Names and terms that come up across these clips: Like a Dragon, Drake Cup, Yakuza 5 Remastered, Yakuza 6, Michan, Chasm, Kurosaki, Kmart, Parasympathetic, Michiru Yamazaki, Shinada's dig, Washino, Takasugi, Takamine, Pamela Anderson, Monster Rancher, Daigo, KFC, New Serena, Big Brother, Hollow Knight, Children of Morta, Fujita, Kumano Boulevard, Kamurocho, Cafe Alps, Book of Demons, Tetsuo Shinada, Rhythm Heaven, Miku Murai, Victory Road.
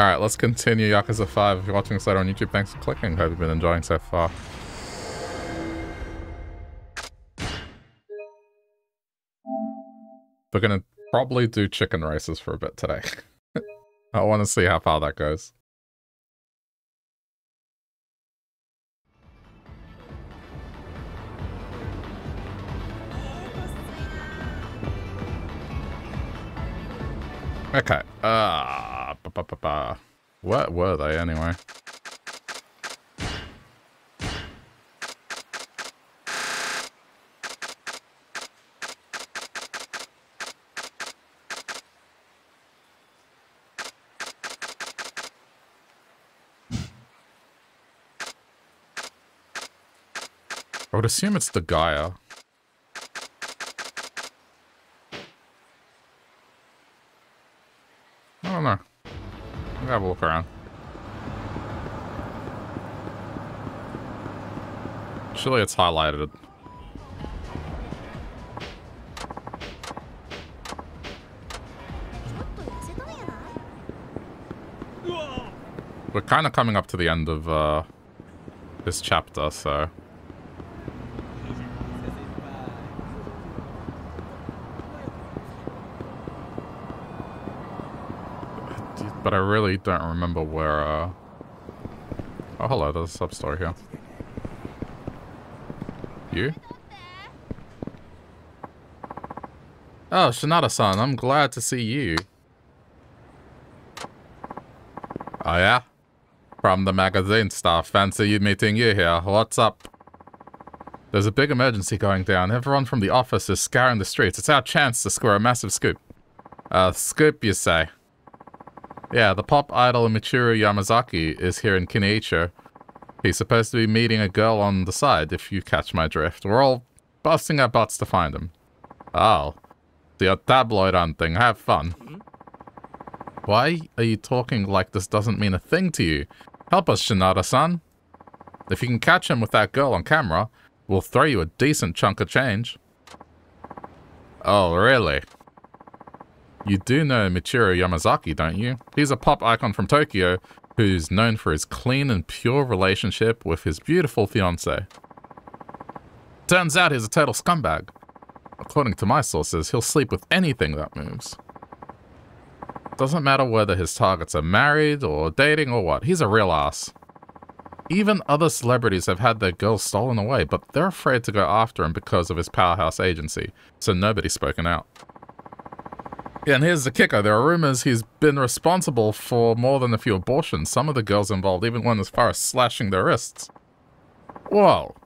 Alright, let's continue Yakuza 5. If you're watching this later on YouTube, thanks for clicking. Hope you've been enjoying so far. We're gonna probably do chicken races for a bit today. I want to see how far that goes. Okay, where were they anyway? I would assume it's the Gaia. I don't know. I'll have a look around. Actually, it's highlighted. We're kind of coming up to the end of this chapter, so... But I really don't remember where, Oh, hello, there's a sub-store here. You? Oh, Shinada-san, I'm glad to see you. Oh, yeah? From the magazine staff. Fancy meeting you here. What's up? There's a big emergency going down. Everyone from the office is scouring the streets. It's our chance to score a massive scoop. Scoop, you say? Yeah, the pop idol Michiru Yamazaki is here in Kineicho. He's supposed to be meeting a girl on the side, if you catch my drift. We're all busting our butts to find him. Oh, the tabloid on thing. Have fun. Why are you talking like this doesn't mean a thing to you? Help us, Shinada-san. If you can catch him with that girl on camera, we'll throw you a decent chunk of change. Oh, really? You do know Michiru Yamazaki, don't you? He's a pop icon from Tokyo who's known for his clean and pure relationship with his beautiful fiancée. Turns out he's a total scumbag. According to my sources, he'll sleep with anything that moves. Doesn't matter whether his targets are married or dating or what, he's a real ass. Even other celebrities have had their girls stolen away, but they're afraid to go after him because of his powerhouse agency, so nobody's spoken out. And here's the kicker, there are rumors he's been responsible for more than a few abortions. Some of the girls involved even went as far as slashing their wrists. Whoa.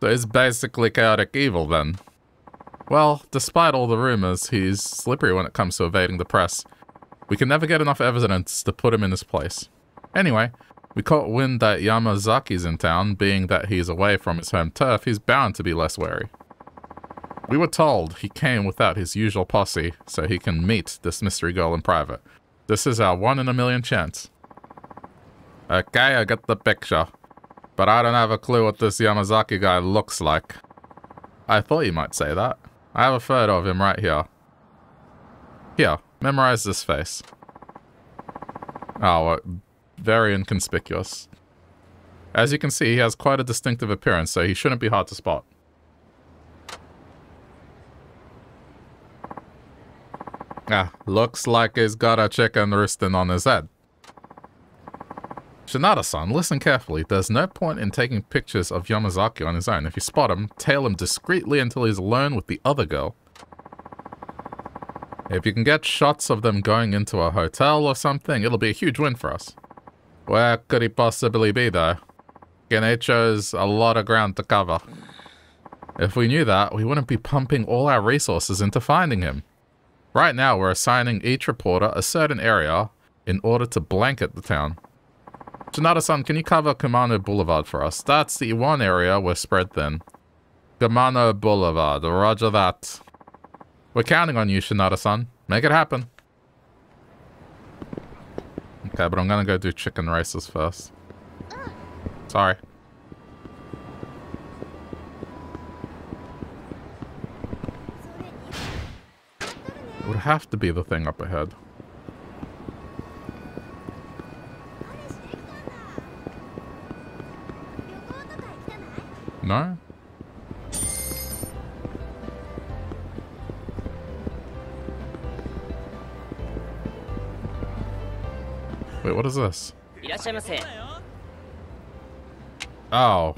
So he's basically chaotic evil then. Well, despite all the rumors, he's slippery when it comes to evading the press. We can never get enough evidence to put him in his place. Anyway, we caught wind that Yamazaki's in town. Being that he's away from his home turf, he's bound to be less wary. We were told he came without his usual posse, so he can meet this mystery girl in private. This is our 1 in a million chance. Okay, I get the picture. But I don't have a clue what this Yamazaki guy looks like. I thought you might say that. I have a photo of him right here. Here, memorize this face. Oh, very inconspicuous. As you can see, he has quite a distinctive appearance, so he shouldn't be hard to spot. Ah, looks like he's got a chicken roosting on his head. Shinada-san, listen carefully. There's no point in taking pictures of Yamazaki on his own. If you spot him, tail him discreetly until he's alone with the other girl. If you can get shots of them going into a hotel or something, it'll be a huge win for us. Where could he possibly be, though? Kineicho's a lot of ground to cover. If we knew that, we wouldn't be pumping all our resources into finding him. Right now, we're assigning each reporter a certain area in order to blanket the town. Shinada-san, can you cover Kumano Boulevard for us? That's the one area we're spread thin. Kumano Boulevard, roger that. We're counting on you, Shinada-san. Make it happen. Okay, but I'm gonna go do chicken races first. Sorry. Would have to be the thing up ahead. No? Wait, what is this? Oh.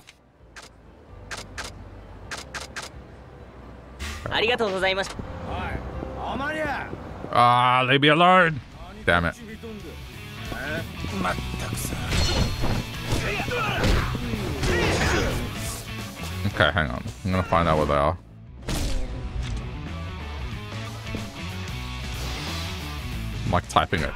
Ah, leave me alone! Damn it. Okay, hang on. I'm gonna find out where they are. I'm like typing it.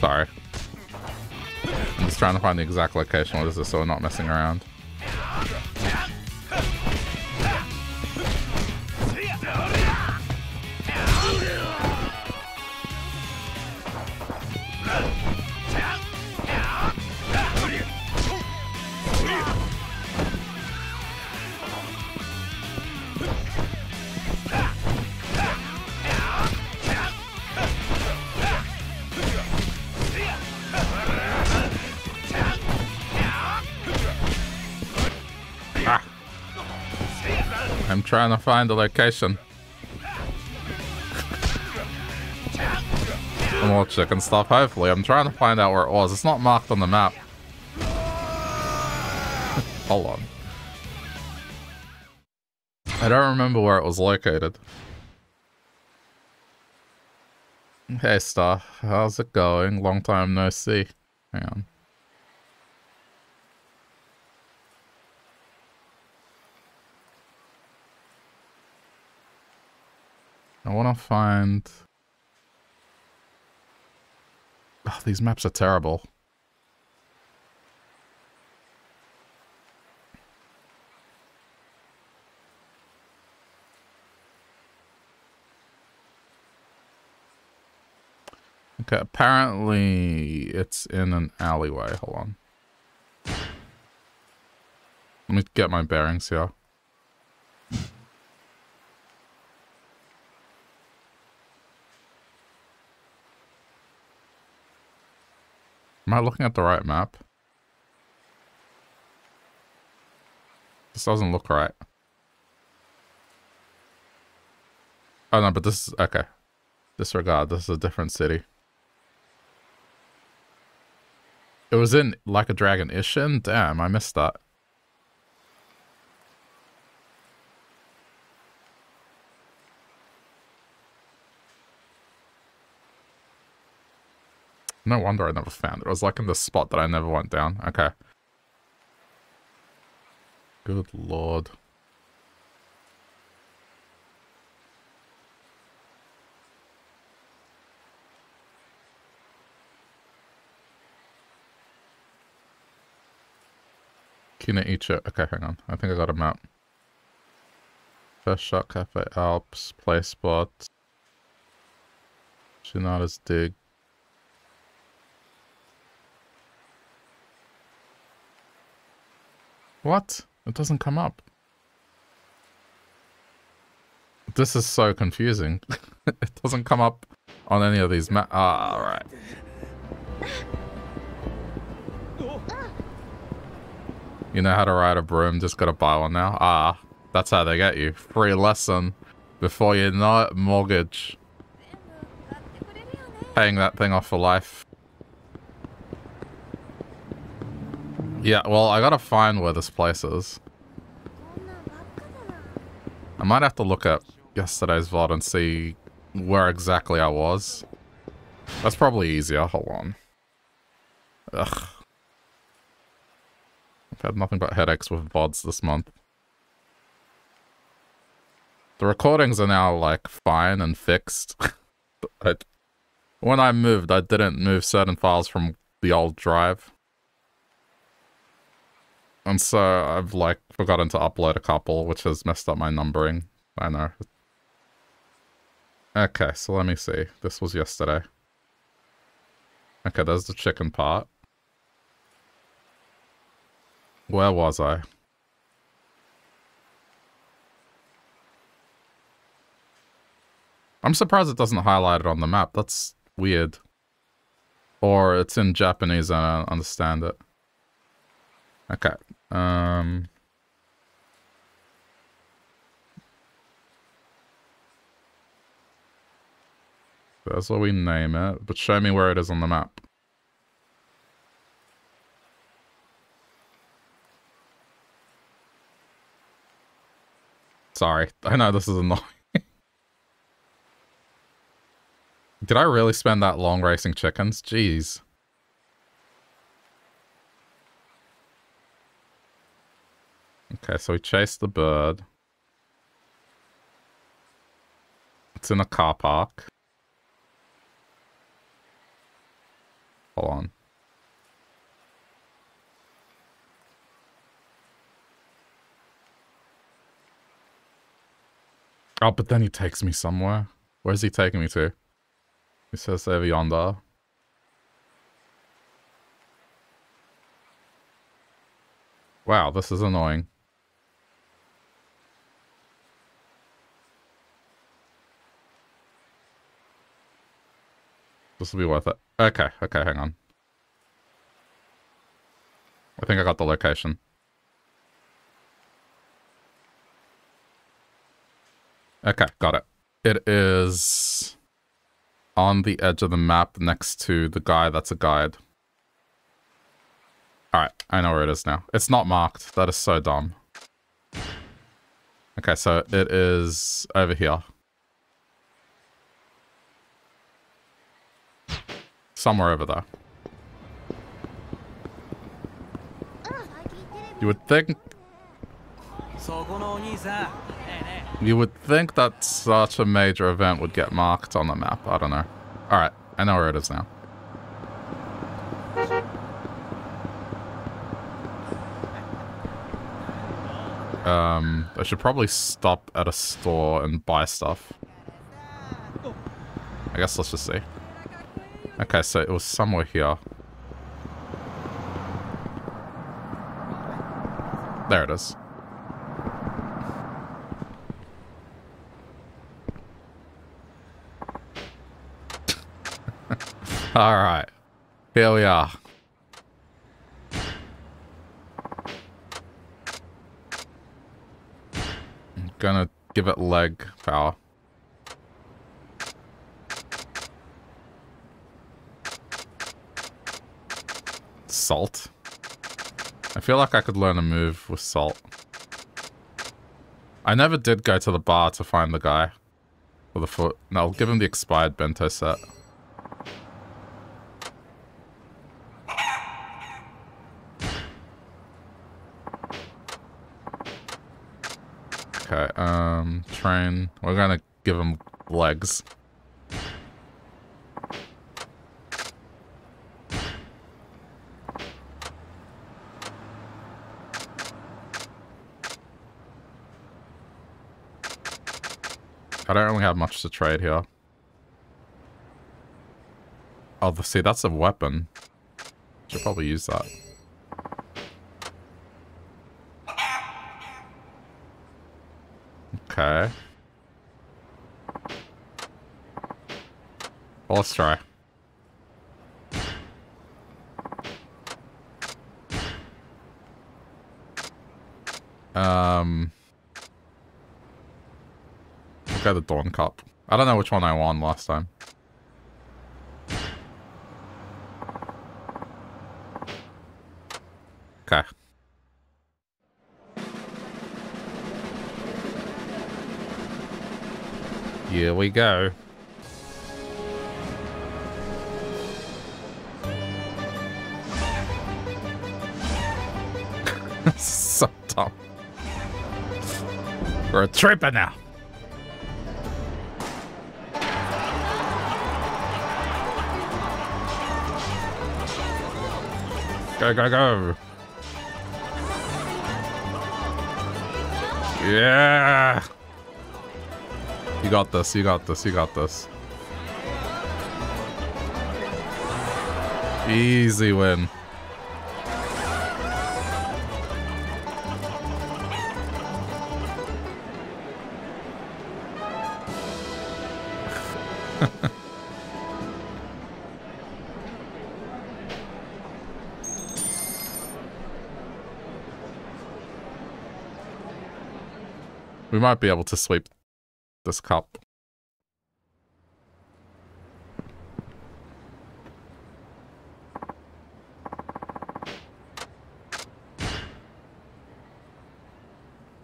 Sorry. I'm just trying to find the exact location where this is so we're not messing around. Trying to find the location. More chicken stuff, hopefully. I'm trying to find out where it was. It's not marked on the map. Hold on. I don't remember where it was located. Hey, Star. How's it going? Long time no see. Hang on. I want to find... Oh, these maps are terrible. Okay, apparently it's in an alleyway. Hold on. Let me get my bearings here. Am I looking at the right map? This doesn't look right. Oh no, but this is... Okay. Disregard, this is a different city. It was in Like a Dragon Ishin? Damn, I missed that. No wonder I never found it. It was like in the spot that I never went down. Okay. Good lord. Kineicho. Okay, hang on. I think I got a map. First shot, Cafe Alps, play spot. Shinada's dig. What? It doesn't come up. This is so confusing. It doesn't come up on any of these maps. Ah, right. You know how to ride a broom, just gotta buy one now. Ah, that's how they get you. Free lesson before you know it. Mortgage. Paying that thing off for life. Yeah, well, I gotta find where this place is. I might have to look at yesterday's VOD and see where exactly I was. That's probably easier. Hold on. Ugh. I've had nothing but headaches with VODs this month. The recordings are now, like, fine and fixed. When I moved, I didn't move certain files from the old drive. And so I've, like, forgotten to upload a couple, which has messed up my numbering. I know. Okay, so let me see. This was yesterday. Okay, there's the chicken part. Where was I? I'm surprised it doesn't highlight it on the map. That's weird. Or it's in Japanese and I don't understand it. Okay. That's what we name it, but show me where it is on the map. Sorry, I know this is annoying. Did I really spend that long racing chickens? Jeez. Okay, so we chased the bird. It's in a car park. Hold on. Oh, but then he takes me somewhere. Where's he taking me to? He says over yonder. Wow, this is annoying. This will be worth it. Okay, okay, hang on. I think I got the location. Okay, got it. It is on the edge of the map next to the guy that's a guide. Alright, I know where it is now. It's not marked. That is so dumb. Okay, so it is over here. Somewhere over there. You would think that such a major event would get marked on the map. I don't know. Alright, I know where it is now. I should probably stop at a store and buy stuff. I guess let's just see. Okay, so it was somewhere here. There it is. Alright. Here we are. I'm gonna give it leg power. Salt. I feel like I could learn a move with salt. I never did go to the bar to find the guy. Or the foot. No, I'll give him the expired bento set. Okay, train. We're gonna give him legs. I don't really have much to trade here. Oh, see, that's a weapon. Should probably use that. Okay. Well, let's try. Go the Dawn Cup. I don't know which one I won last time. Okay. Here we go. So dumb. We're a trooper now. Go, go, go. Yeah. You got this, you got this, you got this. Easy win. We might be able to sweep this cup.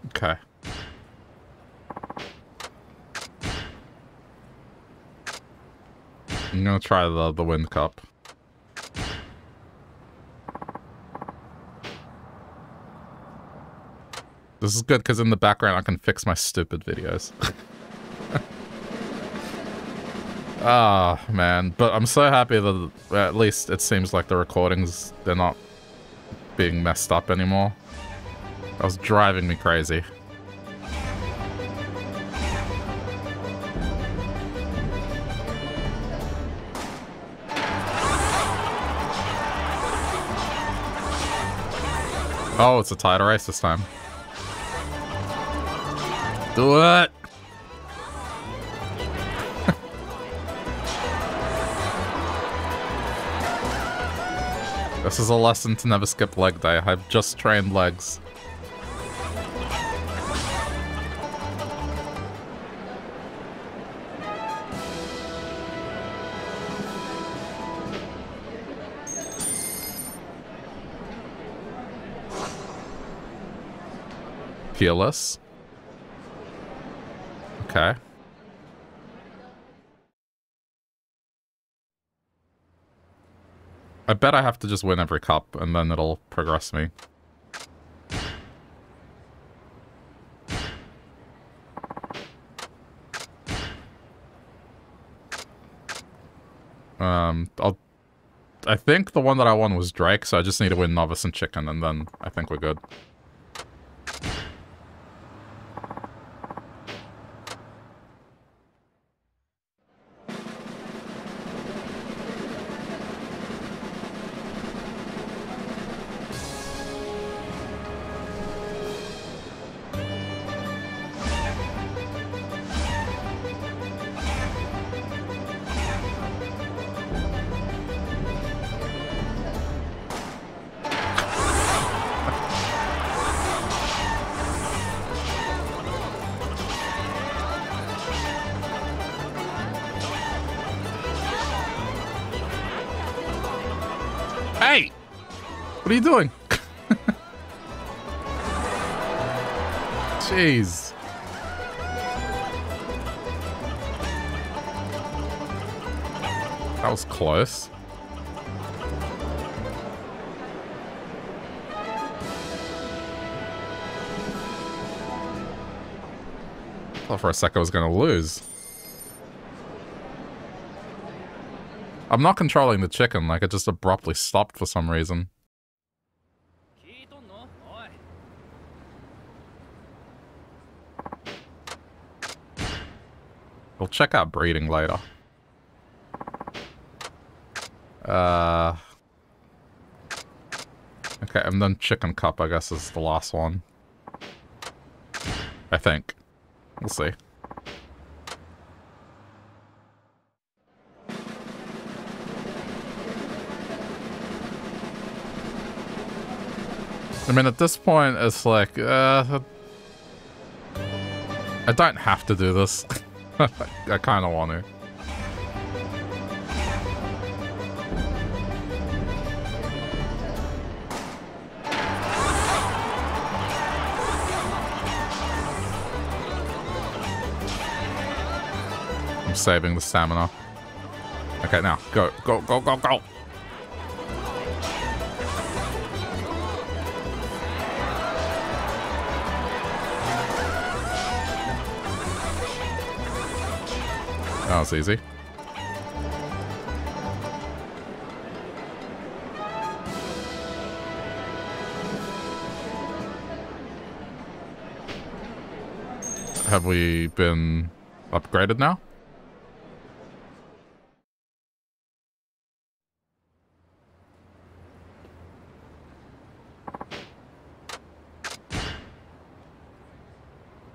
Okay. I'm gonna try the wind cup. This is good because in the background I can fix my stupid videos. Ah, oh, man. But I'm so happy that at least it seems like the recordings, they're not being messed up anymore. That was driving me crazy. Oh, it's a tighter race this time. Do it! This is a lesson to never skip leg day. I've just trained legs. Fearless. Okay. I bet I have to just win every cup and then it'll progress me. I think the one that I won was Drake, so I just need to win Novice and Chicken and then I think we're good. What are you doing? Jeez. That was close. I thought for a sec I was going to lose. I'm not controlling the chicken, like it just abruptly stopped for some reason. We'll check out breeding later. Okay, and then chicken cup, I guess, is the last one. I think. We'll see. I mean, at this point, it's like, I don't have to do this. I kind of want to. I'm saving the stamina. Okay, now, go, go, go, go, go. That was easy. Have we been upgraded now?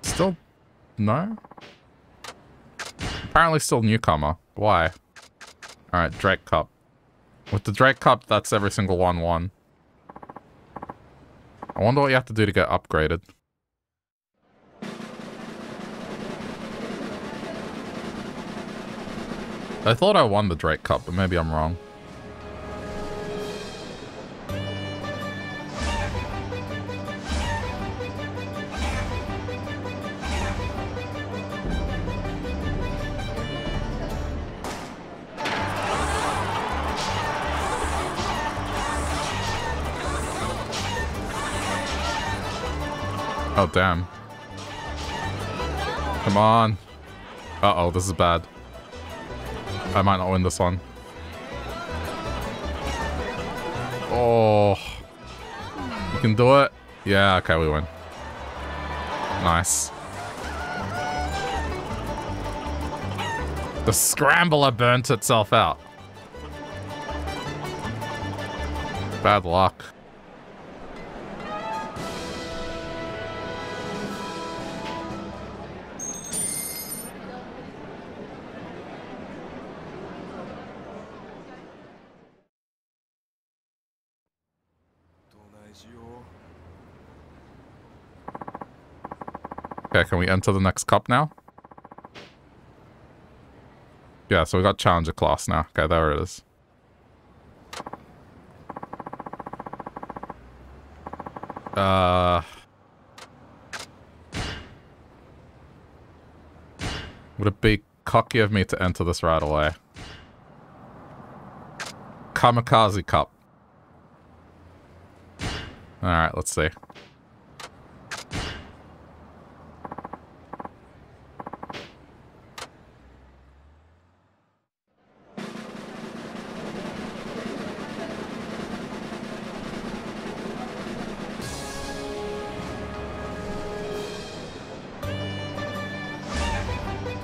Still no? Apparently still newcomer. Why? Alright, Drake Cup. With the Drake Cup, that's every single one won. I wonder what you have to do to get upgraded. I thought I won the Drake Cup, but maybe I'm wrong. Oh, damn. Come on. Uh-oh, this is bad. I might not win this one. Oh. We can do it. Yeah, okay, we win. Nice. The scrambler burnt itself out. Bad luck. Okay, can we enter the next cup now? Yeah, so we got Challenger class now. Okay, there it is. Would it be cocky of me to enter this right away? Kamikaze cup. Alright, let's see.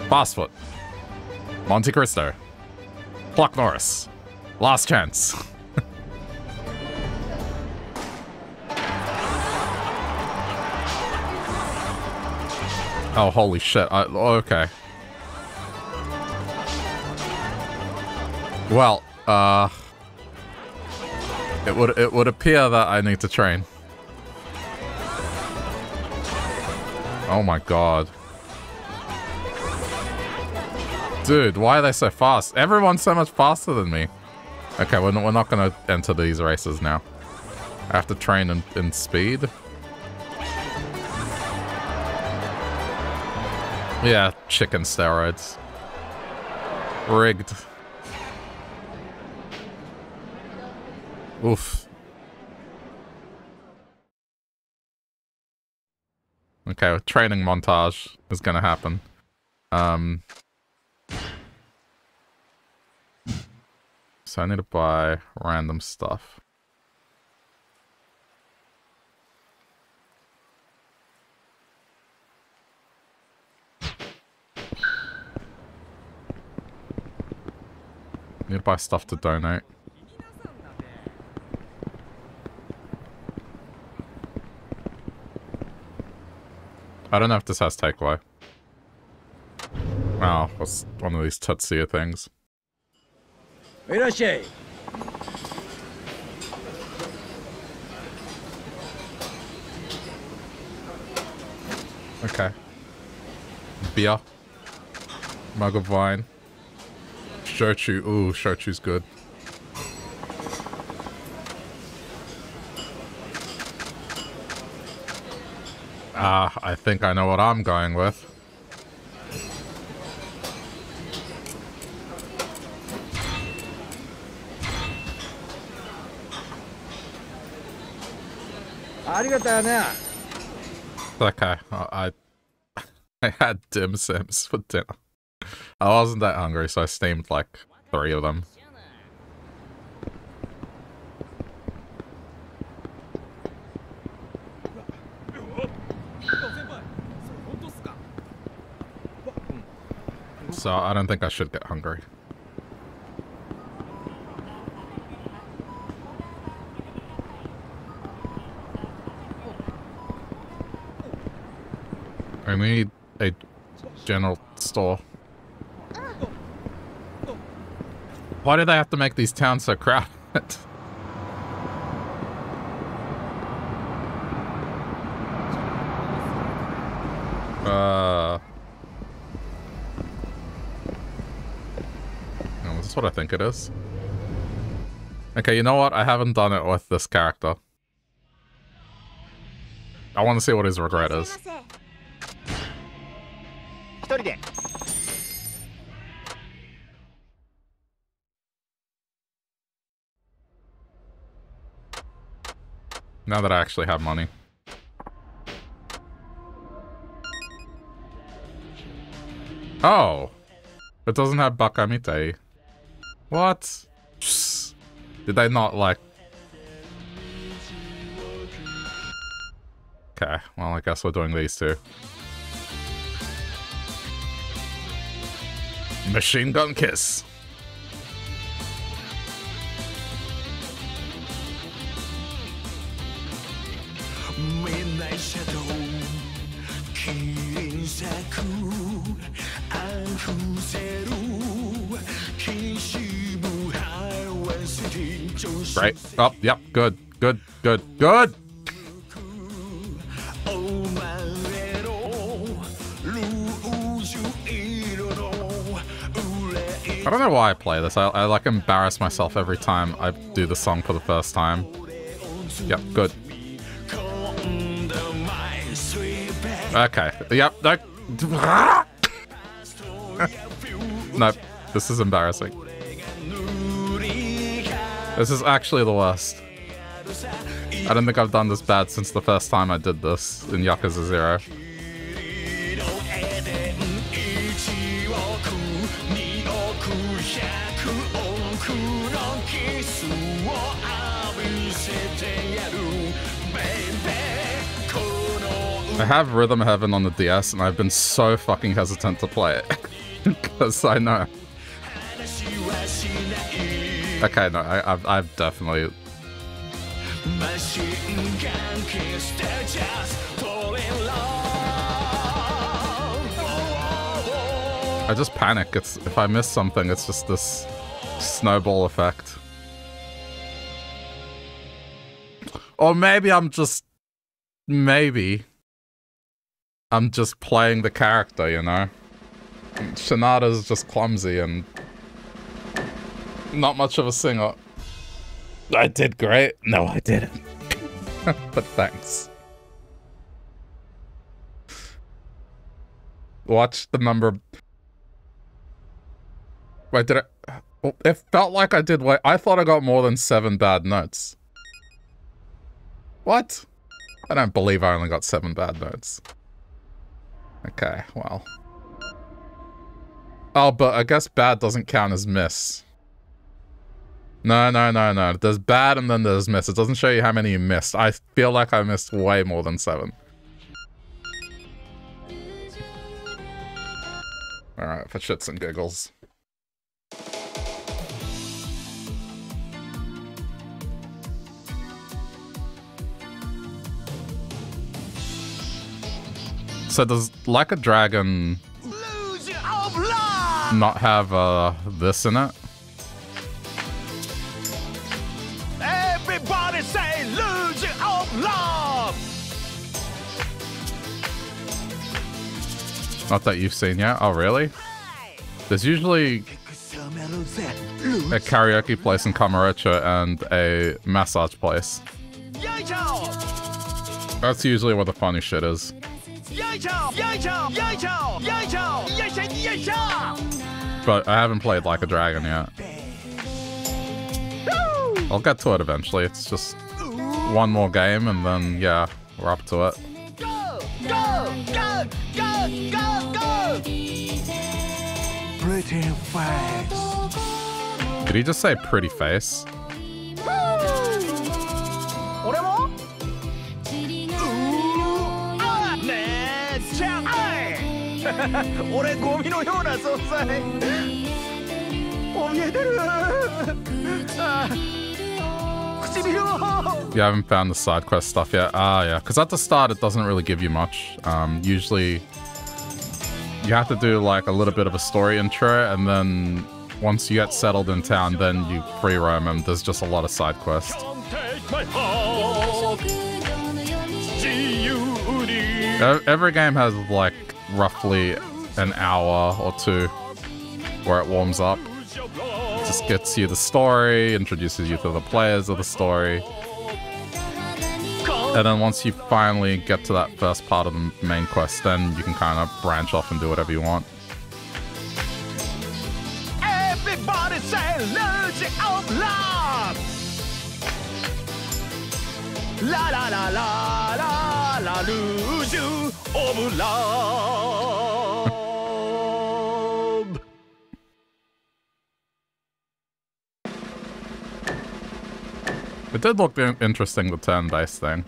Fastfoot, Monte Cristo, Cluck Norris, last chance. Oh, holy shit. Okay. Well, it would appear that I need to train. Oh my god. Dude, why are they so fast? Everyone's so much faster than me. Okay, we're not gonna enter these races now. I have to train in speed. Yeah, chicken steroids. Rigged. Oof. Okay, a training montage is gonna happen. So I need to buy random stuff. Need to buy stuff to donate. I don't know if this has takeaway. Oh, that's one of these Tetsuo things. Irashay. Okay. Beer. Mug of wine. Shochu. Ooh, shochu's good. Ah, I think I know what I'm going with. Okay, I had dim sims for dinner. I wasn't that hungry, so I steamed like 3 of them. So I don't think I should get hungry. I need a general store. Why do they have to make these towns so crowded? what I think it is. Okay, you know what? I haven't done it with this character. I want to see what his regret is. Now that I actually have money. Oh! It doesn't have Bakamite. What? Psst. Did they not like... Okay, well I guess we're doing these two. Machine Gun Kiss! Midnight shadow, killing Saku, Kishibu, right. Oh, yep. Good. Good. Good. Good. I don't know why I play this. I like embarrass myself every time I do the song for the first time. Yep. Good. Okay. Yep. No. Nope. This is embarrassing. This is actually the worst. I don't think I've done this bad since the first time I did this in Yakuza 0. I have Rhythm Heaven on the DS, and I've been so fucking hesitant to play it. Because I know. Okay, no, I've definitely... I just panic. It's, if I miss something, it's just this snowball effect. Or maybe I'm just... Maybe... I'm just playing the character, you know? Shinada's just clumsy and... not much of a singer. I did great. No, I didn't. But thanks. Watch the number of... Wait, did I... It felt like I did... Wait, I thought I got more than 7 bad notes. What? I don't believe I only got 7 bad notes. Okay, well. Oh, but I guess bad doesn't count as miss. No, no, no, no. There's bad and then there's miss. It doesn't show you how many you missed. I feel like I missed way more than 7. Alright, for shits and giggles. So does Like a Dragon not have this in it? Everybody say Illusion of Love. Not that you've seen yet. Oh really? There's usually a karaoke place in Kamurocho and a massage place. That's usually where the funny shit is. But I haven't played Like a Dragon yet. I'll get to it eventually. It's just one more game and then, yeah, we're up to it. Go, go, go, go, go, go. Pretty face. Did he just say pretty face? Yeah, I haven't found the side quest stuff yet. Ah, yeah, because at the start it doesn't really give you much. Usually you have to do like a little bit of a story intro, and then once you get settled in town, then you free roam, and there's just a lot of side quests. Every game has like roughly an hour or two where it warms up. It's just gets you the story, introduces you to the players of the story. And then once you finally get to that first part of the main quest, then you can kind of branch off and do whatever you want. Everybody say Luigi out loud! La la la la la la Luigi of love. It did look interesting, the turn-based thing.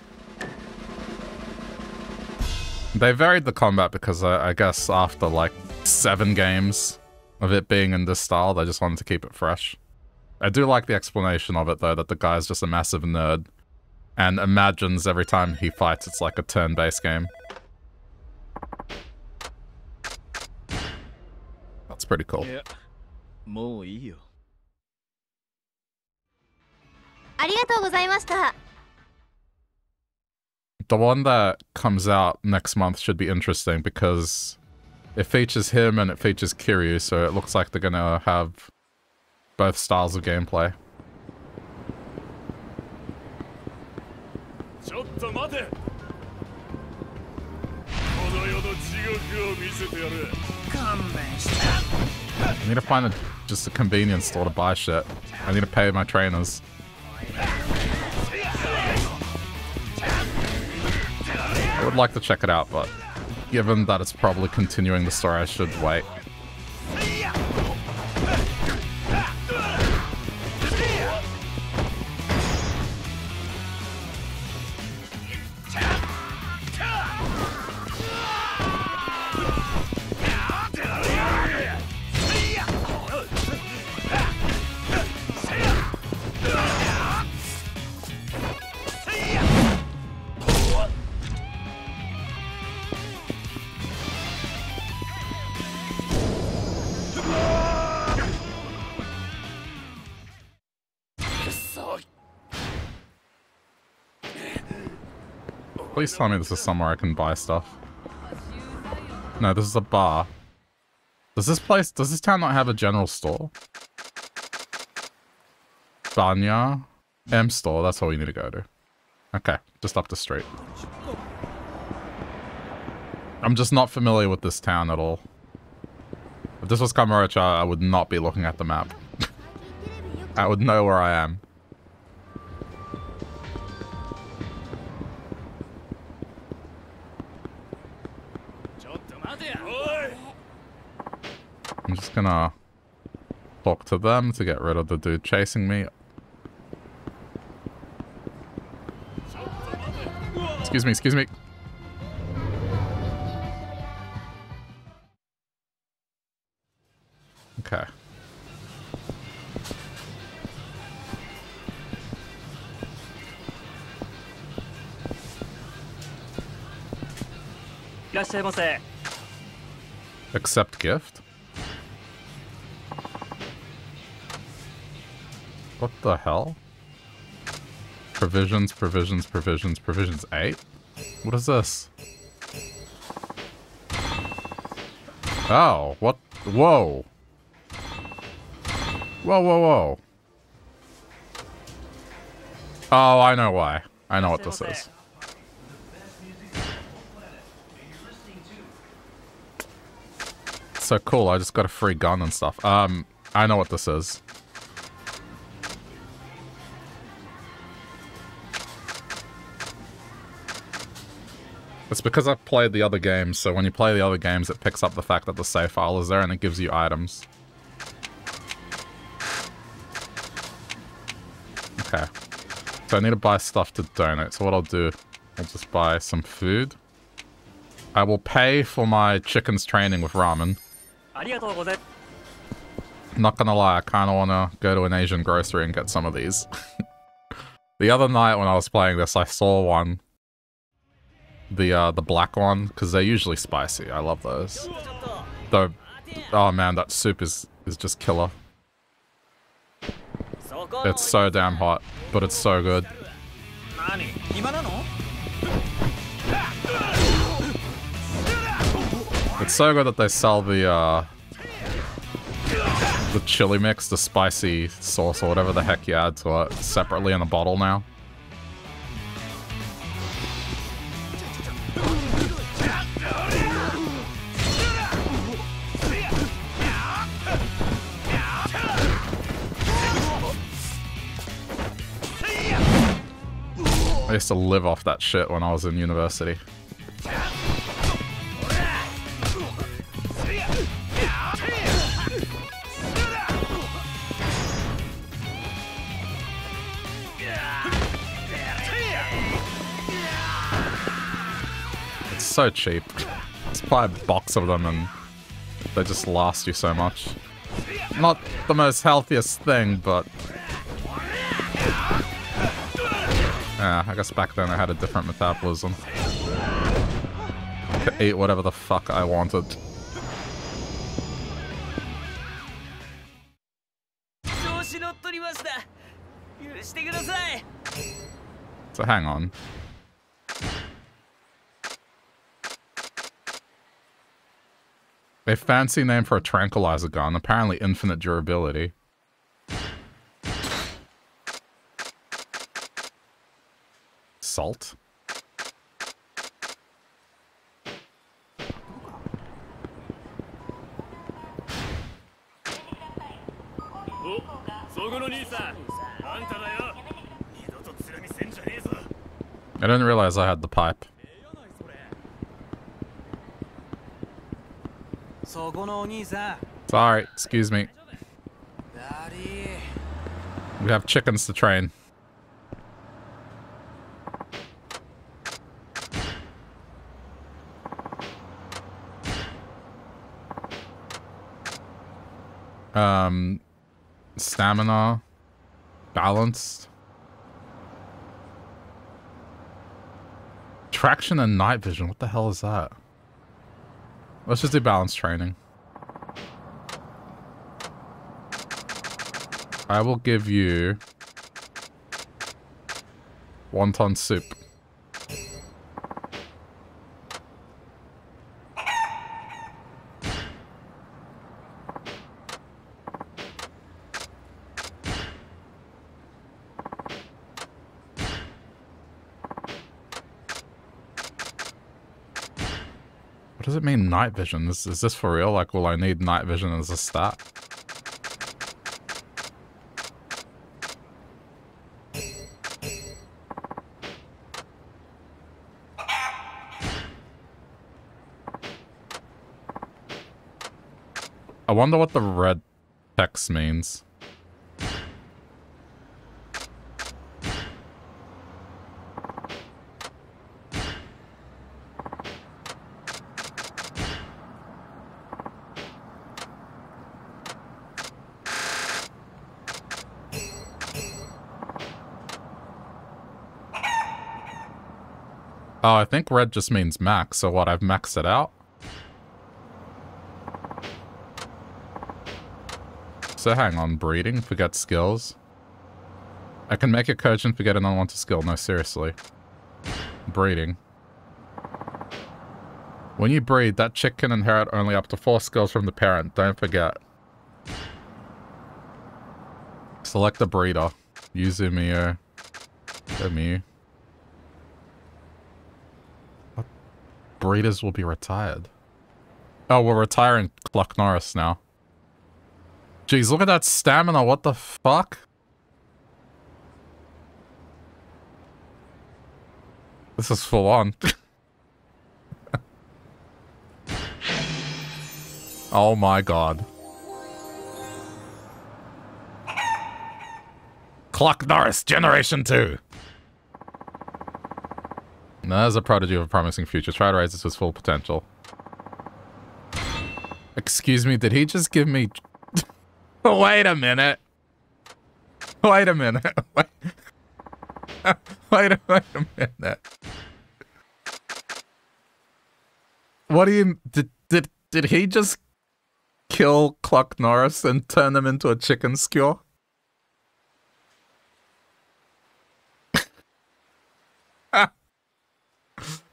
They varied the combat because I guess after like 7 games of it being in this style, they just wanted to keep it fresh. I do like the explanation of it though, that the guy's just a massive nerd and imagines every time he fights it's like a turn-based game. That's pretty cool. Yeah. The one that comes out next month should be interesting because it features him and it features Kiryu, so it looks like they're gonna have both styles of gameplay. I need to find just a convenience store to buy shit. I need to pay my trainers. I would like to check it out, but given that it's probably continuing the story, I should wait. Please tell me this is somewhere I can buy stuff. No, this is a bar. Does this town not have a general store? Banya? M store, that's all we need to go to. Okay, just up the street. I'm just not familiar with this town at all. If this was Kamurocho, I would not be looking at the map. I would know where I am. I'm just gonna talk to them to get rid of the dude chasing me. Excuse me, excuse me. Okay. Accept gift? What the hell? Provisions, provisions, provisions, provisions 8? What is this? Oh, what? Whoa. Whoa, whoa, whoa. Oh, I know why. I know what this is. So cool, I just got a free gun and stuff. I know what this is. It's because I've played the other games, so when you play the other games, it picks up the fact that the save file is there and it gives you items. Okay. So I need to buy stuff to donate, so what I'll do, I'll just buy some food. I will pay for my chicken's training with ramen. Not gonna lie, I kinda wanna go to an Asian grocery and get some of these. The other night when I was playing this, I saw one. The black one, because they're usually spicy. I love those. Though, oh man, that soup is just killer. It's so damn hot, but it's so good. It's so good that they sell the chili mix, the spicy sauce, or whatever the heck you add to it, separately in a bottle now. I used to live off that shit when I was in university. It's so cheap. Just buy a box of them and they just last you so much. Not the most healthiest thing, but... yeah, I guess back then I had a different metabolism. I could eat whatever the fuck I wanted. So hang on. A fancy name for a tranquilizer gun, apparently infinite durability. Salt? I didn't realize I had the pipe. Sorry, excuse me. We have chickens to train. Stamina, balanced, traction and night vision. What the hell is that? Let's just do balance training. I will give you wonton soup. I mean, night vision. Is this for real? Like, will I need night vision as a stat? I wonder what the red text means. Oh, I think red just means max, so what, I've maxed it out? So hang on, breeding, forget skills. I can make a cogent, forget an unwanted skill. No, seriously. Breeding. When you breed, that chick can inherit only up to 4 skills from the parent, don't forget. Select a breeder. Yuzumiyo. Go Mew. Breeders will be retired. Oh, we're retiring Cluck Norris now. Jeez, look at that stamina. What the fuck? This is full on. Oh my god. Cluck Norris, Generation 2. Now, as a prodigy of a promising future, try to raise this to its full potential. Excuse me, did he just give me... Wait a minute. Wait a minute. Wait a minute. What do you... Did he just kill Cluck Norris and turn him into a chicken skewer?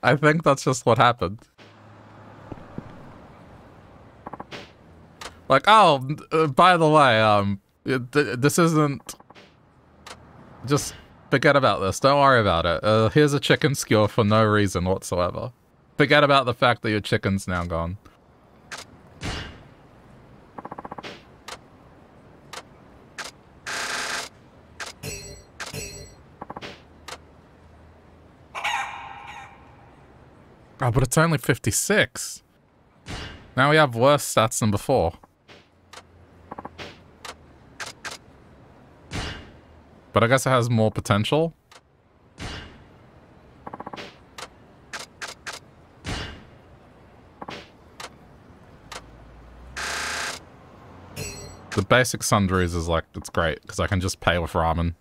I think that's just what happened. Like, oh, by the way, this isn't... Just forget about this. Don't worry about it. Here's a chicken skewer for no reason whatsoever. Forget about the fact that your chicken's now gone. Oh, but it's only 56. Now we have worse stats than before. But I guess it has more potential. The basic sundries is like, it's great, because I can just pay with ramen.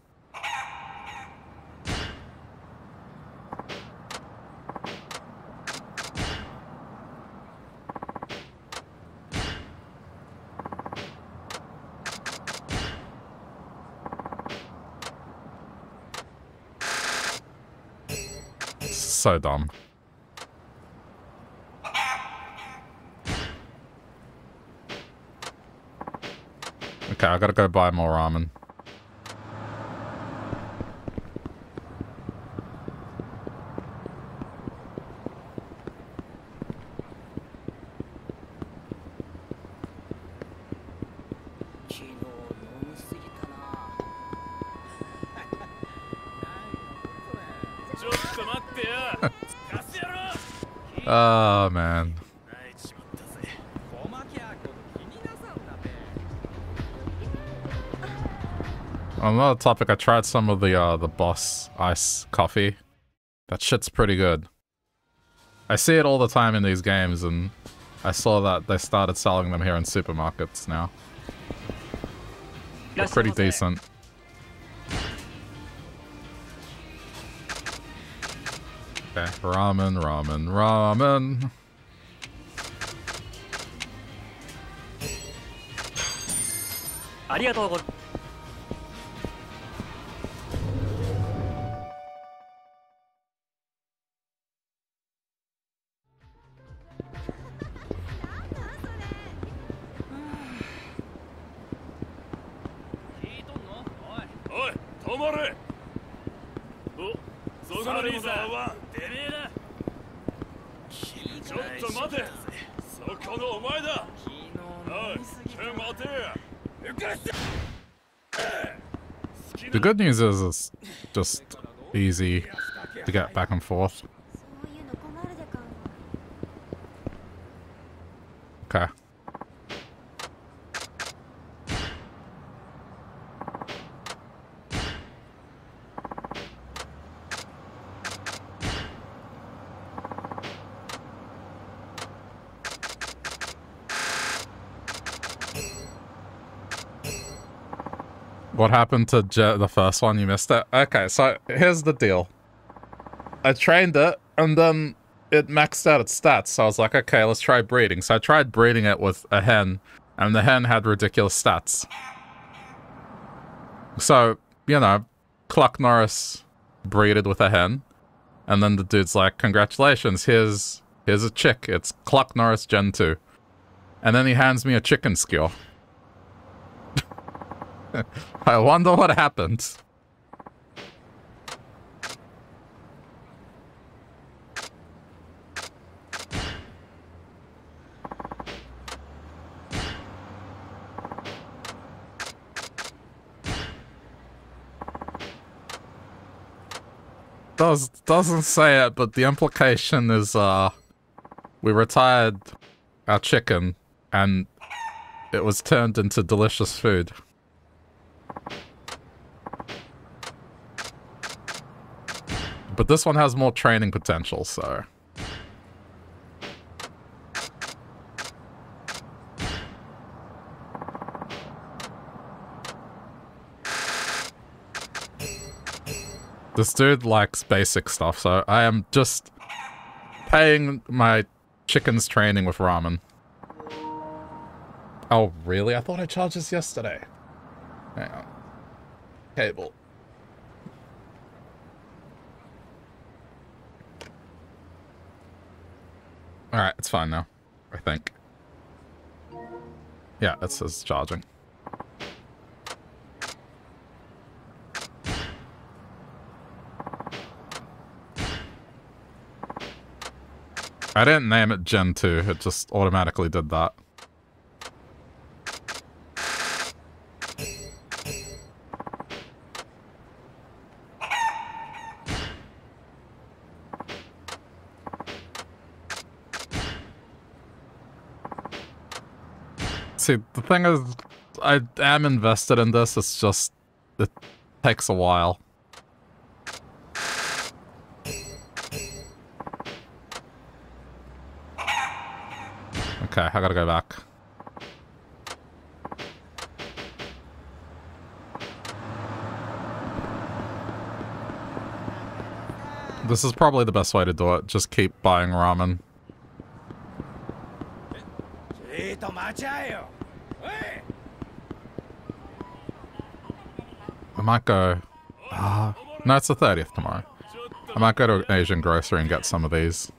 So dumb. Okay, I gotta go buy more ramen. Oh, man. On another topic, I tried some of the Boss Ice Coffee. That shit's pretty good. I see it all the time in these games, and I saw that they started selling them here in supermarkets now. They're pretty decent. Ramen, ramen, ramen. The good news is it's just easy to get back and forth. Okay. What happened to the first one? You missed it? Okay, so here's the deal. I trained it, and then it maxed out its stats, so I was like, okay, let's try breeding. So I tried breeding it with a hen, and the hen had ridiculous stats. So, you know, Cluck Norris breeded with a hen, and then the dude's like, congratulations, here's a chick. It's Cluck Norris Gen 2. And then he hands me a chicken skewer. I wonder what happened. Doesn't say it, but the implication is, we retired our chicken and it was turned into delicious food. But this one has more training potential, so... This dude likes basic stuff, so I am just paying my chicken's training with ramen. Oh, really? I thought I charged this yesterday. Hang on. Cable. Alright, it's fine now, I think. Yeah, it says charging. I didn't name it Gen 2, it just automatically did that. See, the thing is, I am invested in this, it's just, it takes a while. Okay, I gotta go back. This is probably the best way to do it, just keep buying ramen. I might go... no, it's the 30th tomorrow. I might go to an Asian grocery and get some of these.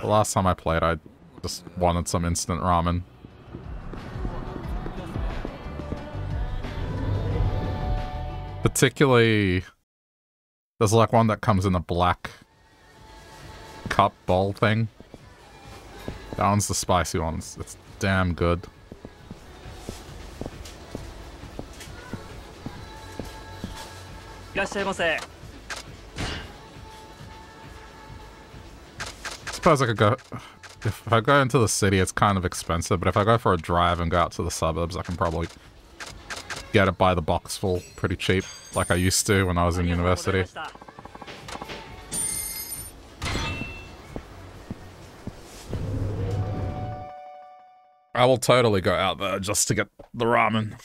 The last time I played, I just wanted some instant ramen. Particularly, there's like one that comes in a black cup bowl thing. That one's the spicy one. It's damn good. Suppose I could go... If I go into the city, it's kind of expensive, but if I go for a drive and go out to the suburbs, I can probably get it by the box full pretty cheap, like I used to when I was in university. I will totally go out there just to get the ramen.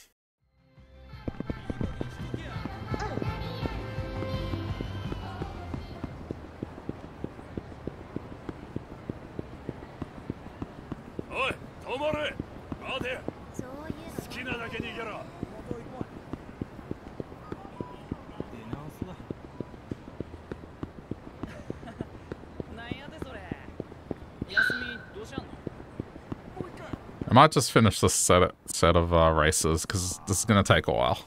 I might just finish this set of races, because this is going to take a while.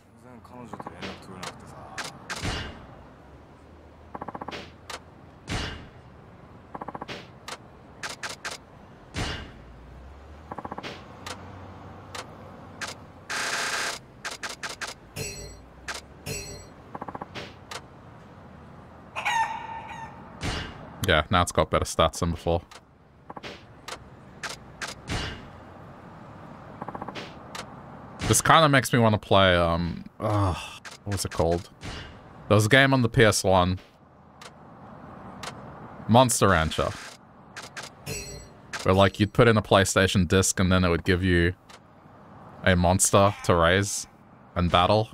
Yeah, now it's got better stats than before. This kind of makes me want to play, what was it called? There was a game on the PS1. Monster Rancher. Where, like, you'd put in a PlayStation disc and then it would give you a monster to raise and battle.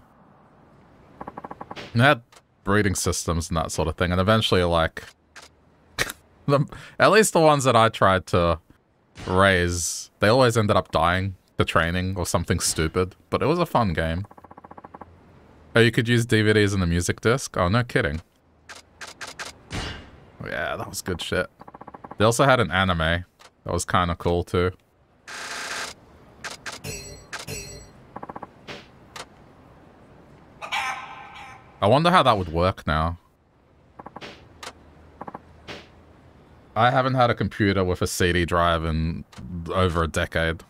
And they had breeding systems and that sort of thing. And eventually, like, at least the ones that I tried to raise, they always ended up dying. The training or something stupid, but it was a fun game. Oh, you could use DVDs in the music disc? Oh, no kidding. Oh, yeah, that was good shit. They also had an anime. That was kind of cool, too. I wonder how that would work now. I haven't had a computer with a CD drive in over a decade.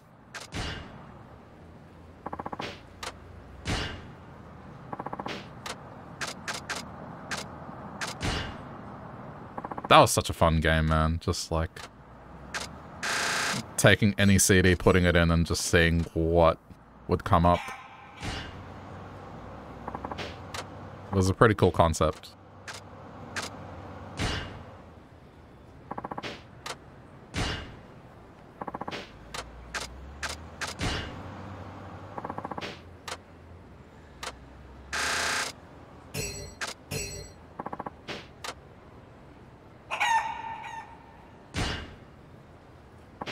That was such a fun game, man. Just like taking any CD, putting it in, and just seeing what would come up. It was a pretty cool concept.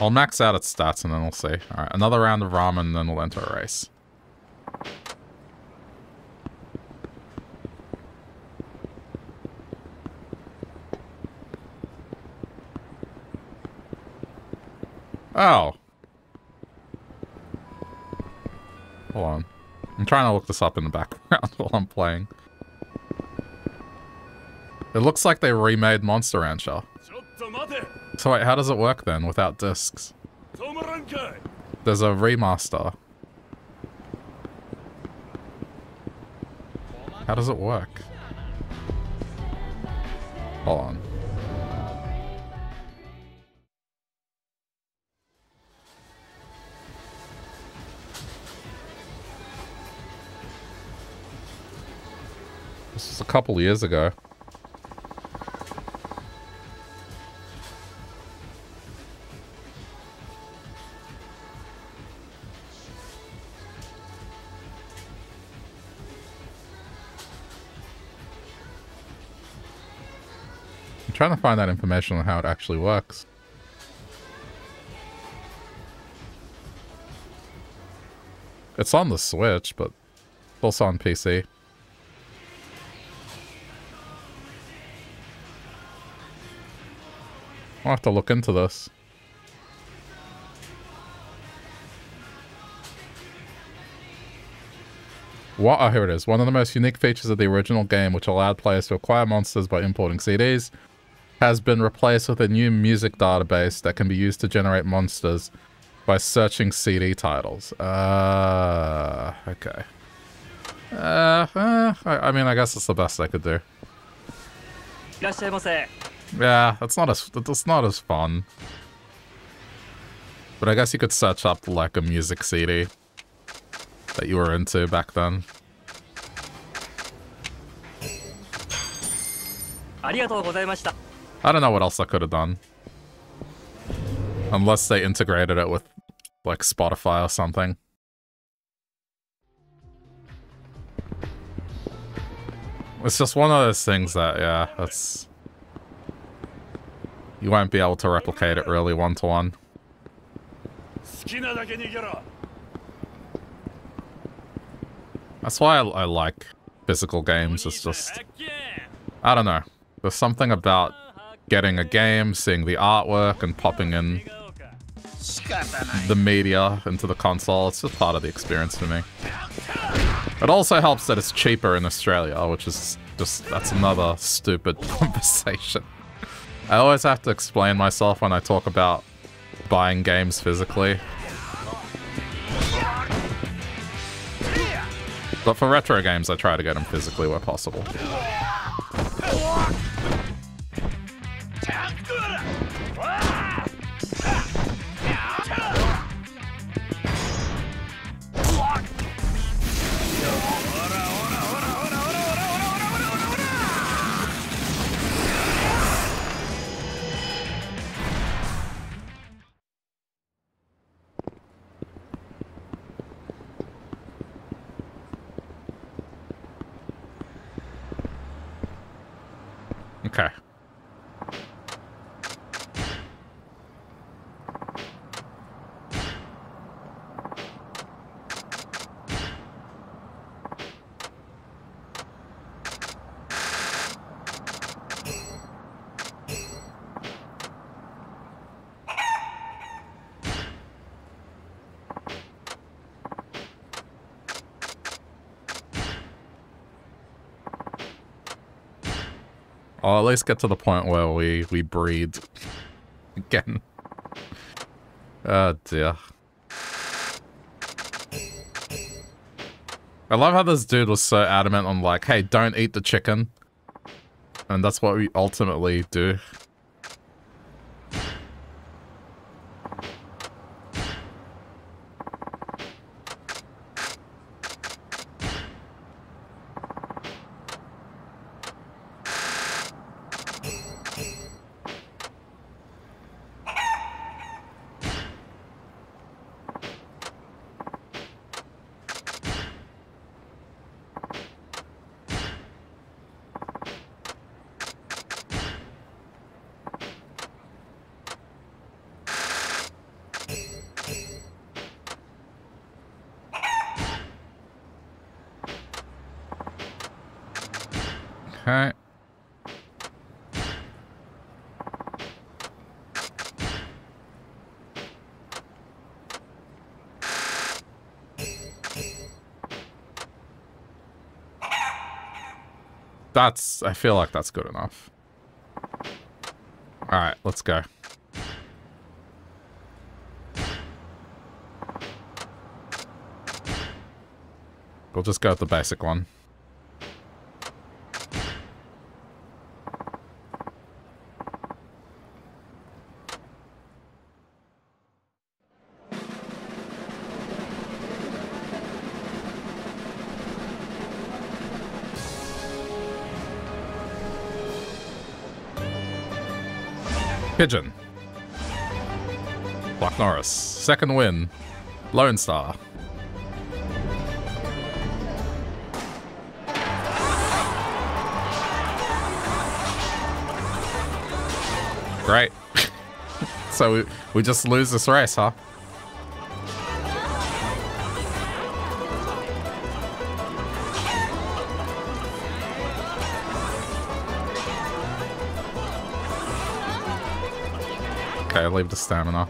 I'll max out its stats and then we'll see. Alright, another round of ramen and then we'll enter a race. Oh. I'm trying to look this up in the background while I'm playing. It looks like they remade Monster Rancher. So wait, how does it work then without discs? There's a remaster. How does it work? Hold on. This was a couple years ago. I'm trying to find that information on how it actually works. It's on the Switch, but it's also on PC. I'll have to look into this. What? Oh, here it is. One of the most unique features of the original game, which allowed players to acquire monsters by importing CDs, has been replaced with a new music database that can be used to generate monsters by searching CD titles. Okay. I mean, I guess it's the best I could do. Yeah, it's not as fun. But I guess you could search up like a music CD that you were into back then. I don't know what else I could have done. Unless they integrated it with, like, Spotify or something. It's just one of those things that, yeah, that's... You won't be able to replicate it really one-to-one. That's why I like physical games. It's just... I don't know. There's something about getting a game, seeing the artwork, and popping in the media into the console. It's just part of the experience for me. It also helps that it's cheaper in Australia, which is just... That's another stupid conversation. I always have to explain myself when I talk about buying games physically. But for retro games, I try to get them physically where possible. Okay. I'll at least get to the point where we breed again. Oh dear. I love how this dude was so adamant on like, hey, don't eat the chicken. And that's what we ultimately do. That's, I feel like that's good enough. All right, let's go. We'll just go with the basic one. Pigeon. Cluck Norris. Second win. Lone Star. Great. So we just lose this race, huh? Okay, leave the stamina.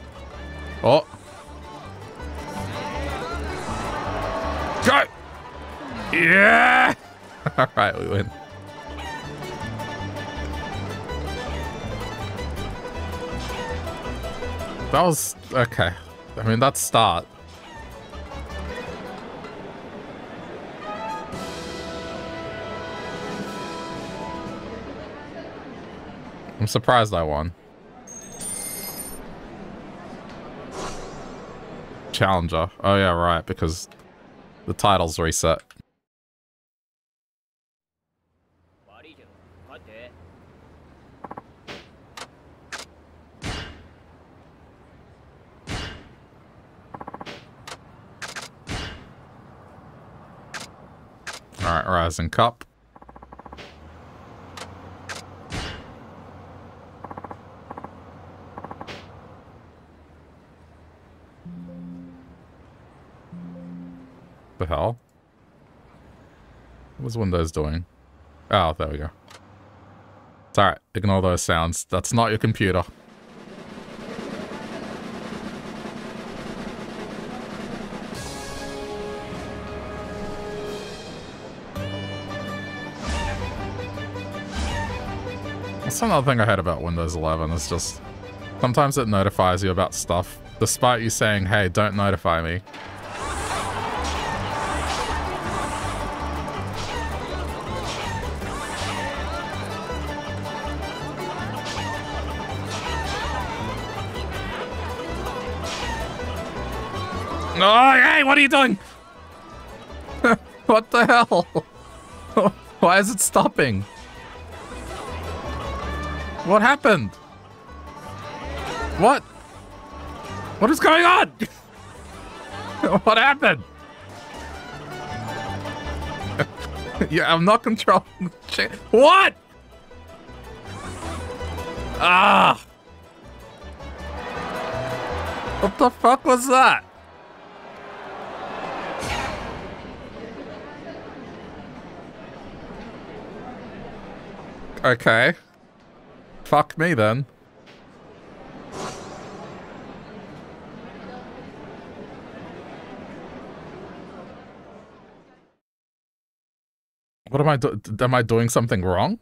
Oh! Go! Yeah! Alright, we win. That was... okay. I mean, that's start. I'm surprised I won. Challenger. Oh yeah, right, because the title's reset. Alright, Rising Cup. The hell? What was Windows doing? Oh, there we go. It's alright, ignore those sounds. That's not your computer. That's another thing I heard about Windows 11. It's just sometimes it notifies you about stuff, despite you saying, hey, don't notify me. Oh, hey, what are you doing? What the hell? Why is it stopping? What happened? What? What is going on? What happened? Yeah, I'm not controlling the chain. What? Ah! What the fuck was that? Okay. Fuck me then. What am I doing? Am I doing something wrong?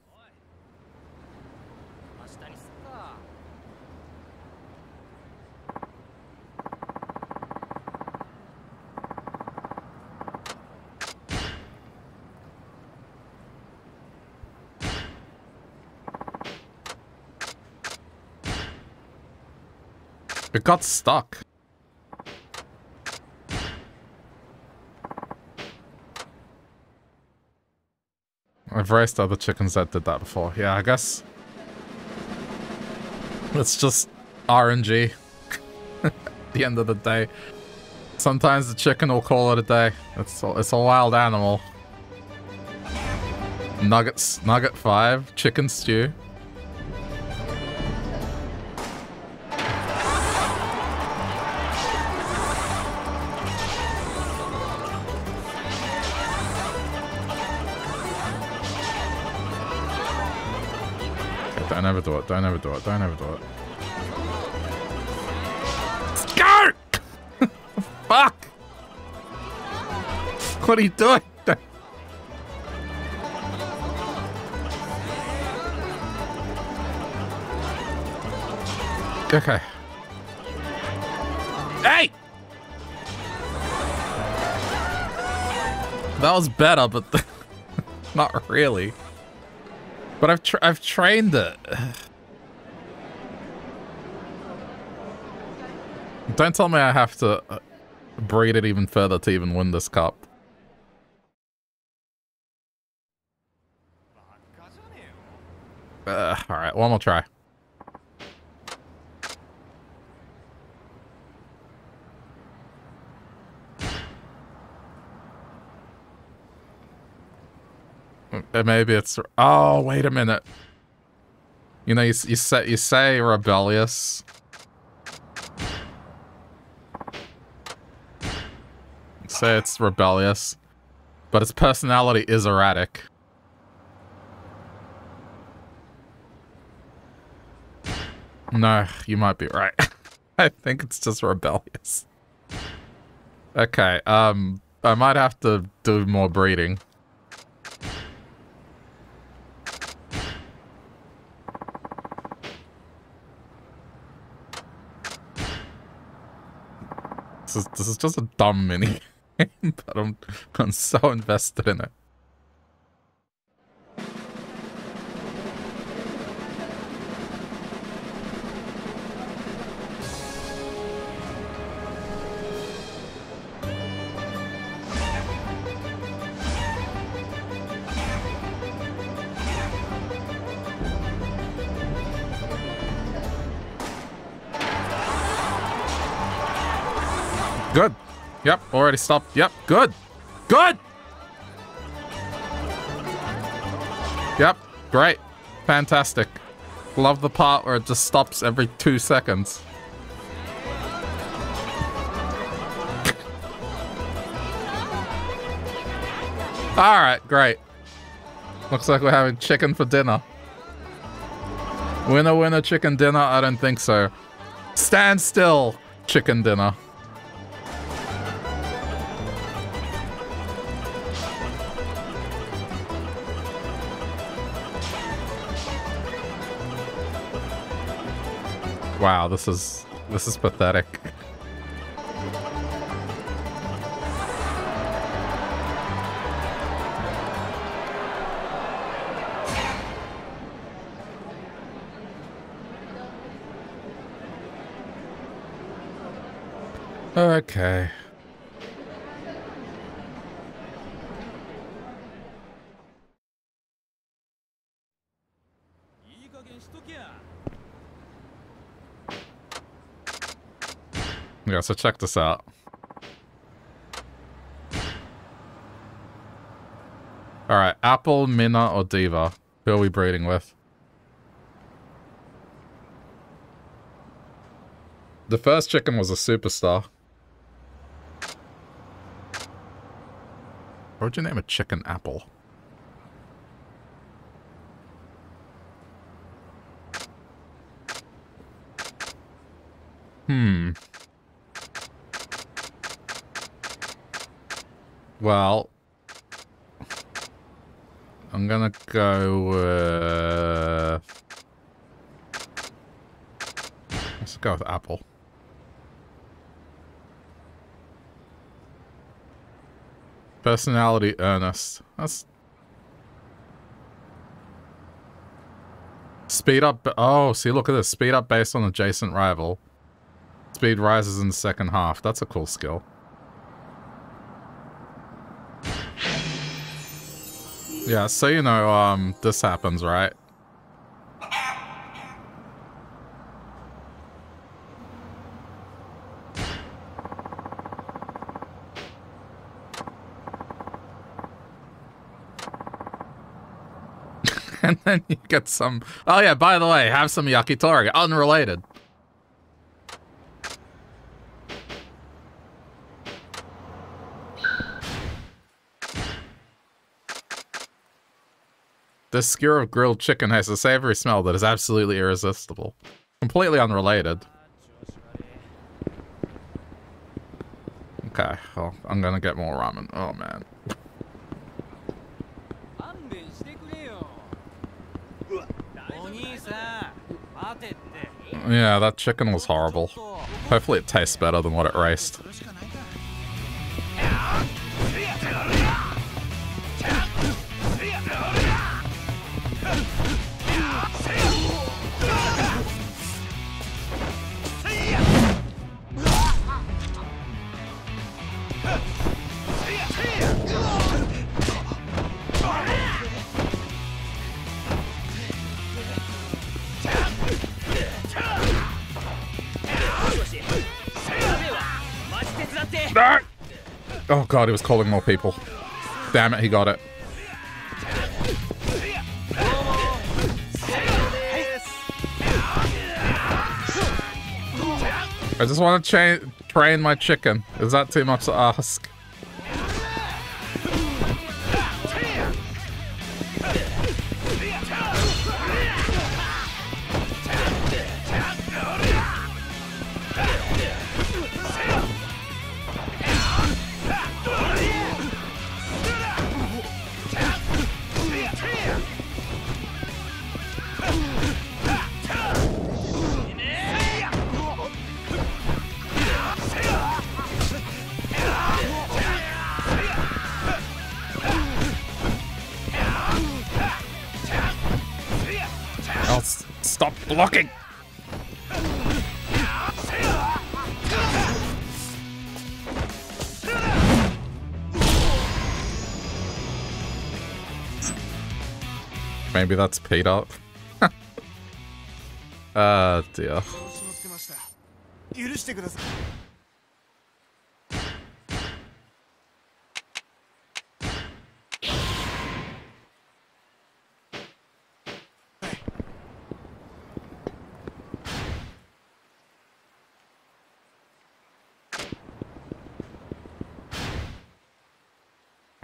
It got stuck. I've raced other chickens that did that before. Yeah, I guess it's just RNG at the end of the day. Sometimes the chicken will call it a day. It's a wild animal. Nuggets, Nugget 5, chicken stew. Don't ever do it, don't ever do it, don't ever do it. Let's go! Fuck! What are you doing? Okay. Hey! That was better, but not really. But I've trained it. Don't tell me I have to breed it even further to even win this cup. Alright, one more try. Maybe it's... Oh, wait a minute. You know, you say rebellious. You say it's rebellious, but its personality is erratic. No, you might be right. I think it's just rebellious. Okay, I might have to do more breeding. This is just a dumb mini game, but I'm so invested in it. Good. Yep, already stopped. Yep, good. Good! Yep, great. Fantastic. Love the part where it just stops every 2 seconds. Alright, great. Looks like we're having chicken for dinner. Winner, winner, chicken dinner? I don't think so. Stand still, chicken dinner. Wow, this is pathetic. Okay. Yeah, so check this out. Alright, Apple, Minna, or Diva? Who are we breeding with? The first chicken was a superstar. What would you name a chicken Apple? Well, I'm gonna go with... Let's go with Apple. Personality, Ernest. That's... Speed up... Oh, see, look at this. Speed up based on adjacent rival. Speed rises in the second half. That's a cool skill. Yeah, so you know, this happens, right? And then you get some... Oh yeah, by the way, have some yakitori. Unrelated. This skewer of grilled chicken has a savory smell that is absolutely irresistible. Completely unrelated. Okay, well, I'm gonna get more ramen. Oh, man. Yeah, that chicken was horrible. Hopefully it tastes better than what it raced. No! Oh god, he was calling more people. Damn it, he got it. I just want to train my chicken. Is that too much to ask? Stop blocking! Maybe that's paid up. Ah, dear.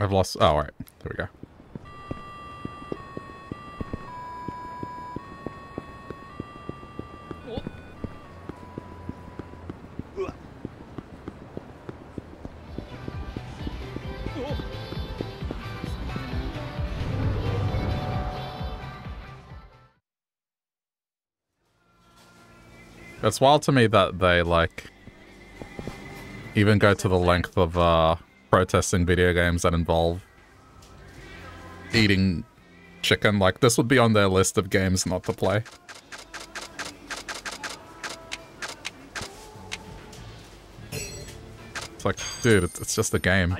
I've lost. Oh, all right. There we go. It's wild to me that they like even go to the length of protesting video games that involve eating chicken. Like, this would be on their list of games not to play. It's like, dude, it's just a game.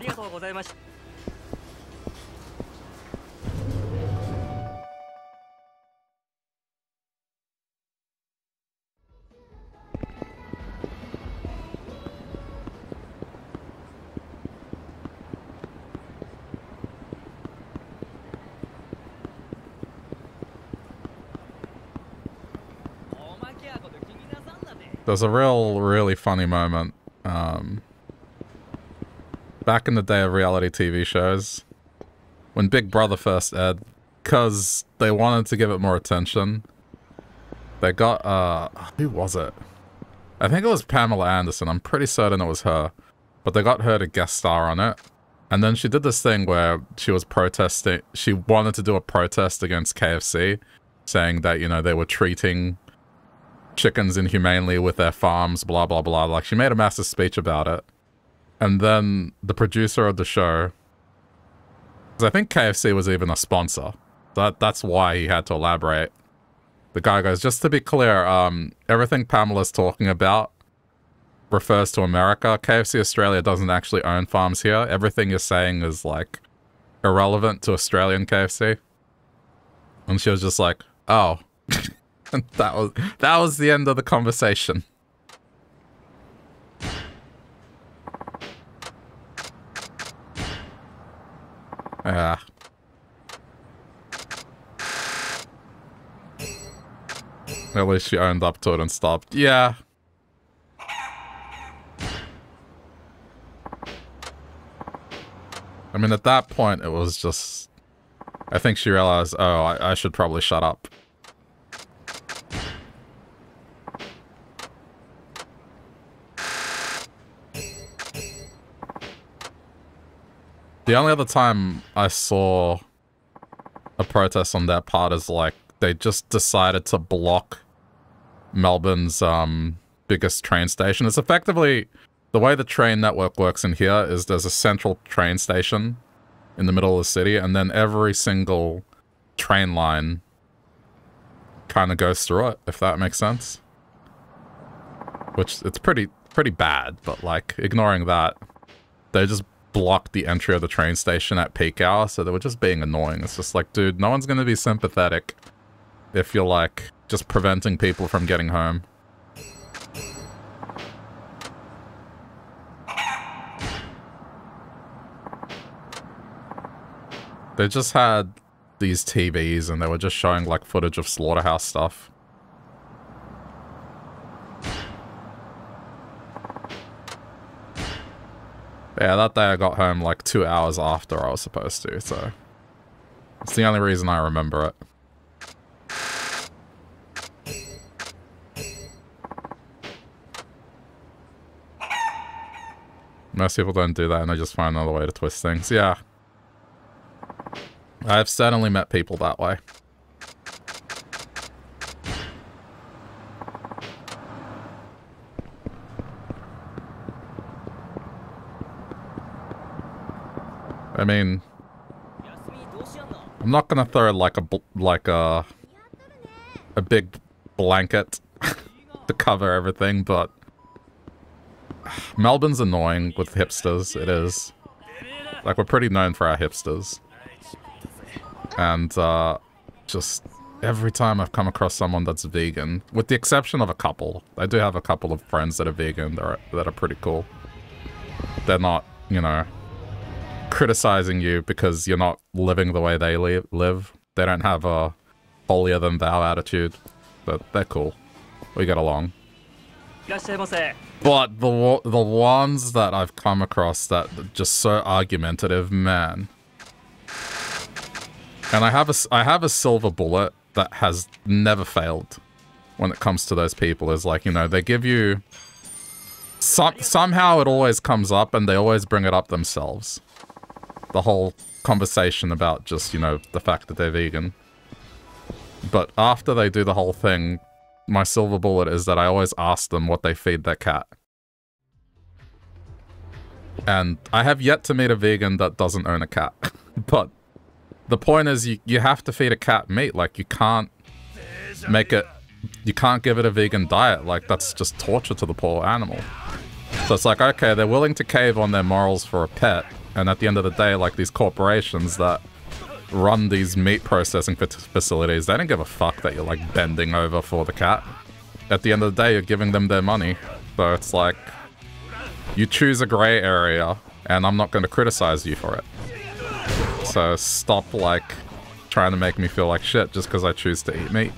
There's a really funny moment back in the day of reality TV shows when Big Brother first aired, because they wanted to give it more attention. They got, who was it? I think it was Pamela Anderson. I'm pretty certain it was her, but they got her to guest star on it. And then she did this thing where she was protesting. She wanted to do a protest against KFC, saying that, you know, they were treating chickens inhumanely with their farms, blah blah blah. Like, she made a massive speech about it, and then the producer of the show, because I think KFC was even a sponsor, that's why he had to elaborate. The guy goes, just to be clear, everything Pamela's talking about refers to America. KFC Australia doesn't actually own farms here. Everything you're saying is like irrelevant to Australian KFC. And she was just like, oh. And that was the end of the conversation. Ah. At least she owned up to it and stopped. Yeah. I mean, at that point, it was just, I think she realized, oh, I should probably shut up. The only other time I saw a protest on that part is like they just decided to block Melbourne's biggest train station. It's effectively, the way the train network works in here is there's a central train station in the middle of the city, and then every single train line kind of goes through it, if that makes sense. Which, it's pretty bad, but like, ignoring that, they just blocked the entry of the train station at peak hour, so they were just being annoying. It's just like, dude, no one's going to be sympathetic if you're like, just preventing people from getting home. They just had these TVs and they were just showing like footage of slaughterhouse stuff. Yeah, that day I got home like 2 hours after I was supposed to, so it's the only reason I remember it. Most people don't do that and they just find another way to twist things. Yeah. I've certainly met people that way. I mean, I'm not gonna throw like a big blanket to cover everything, but Melbourne's annoying with hipsters. It is. Like, we're pretty known for our hipsters. And just every time I've come across someone that's vegan, with the exception of a couple. I do have a couple of friends that are vegan that are pretty cool. They're not, you know, criticizing you because you're not living the way they live. They don't have a holier-than-thou attitude, but they're cool. We get along. But the ones that I've come across that are just so argumentative, man. And I have a silver bullet that has never failed when it comes to those people. Is like, you know, they give you... somehow it always comes up and they always bring it up themselves. The whole conversation about just, you know, the fact that they're vegan. But after they do the whole thing, my silver bullet is that I always ask them what they feed their cat. And I have yet to meet a vegan that doesn't own a cat. But... the point is, you have to feed a cat meat. Like, you can't make it... you can't give it a vegan diet. Like, that's just torture to the poor animal. So it's like, okay, they're willing to cave on their morals for a pet. And at the end of the day, like, these corporations that run these meat processing facilities, they don't give a fuck that you're, like, bending over for the cat. At the end of the day, you're giving them their money. So it's like, you choose a gray area, and I'm not going to criticize you for it. So stop, like, trying to make me feel like shit just because I choose to eat meat.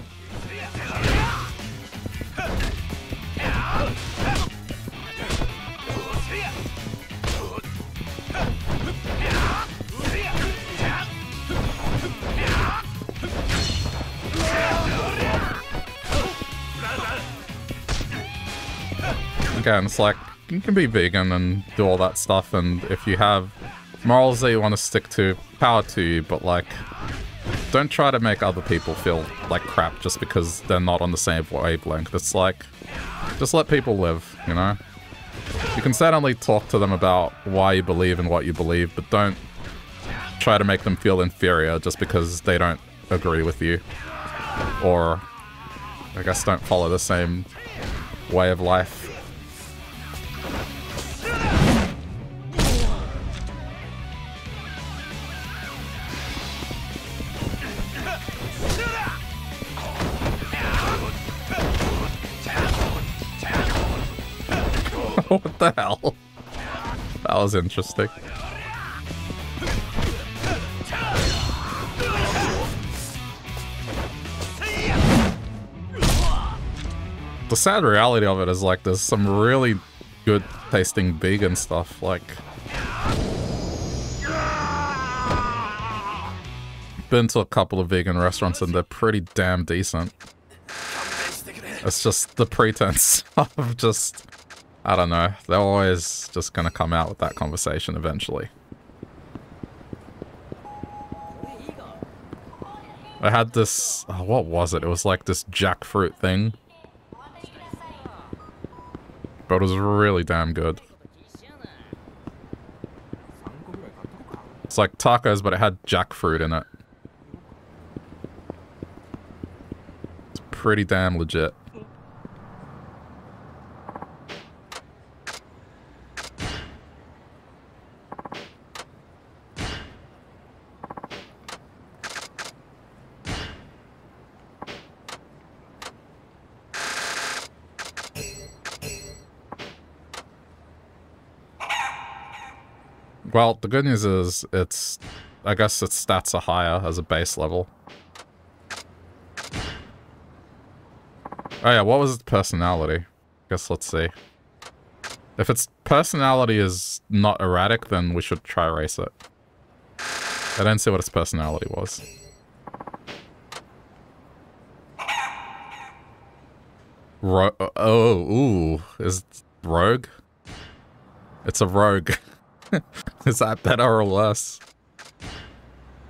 Again, it's like, you can be vegan and do all that stuff, and if you have... morals that you want to stick to, power to you, but like, don't try to make other people feel like crap just because they're not on the same wavelength. It's like, just let people live, you know? You can certainly talk to them about why you believe in what you believe, but don't try to make them feel inferior just because they don't agree with you. Or, I guess, don't follow the same way of life. What the hell? That was interesting. The sad reality of it is, like, there's some really good tasting vegan stuff, like... been to a couple of vegan restaurants and they're pretty damn decent. It's just the pretense of just... I don't know. They're always just going to come out with that conversation eventually. I had this... oh, what was it? It was like this jackfruit thing but it was really damn good. It's like tacos, but it had jackfruit in it. It's pretty damn legit. Well, the good news is, it's, I guess its stats are higher as a base level. Oh yeah, what was its personality? I guess let's see. If its personality is not erratic, then we should try race it. I don't see what its personality was. Is it rogue? It's a rogue. Is that better or less?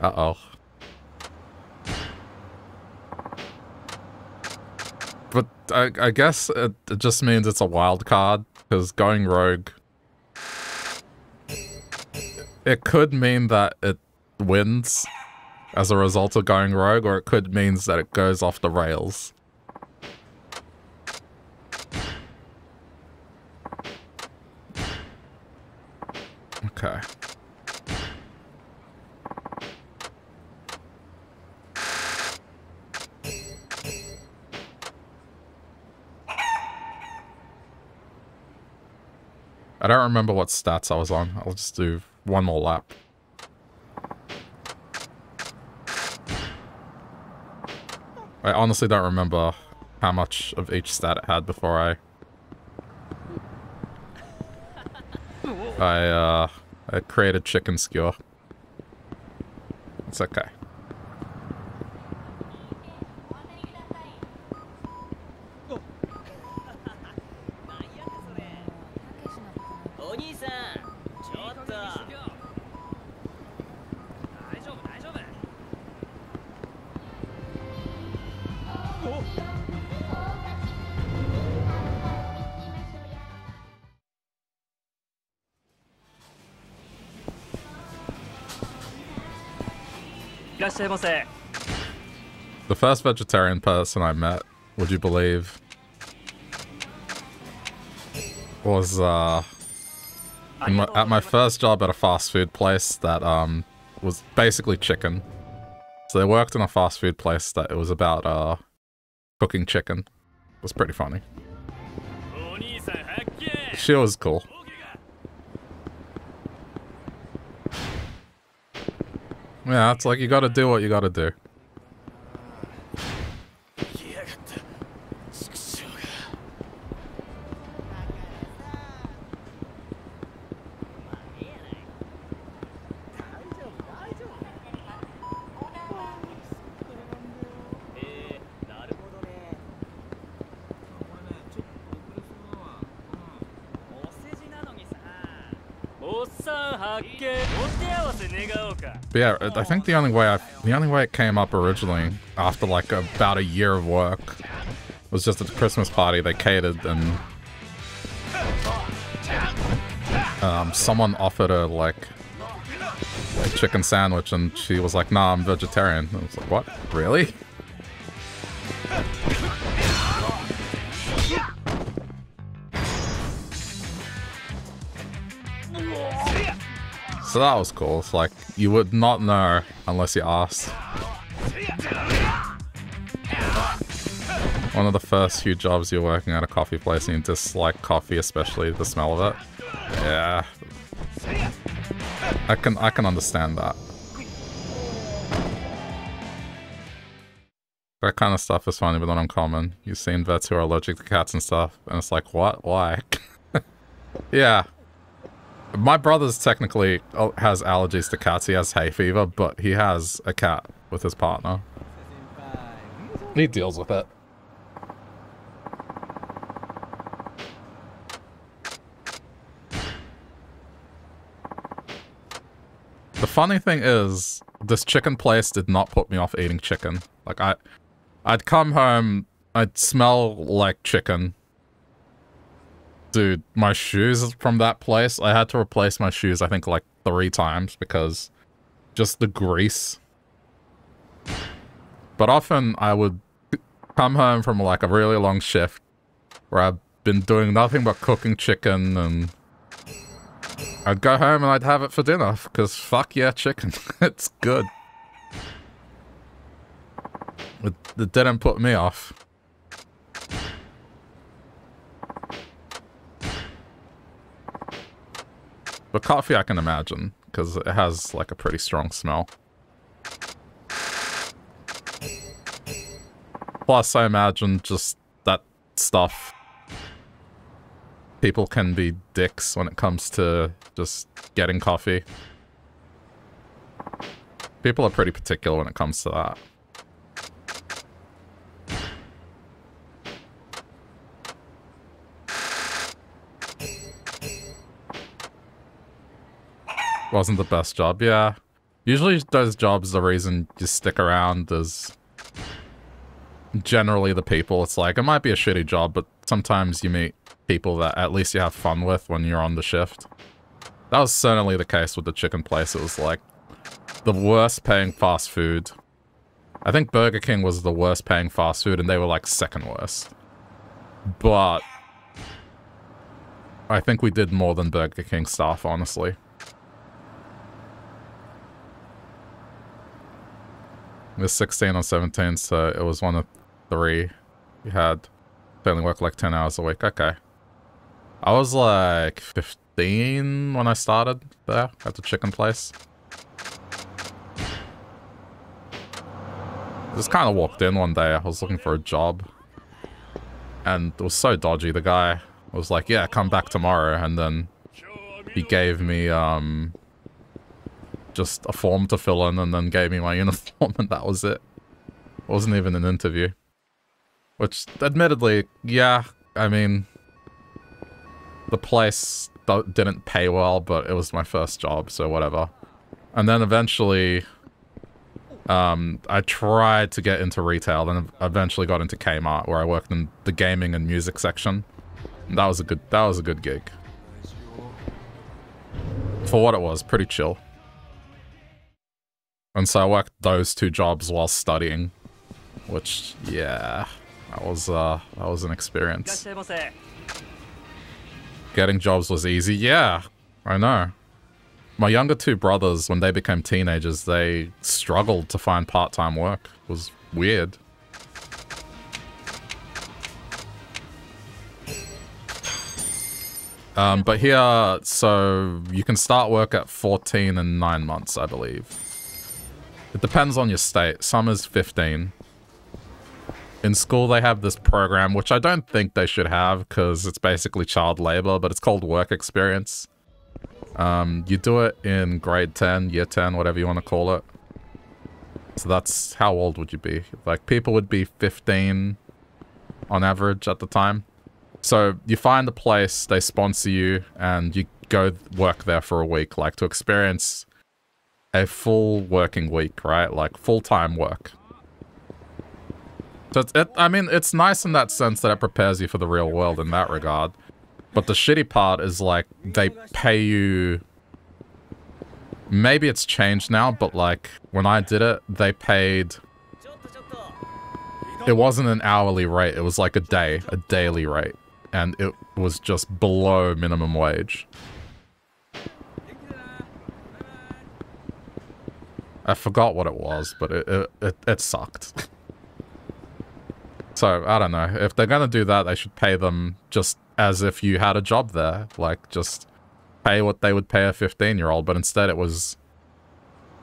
Uh-oh. But I guess it just means it's a wild card, because going rogue... It could mean that it wins as a result of going rogue, or it could mean that it goes off the rails. Okay. I don't remember what stats I was on. I'll just do one more lap. I honestly don't remember how much of each stat it had before I created chicken skewer. It's okay. The first vegetarian person I met, would you believe, was at my first job at a fast food place that was basically chicken. So they worked in a fast food place that it was about cooking chicken. It was pretty funny. She was cool. Yeah, it's like you gotta do what you gotta do. But yeah, I think the only way it came up originally, after like about a year of work, was just at the Christmas party they catered, and someone offered her like a chicken sandwich, and she was like, "Nah, I'm vegetarian." And I was like, "What? Really?" So that was cool. It's like, you would not know unless you asked. One of the first few jobs you're working at a coffee place and you dislike coffee, especially the smell of it. Yeah. I can understand that. That kind of stuff is funny but not uncommon. You've seen vets who are allergic to cats and stuff, and it's like, what? Why? Yeah. My brother's technically has allergies to cats. He has hay fever, but he has a cat with his partner. He deals with it. The funny thing is, this chicken place did not put me off eating chicken. Like, I'd come home, I'd smell like chicken. Dude, my shoes from that place, I had to replace my shoes, I think, like 3 times because just the grease. But often I would come home from like a really long shift where I've been doing nothing but cooking chicken, and I'd go home and I'd have it for dinner because fuck yeah, chicken. It's good. It didn't put me off. But coffee I can imagine, because it has like a pretty strong smell. Plus I imagine just that stuff, people can be dicks when it comes to just getting coffee. People are pretty particular when it comes to that. Wasn't the best job, yeah. Usually those jobs, the reason you stick around is generally the people. It's like, it might be a shitty job, but sometimes you meet people that at least you have fun with when you're on the shift. That was certainly the case with the chicken place. It was like the worst paying fast food. I think Burger King was the worst paying fast food and they were like second worst. But I think we did more than Burger King staff, honestly. It was 16 or 17, so it was 1 of 3. You had to only work like 10 hours a week. Okay. I was like 15 when I started there at the chicken place. Just kind of walked in one day. I was looking for a job. And it was so dodgy. The guy was like, yeah, come back tomorrow. And then he gave me... just a form to fill in and then gave me my uniform and that was it. It wasn't even an interview. Which, admittedly, yeah, I mean, the place didn't pay well, but it was my first job, so whatever. And then eventually, I tried to get into retail and eventually got into Kmart, where I worked in the gaming and music section. And that was a good gig. For what it was, pretty chill. And so I worked those 2 jobs while studying, which, yeah, that was an experience. Getting jobs was easy. Yeah, I know. My younger 2 brothers, when they became teenagers, they struggled to find part-time work. It was weird. But here, so you can start work at 14 and 9 months, I believe. It depends on your state. Some is 15. In school, they have this program, which I don't think they should have because it's basically child labor, but it's called work experience. You do it in grade 10, year 10, whatever you want to call it. So that's how old would you be? Like, people would be 15 on average at the time. So you find a place, they sponsor you, and you go work there for a week, like to experience a full working week, right? Like full-time work. So it's nice in that sense that it prepares you for the real world in that regard. But the shitty part is like they pay you, maybe it's changed now, but like when I did it, they paid, it wasn't an hourly rate, it was like a daily rate. And it was just below minimum wage. I forgot what it was, but it sucked. So, I don't know. If they're going to do that, they should pay them just as if you had a job there. Like, just pay what they would pay a 15-year-old. But instead it was,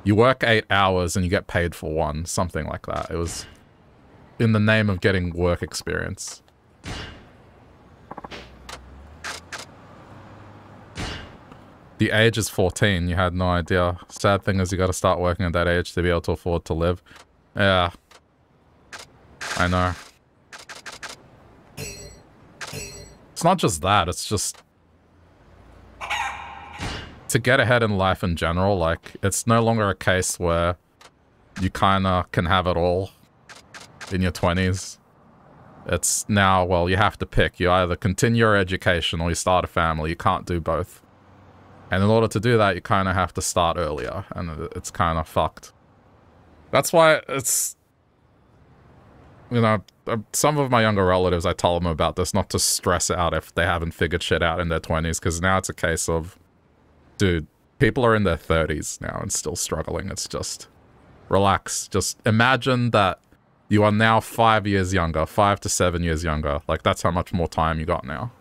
you work 8 hours and you get paid for 1. Something like that. It was in the name of getting work experience. The age is 14. You had no idea. Sad thing is you got to start working at that age to be able to afford to live. Yeah. I know. It's not just that. It's just... to get ahead in life in general, like, it's no longer a case where you kind of can have it all in your 20s. It's now, well, you have to pick. You either continue your education or you start a family. You can't do both. And in order to do that, you kind of have to start earlier. And it's kind of fucked. That's why it's... You know, some of my younger relatives, I tell them about this, not to stress out if they haven't figured shit out in their 20s. Because now it's a case of, dude, people are in their 30s now and still struggling. It's just... relax. Just imagine that you are now 5 years younger, 5 to 7 years younger. Like, that's how much more time you got now.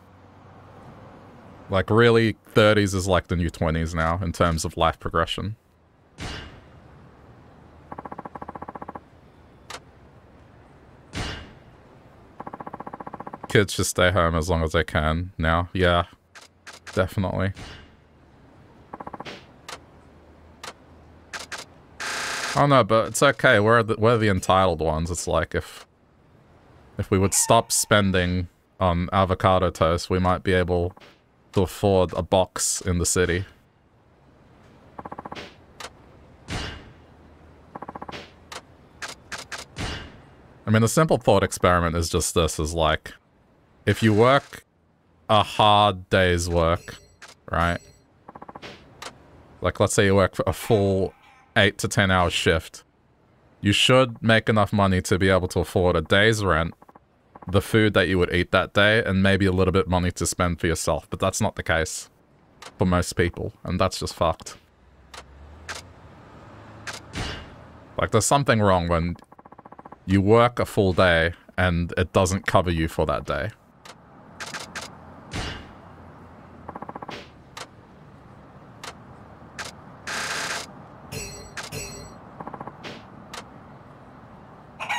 Like, really, 30s is like the new 20s now in terms of life progression. Kids should stay home as long as they can now. Yeah, definitely. Oh no, but it's okay, we're the entitled ones. It's like, if we would stop spending on avocado toast, we might be able to afford a box in the city. I mean, the simple thought experiment is just this, is like, if you work a hard day's work, right? Like, let's say you work for a full 8 to 10 hour shift, you should make enough money to be able to afford a day's rent, the food that you would eat that day, and maybe a little bit money to spend for yourself. But that's not the case for most people, and that's just fucked. Like, there's something wrong when you work a full day and it doesn't cover you for that day.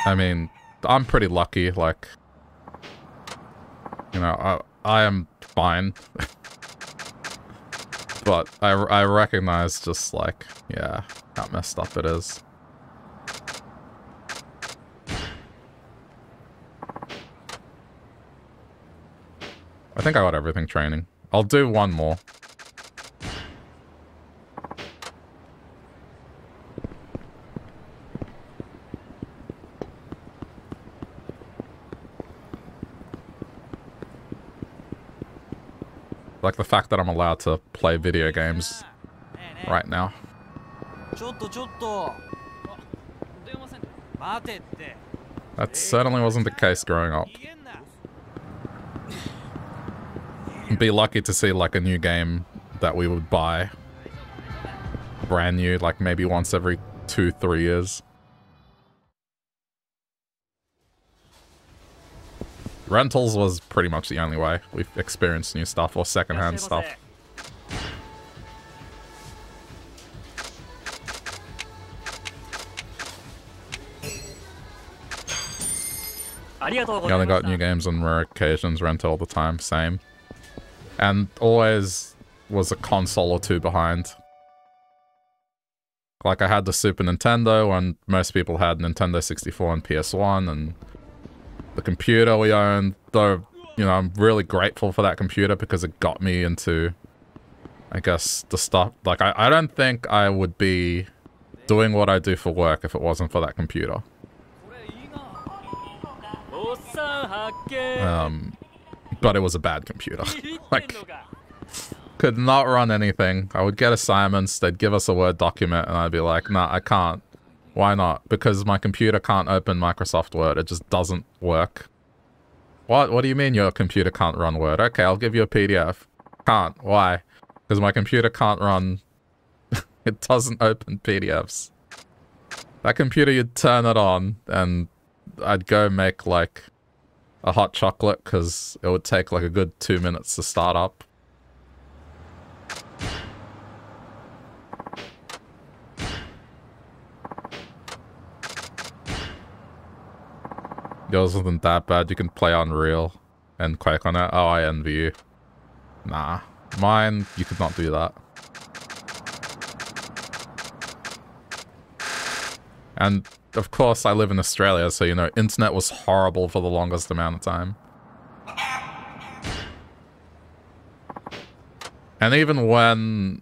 I mean, I'm pretty lucky, like, you know, I am fine, but I recognize just, like, yeah, how messed up it is. I think I got everything training. I'll do one more. Like, the fact that I'm allowed to play video games right now. That certainly wasn't the case growing up. Be lucky to see, like, a new game that we would buy. Brand new, like, maybe once every 2-3 years. Rentals was pretty much the only way we've experienced new stuff, or secondhand stuff. You only got new games on rare occasions, rent all the time, same. And always was a console or two behind. Like, I had the Super Nintendo, and most people had Nintendo 64 and PS1, and... the computer we owned, though, you know, I'm really grateful for that computer because it got me into, I guess, the stuff. Like, I don't think I would be doing what I do for work if it wasn't for that computer. But it was a bad computer. Like, could not run anything. I would get assignments, they'd give us a Word document, and I'd be like, nah, I can't. Why not? Because my computer can't open Microsoft Word. It just doesn't work. What? What do you mean your computer can't run Word? Okay, I'll give you a PDF. Can't. Why? Because my computer can't run... it doesn't open PDFs. That computer, you'd turn it on, and I'd go make, like, a hot chocolate, because it would take, like, a good 2 minutes to start up. Yours isn't that bad. You can play Unreal and Quake on it. Oh, I envy you. Nah. Mine, you could not do that. And, of course, I live in Australia, so, you know, internet was horrible for the longest amount of time. And even when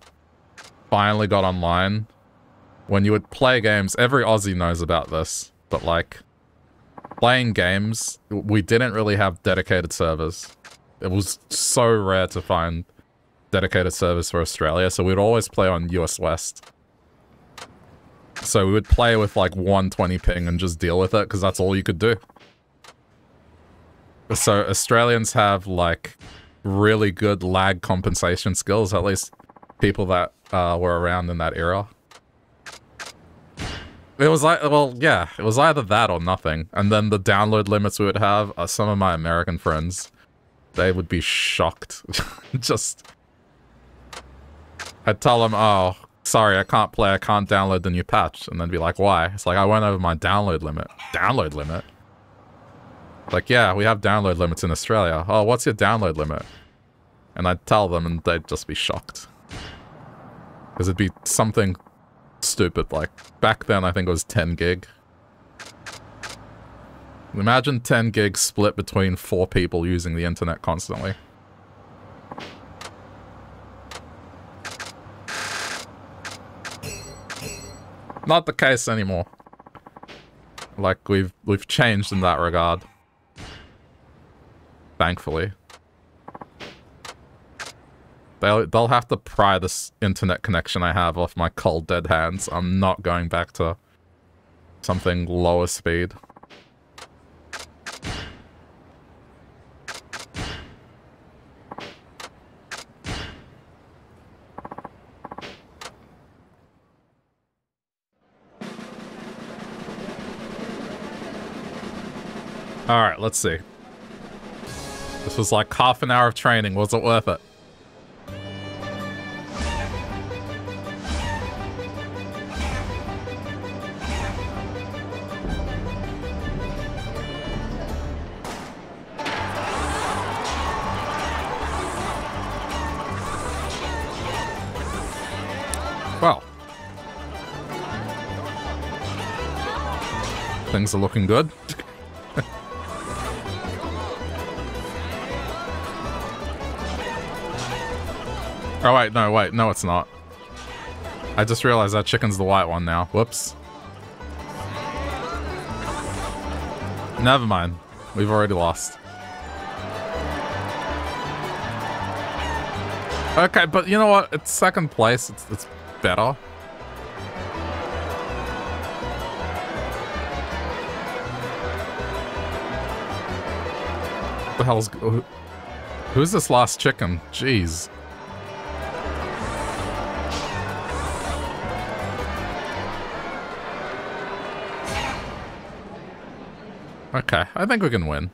finally got online, when you would play games, every Aussie knows about this, but, like... playing games, we didn't really have dedicated servers. It was so rare to find dedicated servers for Australia, so we'd always play on US West. So we would play with like 120 ping and just deal with it, because that's all you could do. So Australians have like really good lag compensation skills, at least people that were around in that era. It was like, well, yeah, it was either that or nothing. And then the download limits we would have are some of my American friends. They would be shocked. Just, I'd tell them, oh, sorry, I can't play, I can't download the new patch. And then be like, why? It's like, I went over my download limit. Download limit? Like, yeah, we have download limits in Australia. Oh, what's your download limit? And I'd tell them and they'd just be shocked. Because it'd be something stupid, like, back then I think it was 10 gig. Imagine 10 gig split between 4 people using the internet constantly. Not the case anymore. Like, we've changed in that regard. Thankfully. They'll have to pry this internet connection I have off my cold dead hands. I'm not going back to something lower speed. Alright, let's see. This was like half an hour of training. Was it worth it? Things are looking good. Oh wait, no it's not. I just realized that chicken's the white one now. Whoops. Never mind. We've already lost. Okay, but you know what? It's second place. It's better. The hell's who's this last chicken? Jeez. Okay, I think we can win.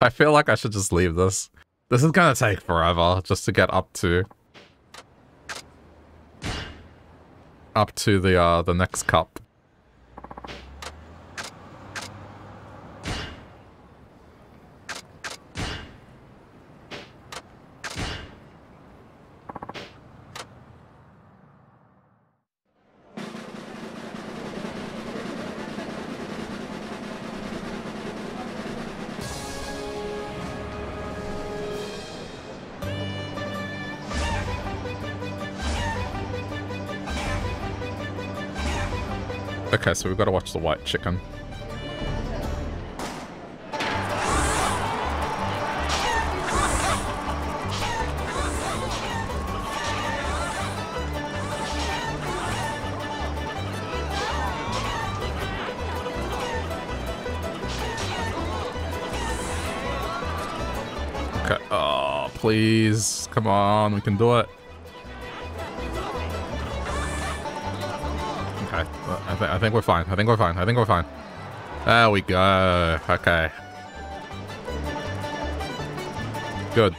I feel like I should just leave this. This is gonna take forever just to get up to the next cup. Okay, so we've got to watch the white chicken. Okay, oh, please, come on, we can do it. I think we're fine. I think we're fine. There we go. Okay. Good.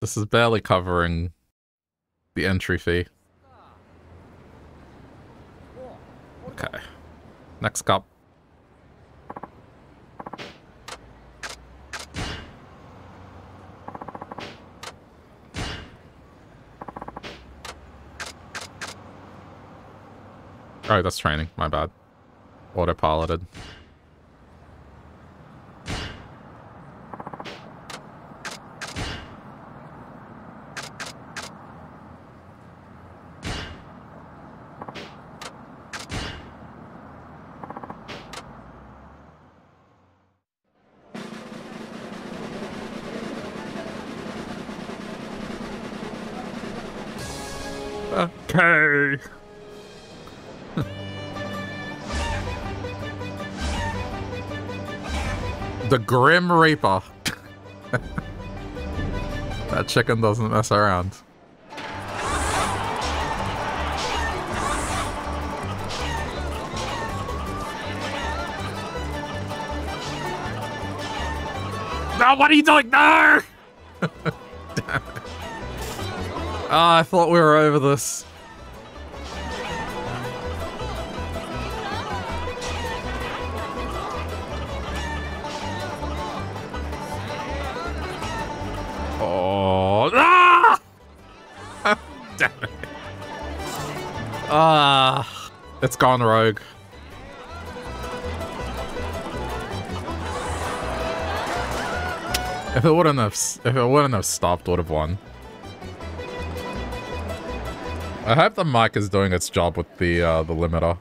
This is barely covering the entry fee. Okay. Next cup. Oh, that's training. My bad. Autopiloted. Okay. The Grim Reaper. That chicken doesn't mess around. No, what are you doing? No! Damn it. Oh, I thought we were over this. It's gone rogue. If it wouldn't have stopped, would have won. I hope the mic is doing its job with the limiter.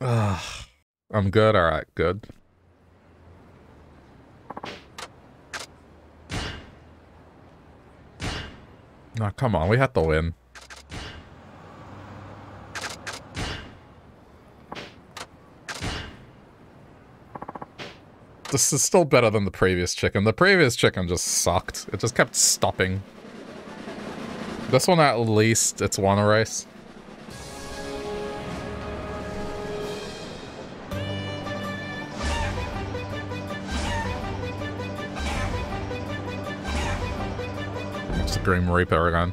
I'm good. All right, good. Oh, come on, we have to win. This is still better than the previous chicken. The previous chicken just sucked. It just kept stopping. This one, at least, it's won a race. Grim Reaper again.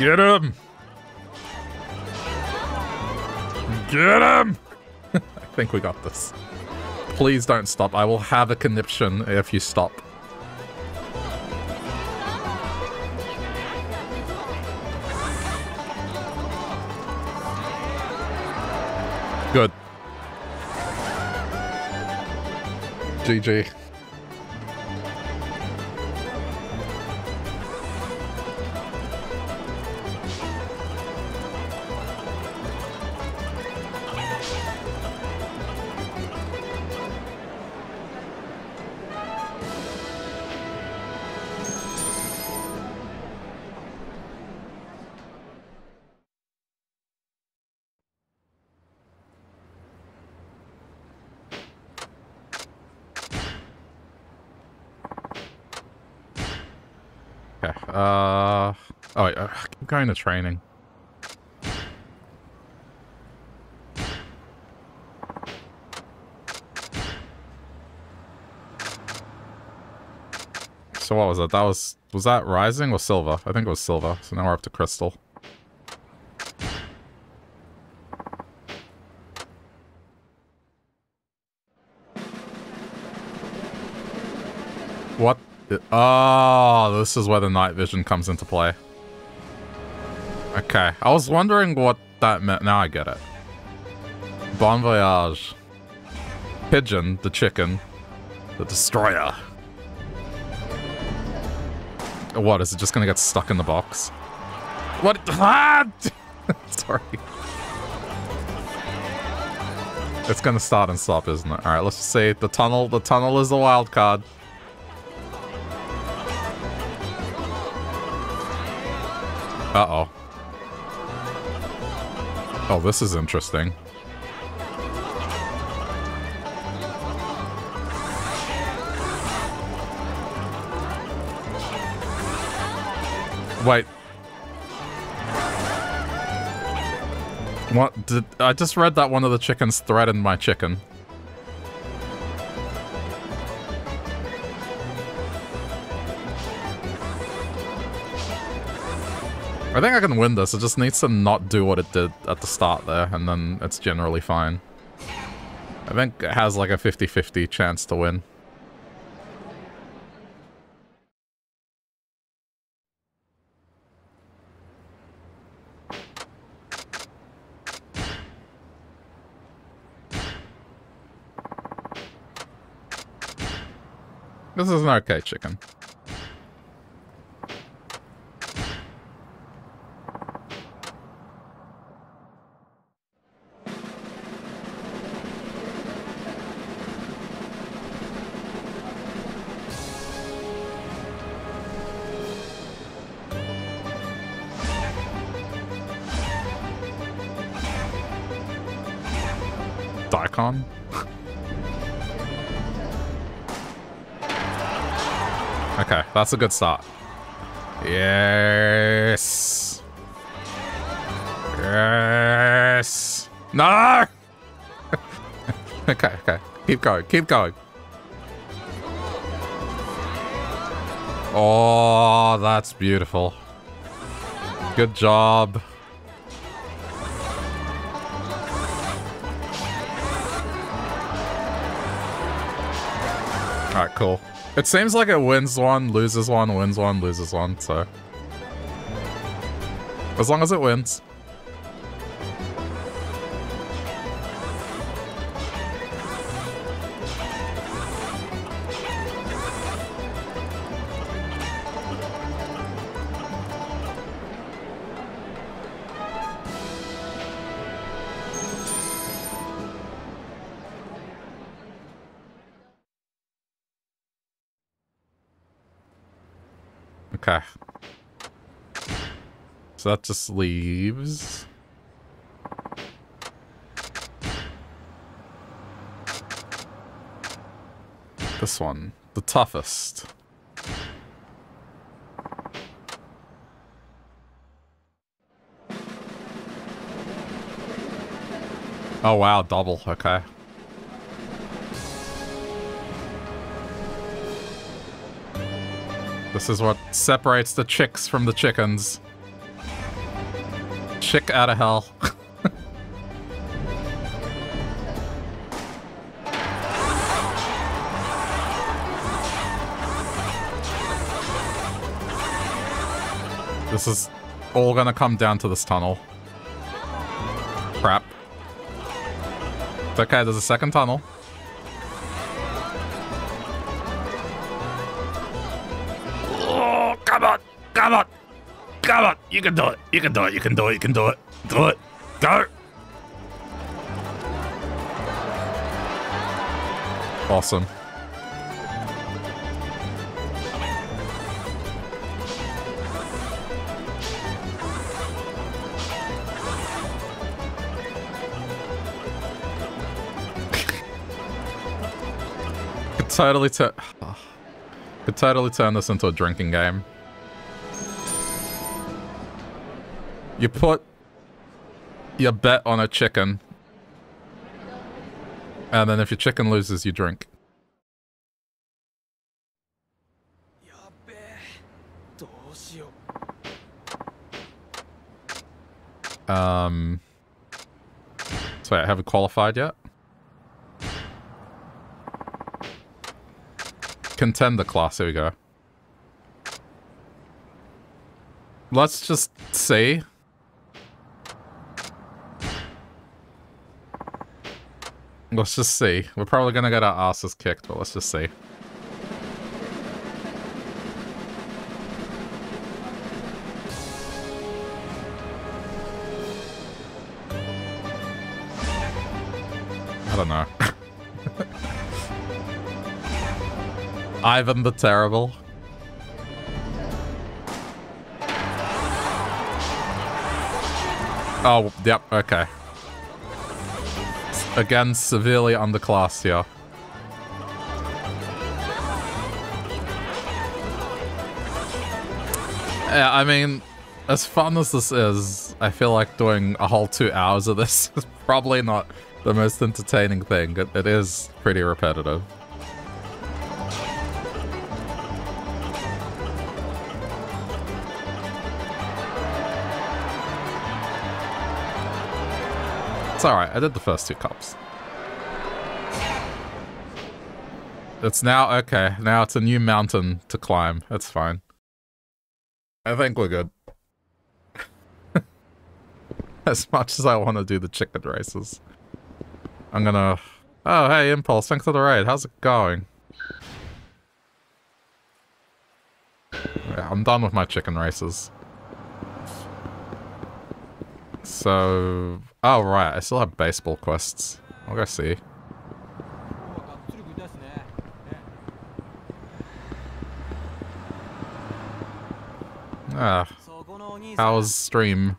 Get him! Get him! I think we got this. Please don't stop. I will have a conniption if you stop. Good. GG. Going to training. So what was it? That was that Rising or Silver? I think it was Silver. So now we're up to Crystal. What? Oh, this is where the night vision comes into play. Okay, I was wondering what that meant. Now I get it. Bon voyage. Pigeon, the chicken, the destroyer. What, is it just gonna get stuck in the box? What? Ah! Sorry. It's gonna start and stop, isn't it? Alright, let's just see. The tunnel is the wild card. Uh-oh. Oh, this is interesting. Wait. What did I just read that one of the chickens threatened my chicken? I think I can win this, it just needs to not do what it did at the start there, and then it's generally fine. I think it has like a 50-50 chance to win. This is an okay chicken. Daikon? Okay, that's a good start. Yes. Yes. No. Okay, okay. Keep going. Keep going. Oh, that's beautiful. Good job. All right, cool. It seems like it wins one, loses one, wins one, loses one, so... as long as it wins. Okay. So that just leaves... this one. The toughest. Oh wow, double. Okay. This is what separates the chicks from the chickens. Chick out of hell. This is all gonna come down to this tunnel. Crap. It's okay, there's a second tunnel. Come on! Come on! You can do it! You can do it! You can do it! You can do it! Do it! Go! Awesome. Could totally turn this into a drinking game. You put your bet on a chicken, and then if your chicken loses, you drink. So wait, I haven't qualified yet. Contender class, here we go. Let's just see. Let's just see. We're probably gonna get our asses kicked, but let's just see. I don't know. Ivan the Terrible. Oh, yep, okay. Again, severely underclassed here. Yeah, I mean, as fun as this is, I feel like doing a whole 2 hours of this is probably not the most entertaining thing. It is pretty repetitive. It's alright, I did the first two cups. It's now, okay, now it's a new mountain to climb. That's fine. I think we're good. As much as I want to do the chicken races. I'm gonna... Oh, hey, Impulse, thanks for the raid. How's it going? Yeah, I'm done with my chicken races. So... Oh, right, I still have baseball quests. I'll go see. Ah, how's stream?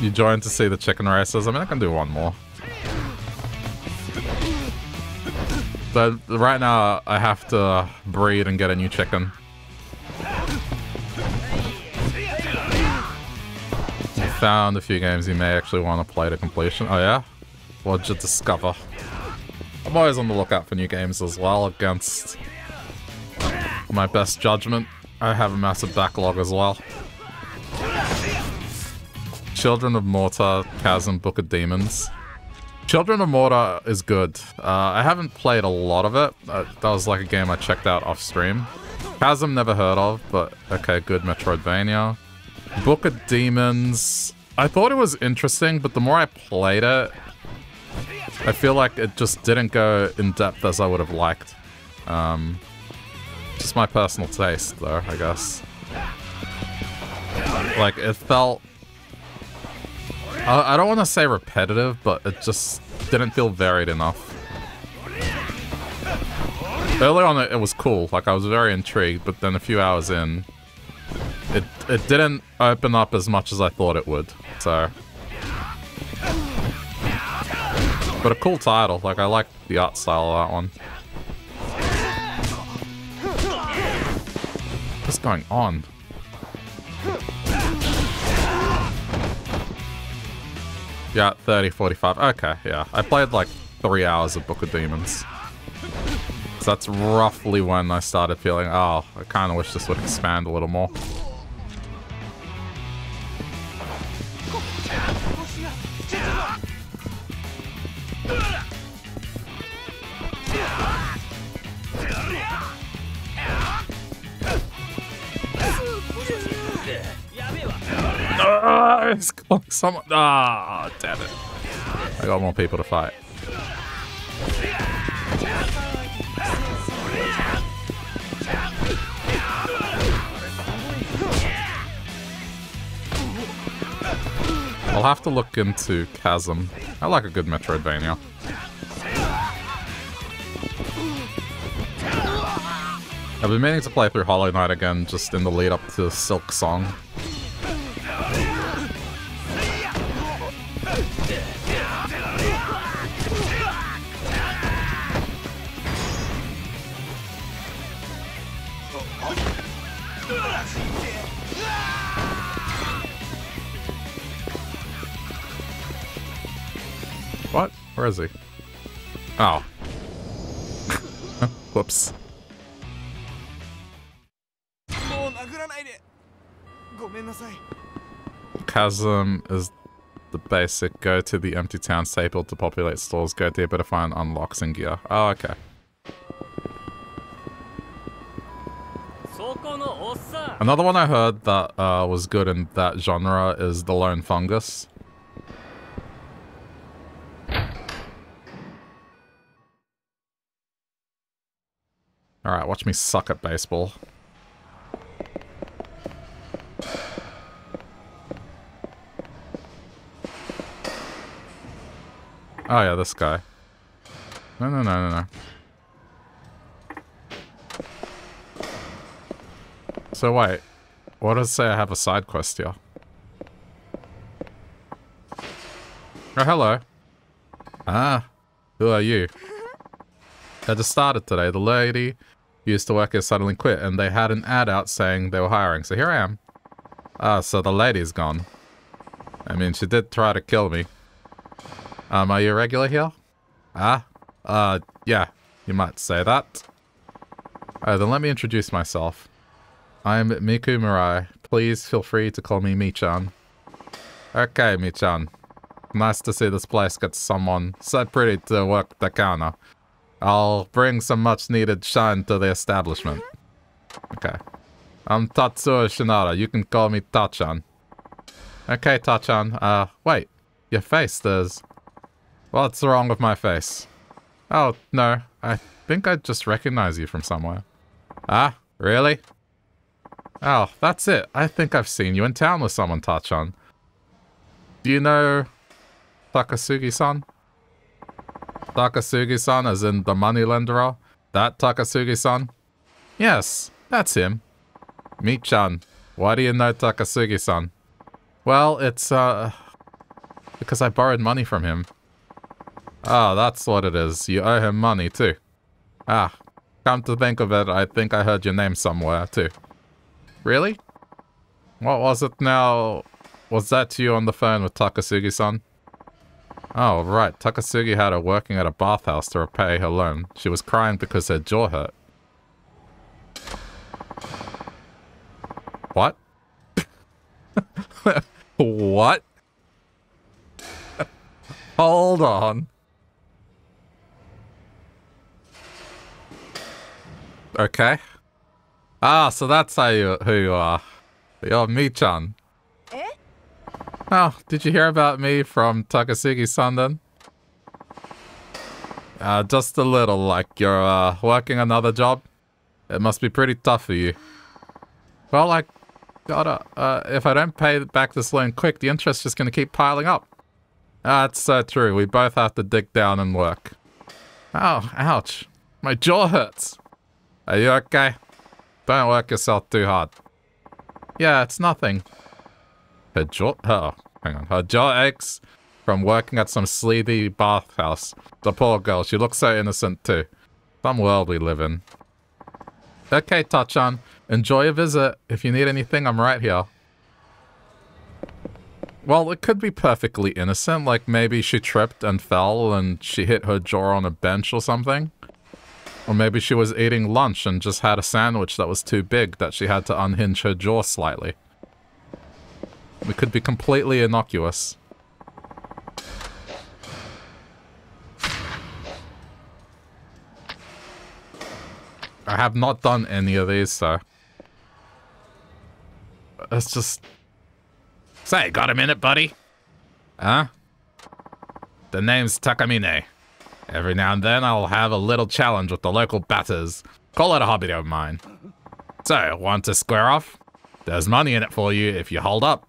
You joined to see the chicken races? I mean, I can do one more. But right now, I have to breed and get a new chicken. I found a few games you may actually want to play to completion. Oh, yeah? What did you discover? I'm always on the lookout for new games as well, against my best judgment. I have a massive backlog as well. Children of Morta, Chasm, Book of Demons. Children of Morta is good. I haven't played a lot of it. That was like a game I checked out off stream. Chasm, never heard of, but okay, good Metroidvania. Book of Demons. I thought it was interesting, but the more I played it, I feel like it just didn't go in depth as I would have liked. Just my personal taste, though, I guess. Like, it felt... I don't want to say repetitive, but it just didn't feel varied enough. Early on, it was cool. Like, I was very intrigued, but then a few hours in, it didn't open up as much as I thought it would, so... But a cool title, like I like the art style of that one. What's going on? Yeah, 30, 45, okay, yeah. I played like 3 hours of Book of Demons. So that's roughly when I started feeling, oh, I kind of wish this would expand a little more. It's someone. Ah, oh, damn it. I got more people to fight. I'll have to look into Chasm. I like a good Metroidvania. I've been meaning to play through Hollow Knight again, just in the lead up to Silk Song. What? Where is he? Oh. Whoops. Chasm is the basic. Go to the empty town staple to populate stores. Go there, but find unlocks and gear. Oh, okay. Another one I heard that was good in that genre is The Lone Fungus. Alright, watch me suck at baseball. Oh yeah, this guy. No. So wait, what does it say I have a side quest here? Oh, hello. Ah, who are you? I just started today. The lady used to work here suddenly quit, and they had an ad out saying they were hiring, so here I am. Ah, so the lady's gone. I mean, she did try to kill me. Are you a regular here? Ah? Yeah, you might say that. Alright, then let me introduce myself. I'm Miku Murai. Please feel free to call me Michan. Okay, Michan. Nice to see this place get someone so pretty to work the counter. I'll bring some much-needed shine to the establishment. Okay. I'm Tetsuo Shinada. You can call me Tachan. Okay, Tachan. Wait. Your face, there's... What's wrong with my face? Oh, no. I think I just recognize you from somewhere. Ah, really? Oh, that's it. I think I've seen you in town with someone, Tachan. Do you know... Takasugi-san? Takasugi-san as in the moneylender? That Takasugi-san? Yes, that's him. Michan, why do you know Takasugi-san? Well, it's, because I borrowed money from him. Ah, that's what it is. You owe him money, too. Ah, come to think of it, I think I heard your name somewhere, too. Really? What was it now? Was that you on the phone with Takasugi-san? Oh, right. Takasugi had her working at a bathhouse to repay her loan. She was crying because her jaw hurt. What? What? Hold on. Okay. Ah, so that's how who you are. You're Michan. Oh, did you hear about me from Takasugi-san then? Just a little, like you're working another job. It must be pretty tough for you. Well, I gotta, if I don't pay back this loan quick, the interest's just gonna keep piling up. That's so true, we both have to dig down and work. Oh, ouch. My jaw hurts. Are you okay? Don't work yourself too hard. Yeah, it's nothing. Her jaw, oh, hang on. Her jaw aches from working at some sleazy bathhouse. The poor girl, she looks so innocent too. Some world we live in. Okay, Tachan, enjoy your visit. If you need anything, I'm right here. Well, it could be perfectly innocent. Like maybe she tripped and fell and she hit her jaw on a bench or something. Or maybe she was eating lunch and just had a sandwich that was too big that she had to unhinge her jaw slightly. We could be completely innocuous. I have not done any of these, so... Let's just... Say, got a minute, buddy? Huh? The name's Takamine. Every now and then I'll have a little challenge with the local batters. Call it a hobby of mine. So, want to square off? There's money in it for you if you hold up.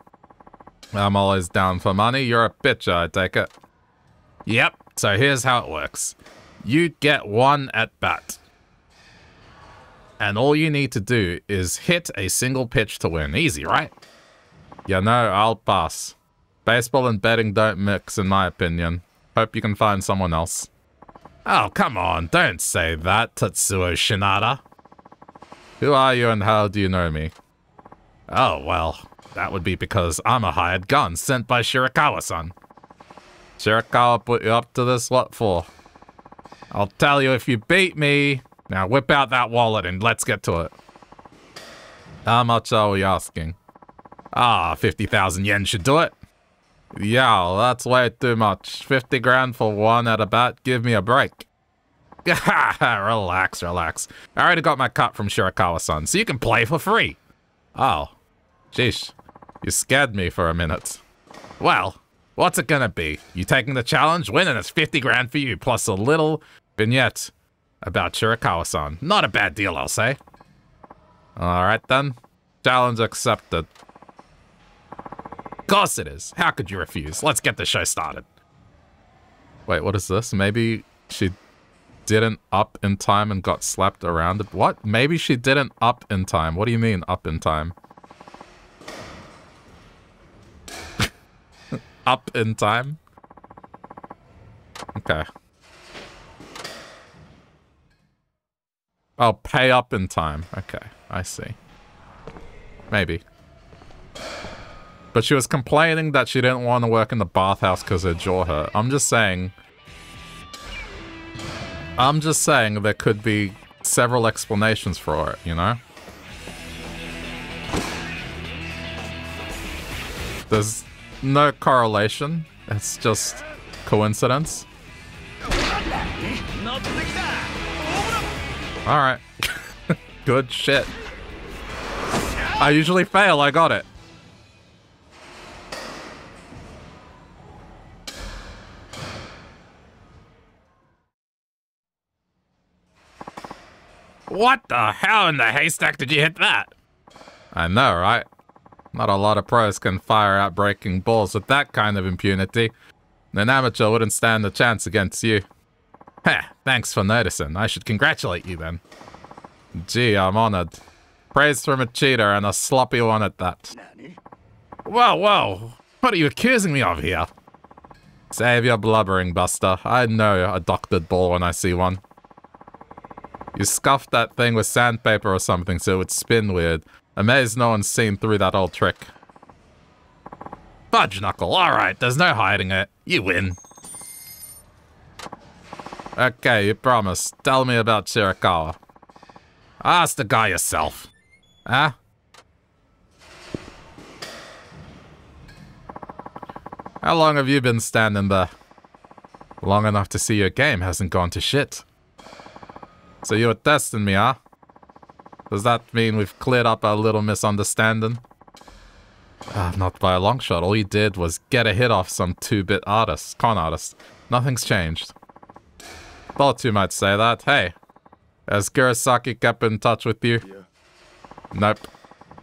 I'm always down for money. You're a bitch, I take it. Yep, so here's how it works. You get one at bat. And all you need to do is hit a single pitch to win. Easy, right? You know, I'll pass. Baseball and betting don't mix, in my opinion. Hope you can find someone else. Oh, come on. Don't say that, Tetsuo Shinada. Who are you and how do you know me? Oh, well... That would be because I'm a hired gun sent by Shirakawa-san. Shirakawa put you up to this lot for? I'll tell you if you beat me. Now whip out that wallet and let's get to it. How much are we asking? Ah, 50,000 yen should do it. Yeah, that's way too much. 50 grand for one at a bat. Give me a break. Relax, relax. I already got my cut from Shirakawa-san, so you can play for free. Oh, jeez. You scared me for a minute. Well, what's it gonna be? You taking the challenge, winning is 50 grand for you, plus a little vignette about Shirakawa-san. Not a bad deal, I'll say. Alright then. Challenge accepted. Of course it is. How could you refuse? Let's get the show started. Wait, what is this? Maybe she didn't up in time and got slapped around. What? Maybe she didn't up in time. What do you mean up in time? Up in time? Okay. I'll pay up in time. Okay, I see. Maybe. But she was complaining that she didn't want to work in the bathhouse because her jaw hurt. I'm just saying there could be several explanations for it, you know? There's no correlation. It's just coincidence. Alright. Good shit. I usually fail, I got it. What the hell in the haystack did you hit that? I know, right? Not a lot of pros can fire out breaking balls with that kind of impunity. An amateur wouldn't stand a chance against you. Heh, thanks for noticing. I should congratulate you then. Gee, I'm honored. Praise from a cheater and a sloppy one at that. Whoa, whoa! What are you accusing me of here? Save your blubbering, Buster. I know a doctored ball when I see one. You scuffed that thing with sandpaper or something so it would spin weird. Amazed no one's seen through that old trick. Fudge knuckle, alright, there's no hiding it. You win. Okay, you promised. Tell me about Shirakawa. Ask the guy yourself. Huh? How long have you been standing there? Long enough to see your game hasn't gone to shit. So you were testing me, huh? Does that mean we've cleared up our little misunderstanding? Not by a long shot. All you did was get a hit off some two-bit artist, con artist. Nothing's changed. Thought you might say that. Hey, has Kurosaki kept in touch with you? Yeah. Nope.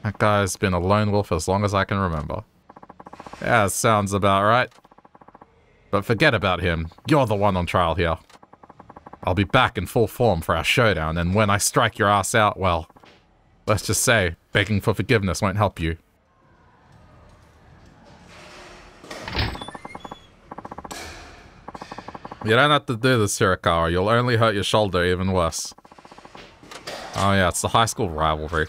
That guy's been a lone wolf as long as I can remember. Yeah, sounds about right. But forget about him. You're the one on trial here. I'll be back in full form for our showdown, and when I strike your ass out, well, let's just say, begging for forgiveness won't help you. You don't have to do this, Shirakawa. You'll only hurt your shoulder even worse. Oh yeah, it's the high school rivalry.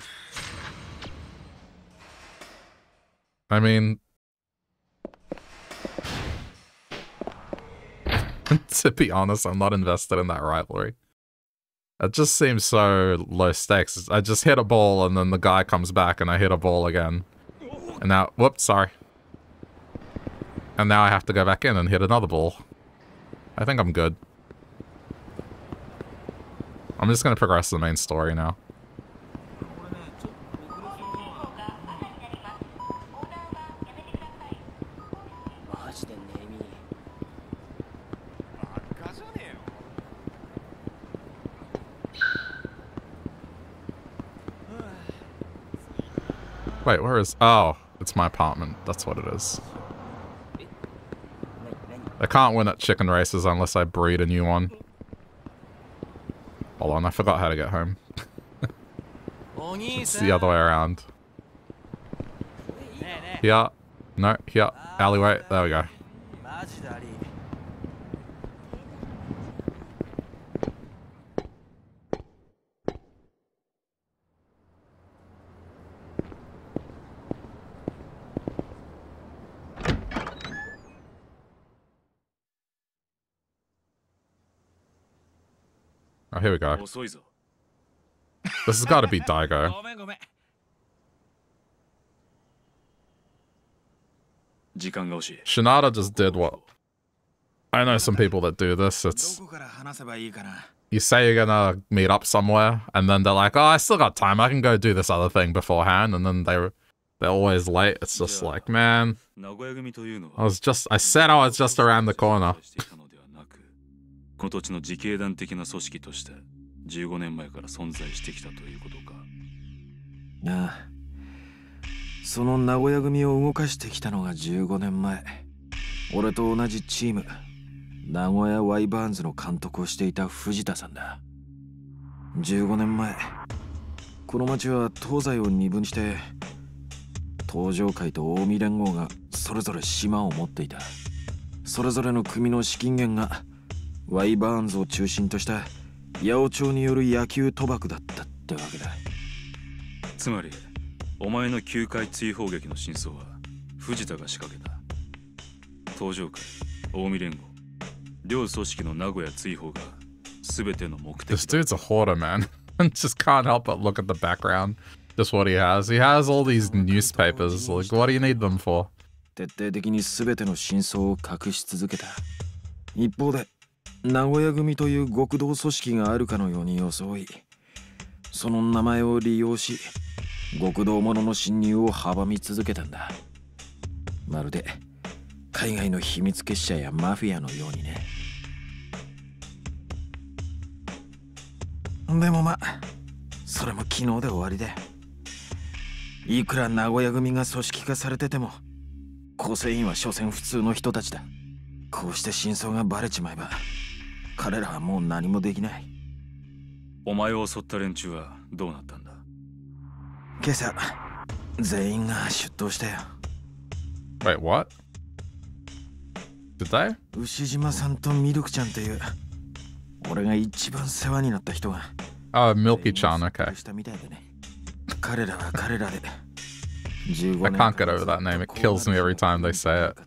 I mean... to be honest, I'm not invested in that rivalry. It just seems so low stakes. I just hit a ball and then the guy comes back and I hit a ball again. And now, whoops, sorry. And now I have to go back in and hit another ball. I think I'm good. I'm just gonna progress the main story now. Wait, where is... Oh, it's my apartment. That's what it is. I can't win at chicken races unless I breed a new one. Hold on, I forgot how to get home. It's the other way around. Here. No, here. Alleyway. There we go. Oh, here we go. This has got to be Daigo. Shinada just did what... I know some people that do this. It's... You say you're gonna meet up somewhere, and then they're like, oh, I still got time. I can go do this other thing beforehand. And then they're always late. It's just like, man... I said I was just around the corner. この土地の自警団的な組織として15年前から存在してきたということか。ああ。その名古屋組を動かしてきたのが15年前。俺と同じチーム、名古屋ワイバーンズの監督をしていた藤田さんだ。15年前、この町は東西を二分して、東上会と近江連合がそれぞれ島を持っていた。それぞれの組の資金源が ワイバーンズを中心とした八百長による野球賭博だったってわけだ。つまり、お前の9回追放劇の真相は藤田が仕掛けた。東上会、近江連合、両組織の名古屋追放が全ての目的だ。This dude's a hoarder, man. Just can't help but look at the background. Just what he has. He has all these newspapers. Like, what do you need them for? Wait, what? Did they? Oh, Milky-chan, okay. I can't get over that name, it kills me every time they say it.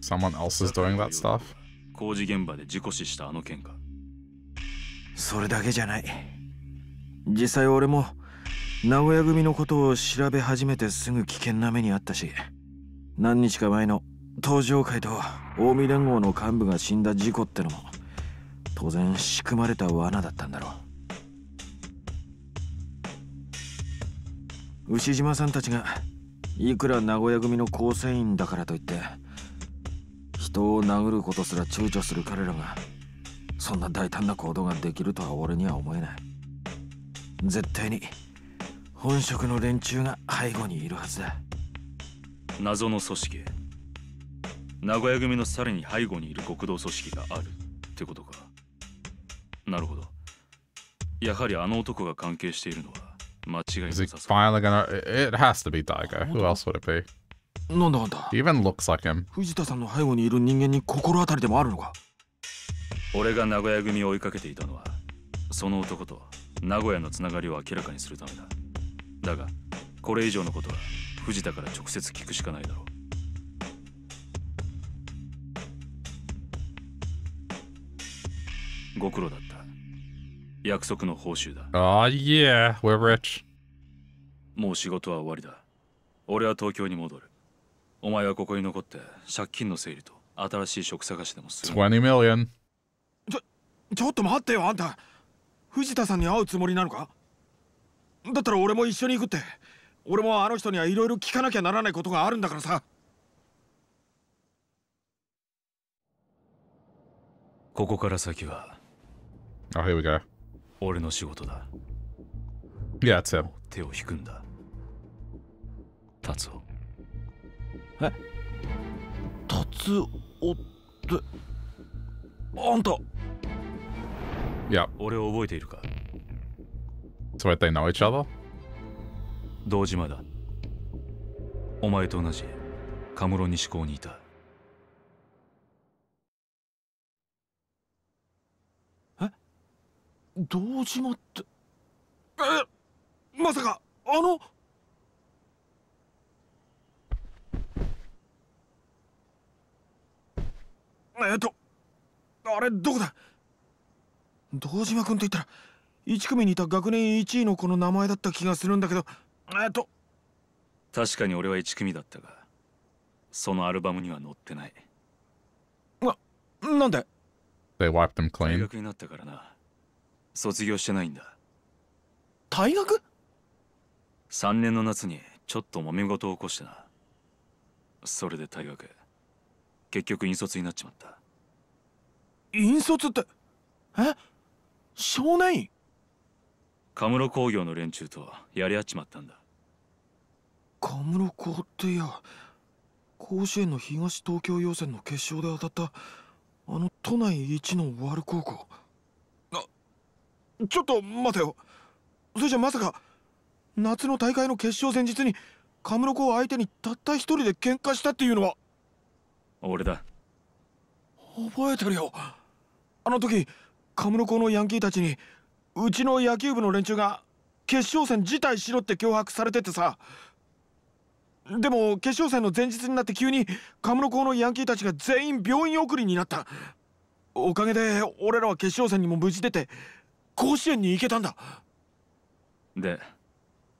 Someone else is doing that stuff? Is he finally gonna... It has to be Daigo. Who else would it be? He even looks like him. Oh yeah, we're rich. $20 million. Oh, here we go. Yeah, it's him. Tatsuo. Huh? Tatsuo... Yeah. So wait, they know each other? They wiped them clean. Kamurochoっていや、甲子園の東東京予選の決勝で当たったあの都内一の悪高校。あ、ちょっと待てよ。それじゃまさか夏の大会の決勝前日にKamurochoを相手にたった一人で喧嘩したっていうのは。俺だ。覚えてるよ。あの時Kamurochoのヤンキーたちにうちの野球部の連中が決勝戦辞退しろって脅迫されててさ。でも決勝戦の前日になって急にKamurochoのヤンキーたちが全員病院送りになった。おかげで俺らは決勝戦にも無事出て甲子園に行けたんだ。で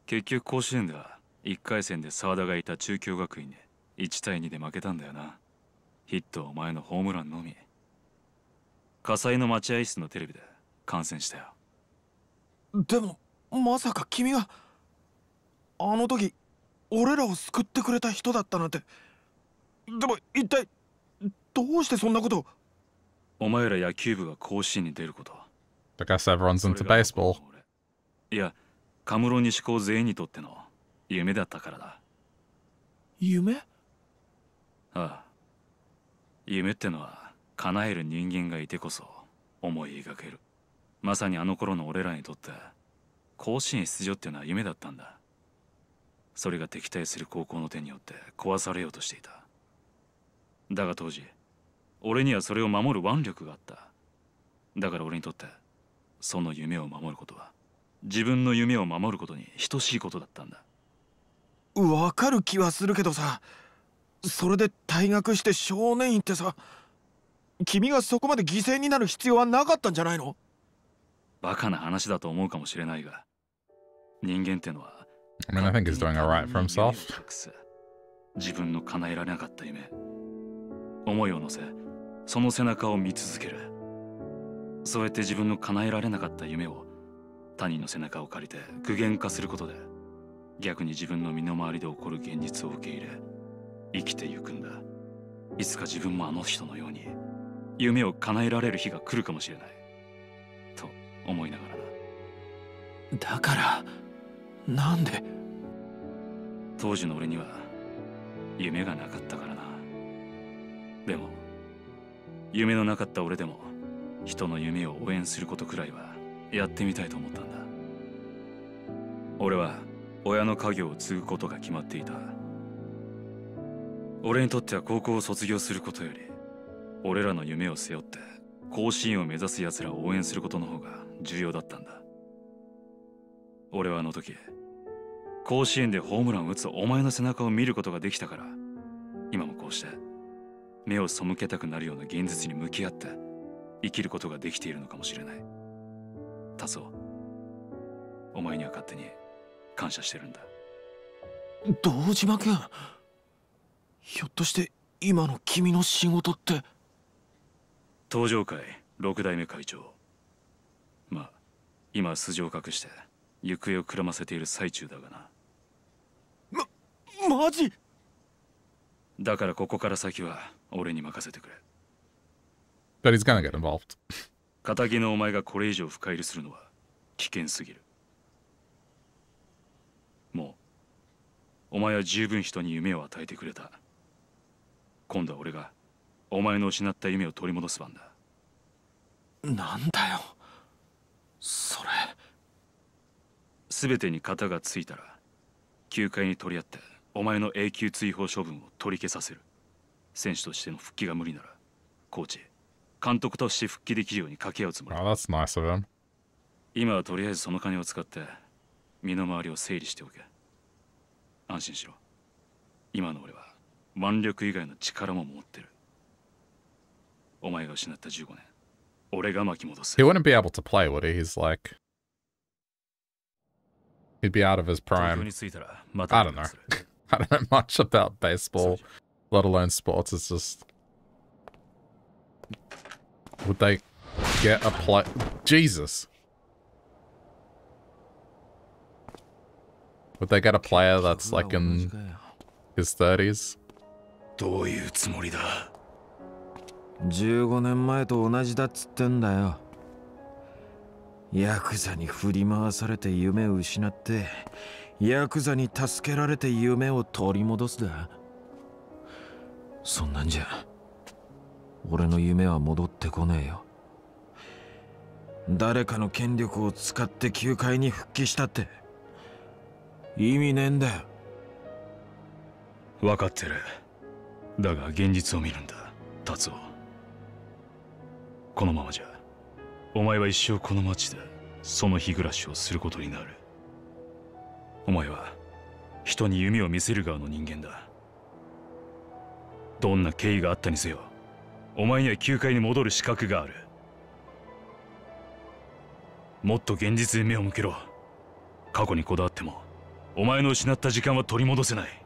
結局甲子園では1回戦で沢田がいた中京学院で1対2で負けたんだよな。ヒットはお前のホームランのみ。火災の待合室のテレビで観戦したよ。でもまさか君があの時俺らを救ってくれた人だったなんて。でも一体どうしてそんなことを。お前ら野球部が甲子園に出ること。I guess everyone's into baseball。 いや、カムロ西高全員にとっての夢だったからだ。夢？ああ、夢ってのは叶える人間がいてこそ思い描ける。まさにあの頃の俺らにとって甲子園出場っていうのは夢だったんだ。それが敵対する高校の手によって壊されようとしていた。だが当時俺にはそれを守る腕力があった。だから俺にとってその夢を守ることは自分の夢を守ることに等しいことだったんだ。わかる気はするけどさ、それで退学して少年院ってさ、君がそこまで犠牲になる必要はなかったんじゃないの？バカな話だと思うかもしれないが、人間ってのは I think he's doing alright for himself。 自分の叶えられなかった夢、思いを乗せ、その背中を見続ける。そうやって自分の叶えられなかった夢を他人の背中を借りて具現化することで、逆に自分の身の回りで起こる現実を受け入れ生きてゆくんだ。いつか自分もあの人のように夢を叶えられる日が来るかもしれないと思いながらな。だからなんで当時の俺には夢がなかったからな。でも夢のなかった俺でも人の夢を応援することくらいはやってみたいと思ったんだ。俺は親の家業を継ぐことが決まっていた。俺にとっては高校を卒業することより俺らの夢を背負って甲子園を目指す奴らを応援することの方が重要だったんだ。俺はあの時甲子園でホームランを打つお前の背中を見ることができたから、今もこうして目を背けたくなるような現実に向き合って生きることができているのかもしれない。達夫、お前には勝手に感謝してるんだ。堂島君、ひょっとして今の君の仕事って。東上会6代目会長。まあ今は素性を隠して行方をくらませている最中だがな。マジだからここから先は俺に任せてくれ。But he's gonna get involved. 片木のお前がこれ以上深入りするのは危険すぎる。もうお前は十分人に夢を与えてくれた。今度は俺がお前の失った夢を取り戻す番だ。なんだよそれ。全てに片がついたら球界に取り合ってお前の永久追放処分を取り消させる。選手としての復帰が無理ならコーチ、監督として復帰できるように掛け合うつもりだ。That's nice of him。 今はとりあえずその金を使って身の回りを整理しておけ。安心しろ。今の俺は腕力以外の力も持ってる。お前が失った15年、俺が巻き戻す。He wouldn't be able to play, would he? He's like, he'd be out of his prime. I don't know. I don't know much about baseball, let alone sports. It's just, would they get a play? Jesus. Would they get a player that's like in his 30s? どういうつもりだ。15年前と同じだっつってんだよ。ヤクザに振り回されて夢を失って Yakuzaに助けられて夢を取り戻すだ。そんなんじゃ、俺の夢は戻ってこねえよ。誰かの権力を使って球界に復帰したって意味ねえんだよ。分かってる。だが現実を見るんだ、達夫。このままじゃ、お前は一生この町でその日暮らしをすることになる。お前は人に夢を見せる側の人間だ。どんな経緯があったにせよ、お前には球界に戻る資格がある。もっと現実に目を向けろ。過去にこだわっても、お前の失った時間は取り戻せない。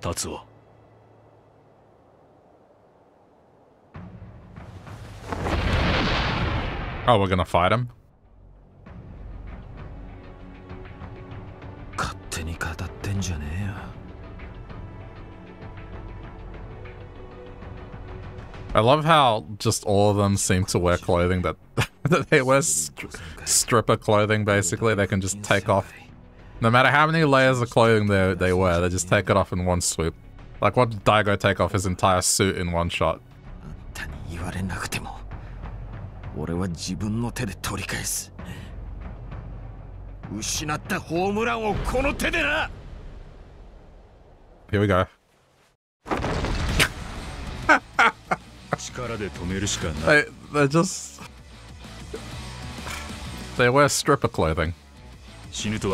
達夫。Oh, we're gonna fight him? 勝手に語ってんじゃねえよ。I love how just all of them seem to wear clothing that they wear stripper clothing, basically. They can just take off. No matter how many layers of clothing they wear, they just take it off in one swoop. Like, what did Daigo take off his entire suit in one shot? 俺は自分の手で取り返す。失ったホームランをこの手でな。Here we go. 力で止めるしかない。They just wear stripper clothing.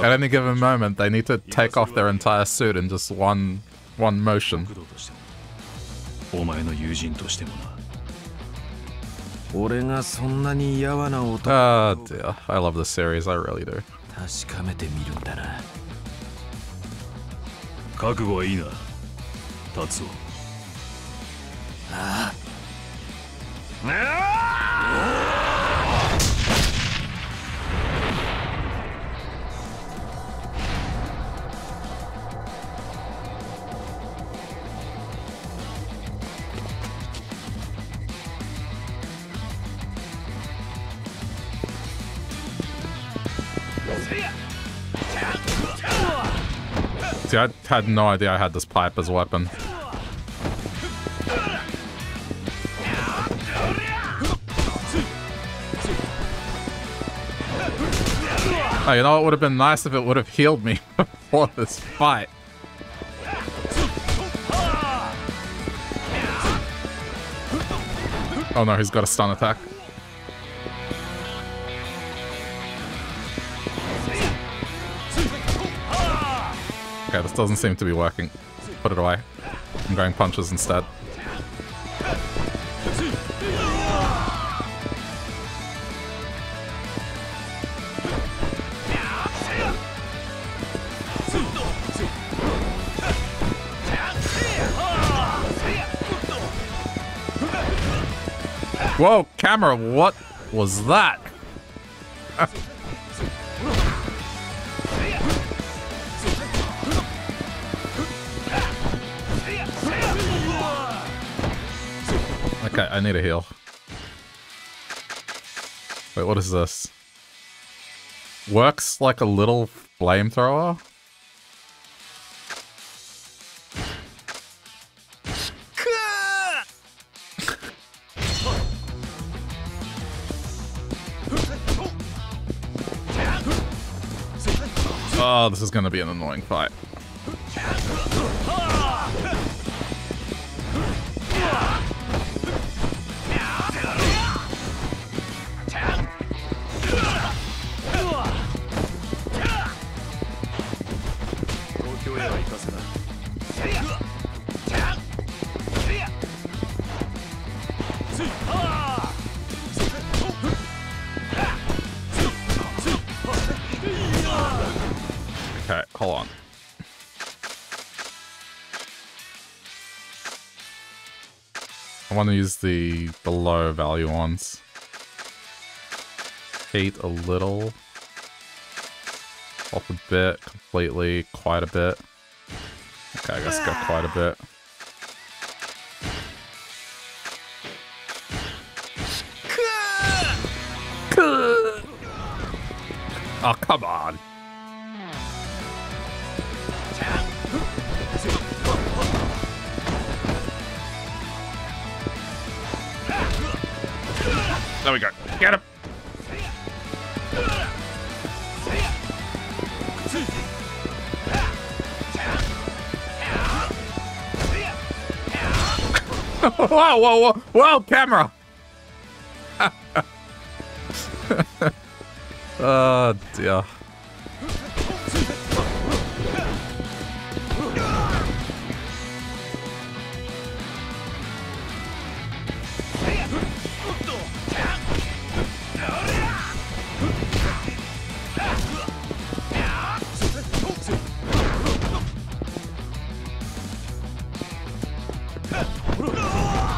At any given moment, they need to take off their entire suit in just one motion. お前の友人としてもな。 Oh dear, I love this series, I really do. See, I had no idea I had this pipe as a weapon. Oh, you know what would have been nice if it would have healed me before this fight. Oh no, he's got a stun attack. Okay, this doesn't seem to be working. Put it away. I'm going punches instead. Whoa, camera, what was that? Okay, I need a heal. Wait, what is this? Works like a little flamethrower? Oh, this is gonna be an annoying fight. Okay, hold on. I want to use the low value ones. Heat a little. Off a bit, completely, quite a bit. Okay, I guess got quite a bit. Oh, come on. There we go. Get him. Whoa, whoa, whoa, whoa, camera. Oh, dear.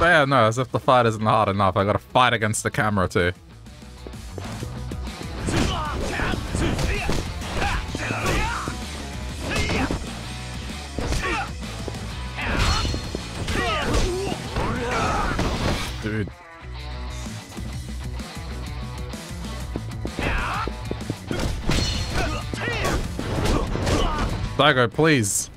Yeah, no, as if the fight isn't hard enough, I gotta fight against the camera too. Dude. Daigo, please.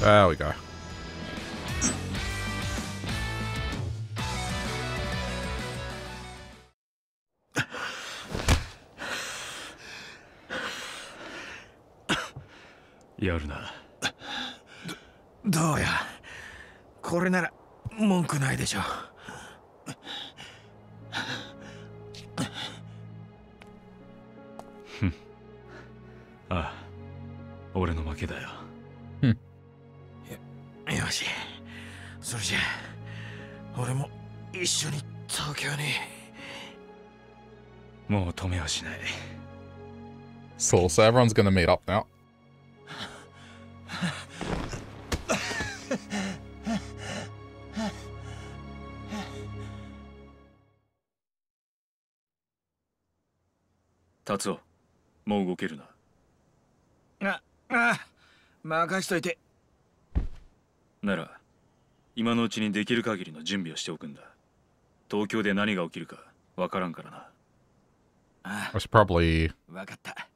There we go. Yaruna. Doya. Kore nara monku nai desho. Ah. Ore no make da yo. よし。それじゃ、俺も一緒に東京に。もう止めはしない。So, everyone's gonna meet up now. Tatsuo、もう動けるな。あ、あ、任しといて。 なら、今のうちにできる限りの準備をしておくんだ。東京で何が起きるかわからんからな。ああ、probably わかった。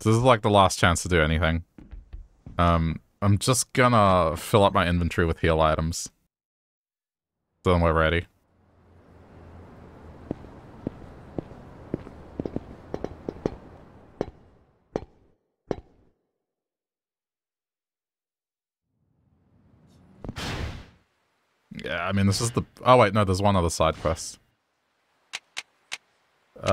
This is like the last chance to do anything. I'm just gonna fill up my inventory with heal items. Then we're ready. Yeah, I mean, this is the... Oh, wait, no, there's one other side quest. Okay.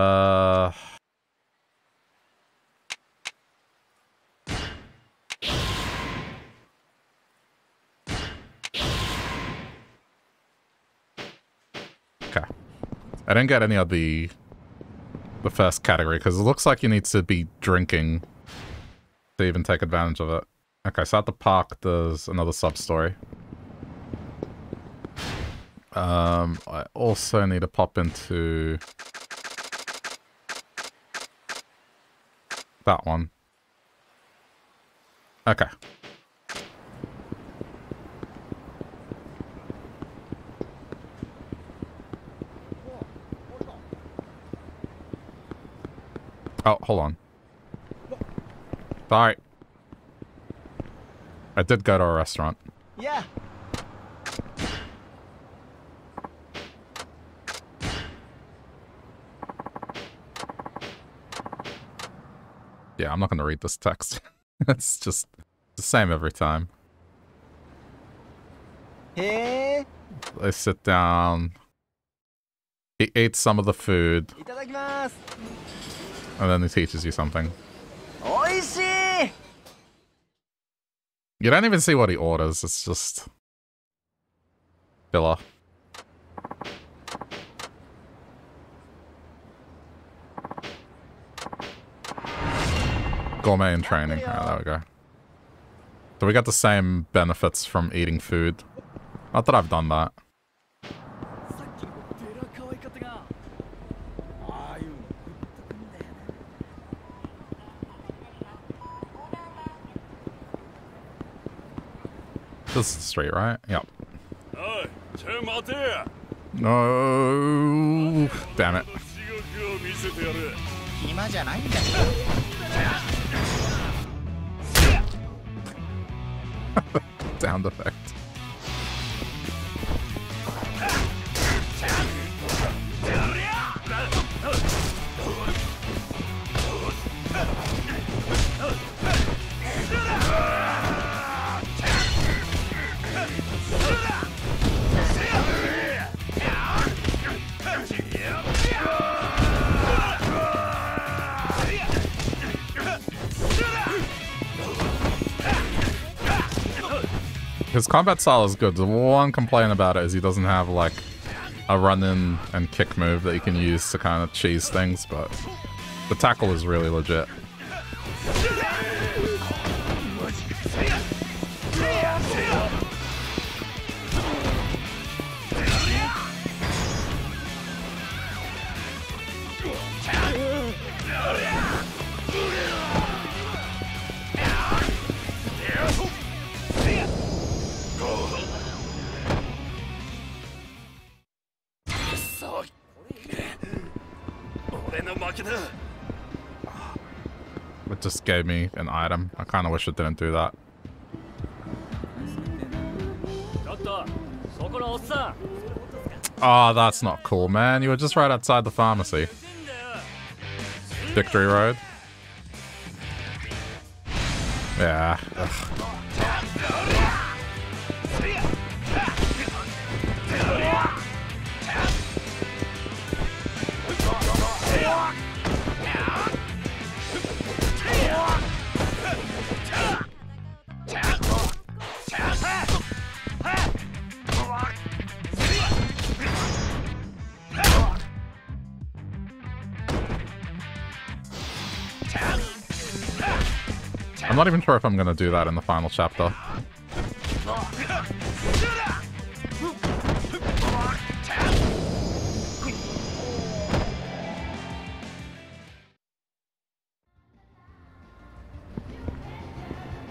I didn't get any of the first category, because it looks like you need to be drinking to even take advantage of it. Okay, so at the park, there's another sub-story. I also need to pop into that one. Okay. Oh, hold on. Sorry. I did go to a restaurant. Yeah. Yeah, I'm not going to read this text. It's just the same every time. Hey. They sit down. He eats some of the food. And then he teaches you something. Oishii! You don't even see what he orders. It's just... filler. Gourmet and training. Alright, there we go. So we got the same benefits from eating food. Not that I've done that. This is straight, right? Yep. Hey, no, damn it. Sound effect. His combat style is good. The one complaint about it is he doesn't have, like, a run-in and kick move that you can use to kind of cheese things, but the tackle is really legit. It just gave me an item. I kind of wish it didn't do that. Oh, that's not cool, man. You were just right outside the pharmacy. Victory Road. Yeah. Ugh. I'm not even sure if I'm going to do that in the final chapter.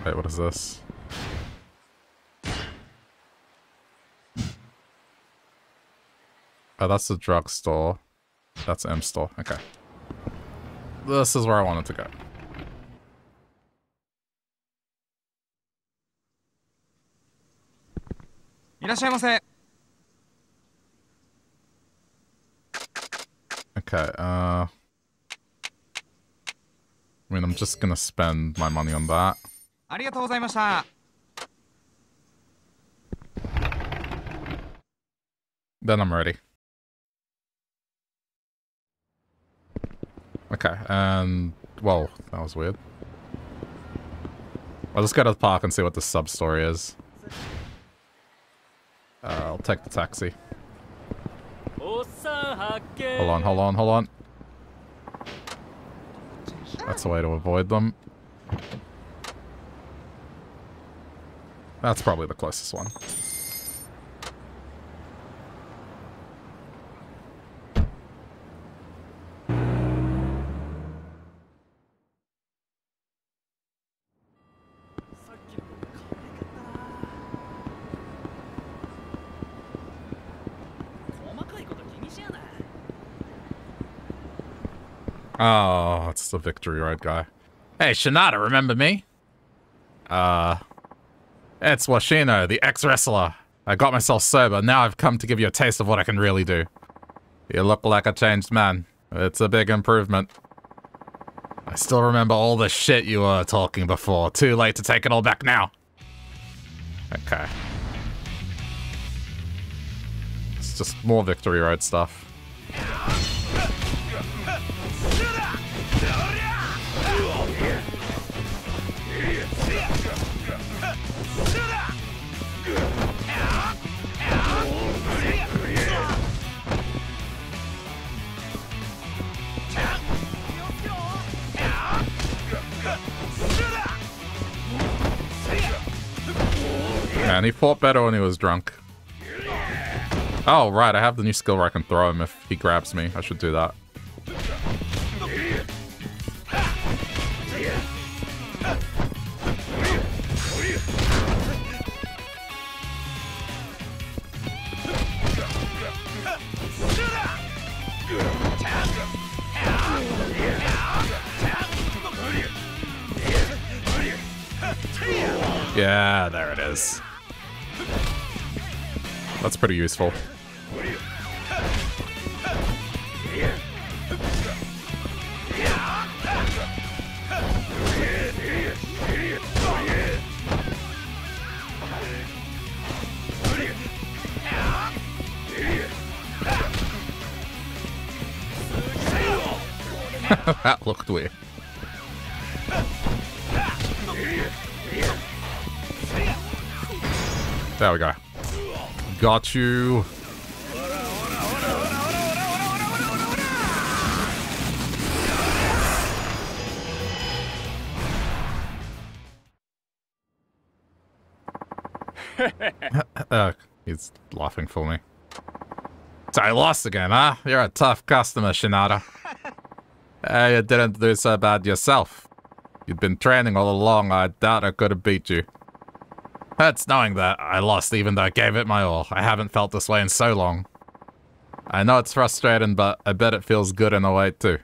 Wait, what is this? Oh, that's the drugstore. That's M store. Okay. This is where I wanted to go. Okay, I mean, I'm just gonna spend my money on that. Then I'm ready. Okay, and... Whoa, that was weird. I'll just go to the park and see what the sub-story is. I'll take the taxi. Hold on, hold on, hold on. That's a way to avoid them. That's probably the closest one. Oh, it's the Victory Road guy. Hey, Shinada, remember me? It's Washino, the ex-wrestler. I got myself sober. Now I've come to give you a taste of what I can really do. You look like a changed man. It's a big improvement. I still remember all the shit you were talking before. Too late to take it all back now. Okay. It's just more Victory Road stuff. And he fought better when he was drunk. Oh, right, I have the new skill where I can throw him if he grabs me. I should do that. Yeah, there it is. That's pretty useful. That looked weird. There we go. Got you. He's laughing for me. So I lost again, huh? You're a tough customer, Shinada. You didn't do so bad yourself. You'd been training all along. I doubt I could have beat you. Hurts knowing that I lost even though I gave it my all. I haven't felt this way in so long. I know it's frustrating, but I bet it feels good in a way too.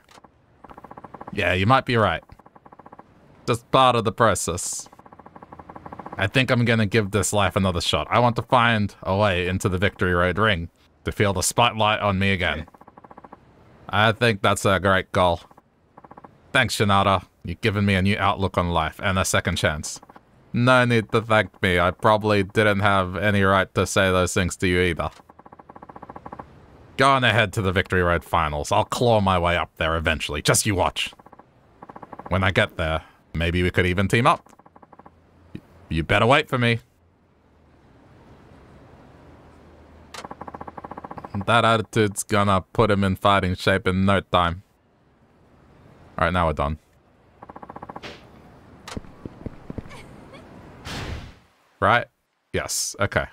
Yeah, you might be right. Just part of the process. I think I'm gonna give this life another shot. I want to find a way into the Victory Road ring to feel the spotlight on me again. I think that's a great goal. Thanks, Shinada. You've given me a new outlook on life and a second chance. No need to thank me. I probably didn't have any right to say those things to you either. Go on ahead to the Victory Road finals. I'll claw my way up there eventually. Just you watch. When I get there, maybe we could even team up. You better wait for me. That attitude's gonna put him in fighting shape in no time. Alright, now we're done. Right? Yes. Okay.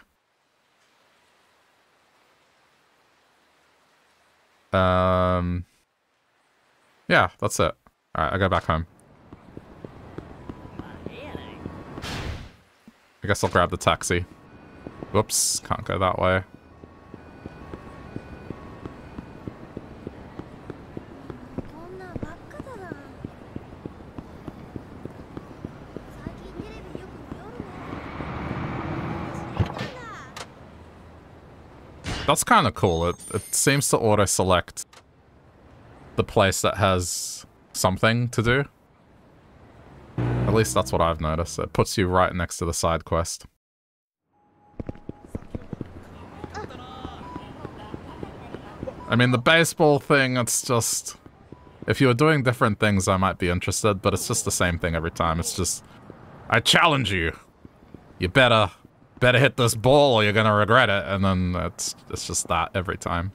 Yeah, that's it. Alright, I go back home. I guess I'll grab the taxi. Whoops, can't go that way. That's kind of cool. It seems to auto-select the place that has something to do. At least that's what I've noticed. It puts you right next to the side quest. I mean, the baseball thing, it's just... If you were doing different things, I might be interested, but it's just the same thing every time. It's just... I challenge you! You better hit this ball or you're gonna regret it, and then it's just that every time.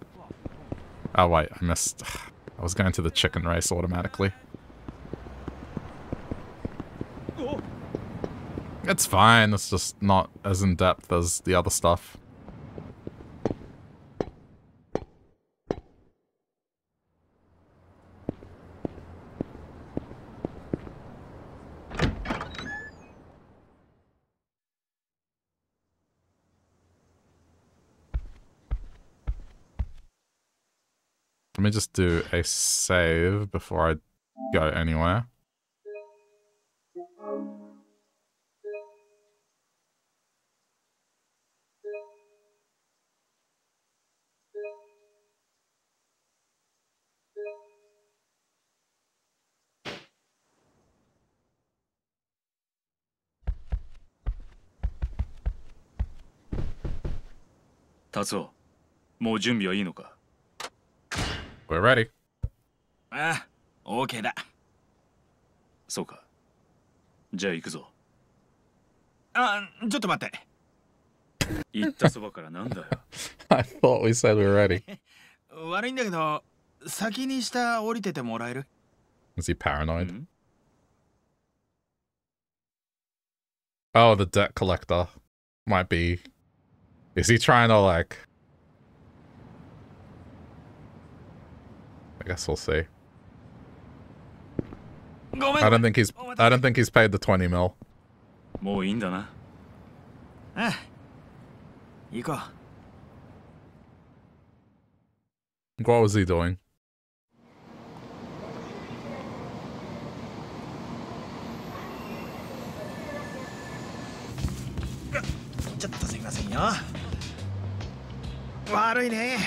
Oh wait, I missed. I was going to the chicken race automatically. It's fine, it's just not as in-depth as the other stuff. Let me just do a save before I go anywhere. Tatsuo, もう準備はいいのか? We're ready. Ah, okay da. So ka. Ja, iku zo. Ah, jotto matte. Itta soba kara nan da yo. I thought we said we were ready. Warui nda kedo, saki ni shita orite te moraeru? Is he paranoid? Mm-hmm. Oh, the debt collector might be. Is he trying to like? I guess we'll see. I don't think he's paid the 20 mil. What was he doing? ちゃったすみませんよ。悪いね。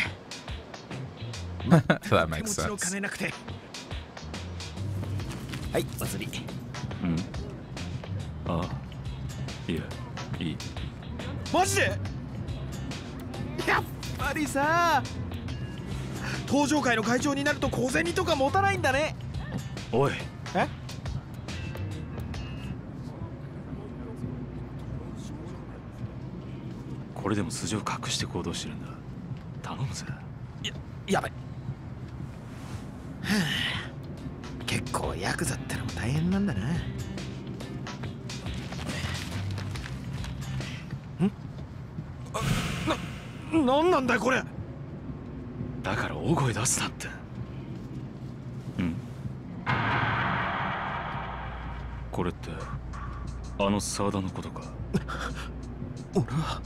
That makes sense. はい、お釣り。うん。あ、いや、いい。マジで？やっぱりさ、登場会の会長になると小銭とか持たないんだね。おい。え？ これでも素性を隠して行動してるんだ。頼むぜ。やばい。結構ヤクザってのも大変なんだな。ん？なんなんだこれ。だから大声出すなって。うん。これってあの沢田のことか。俺は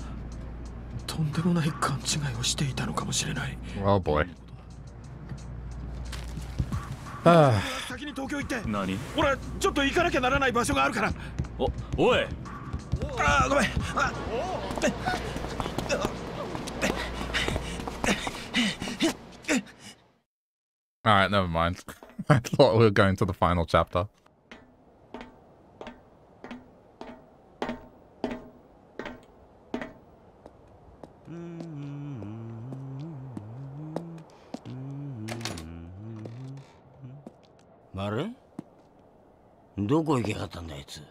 とんでもない勘違いをしていたのかもしれない。Oh boy。ああ。先に東京行って。何？俺ちょっと行かなきゃならない場所があるから。おい。ああごめん。あ。All right, never mind. I thought we were going to the final chapter. Maru? Where did you go?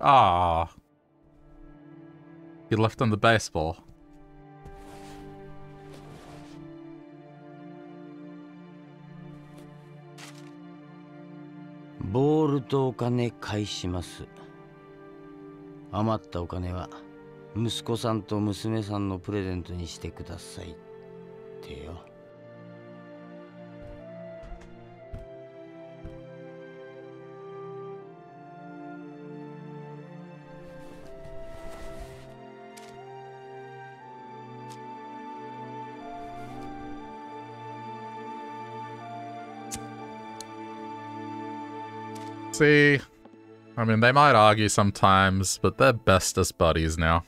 Ah, you left on the baseball. Ball to money, return. 余ったお金は息子さんと娘さんのプレゼントにしてくださいってよ。See? I mean, they might argue sometimes, but they're bestest buddies now.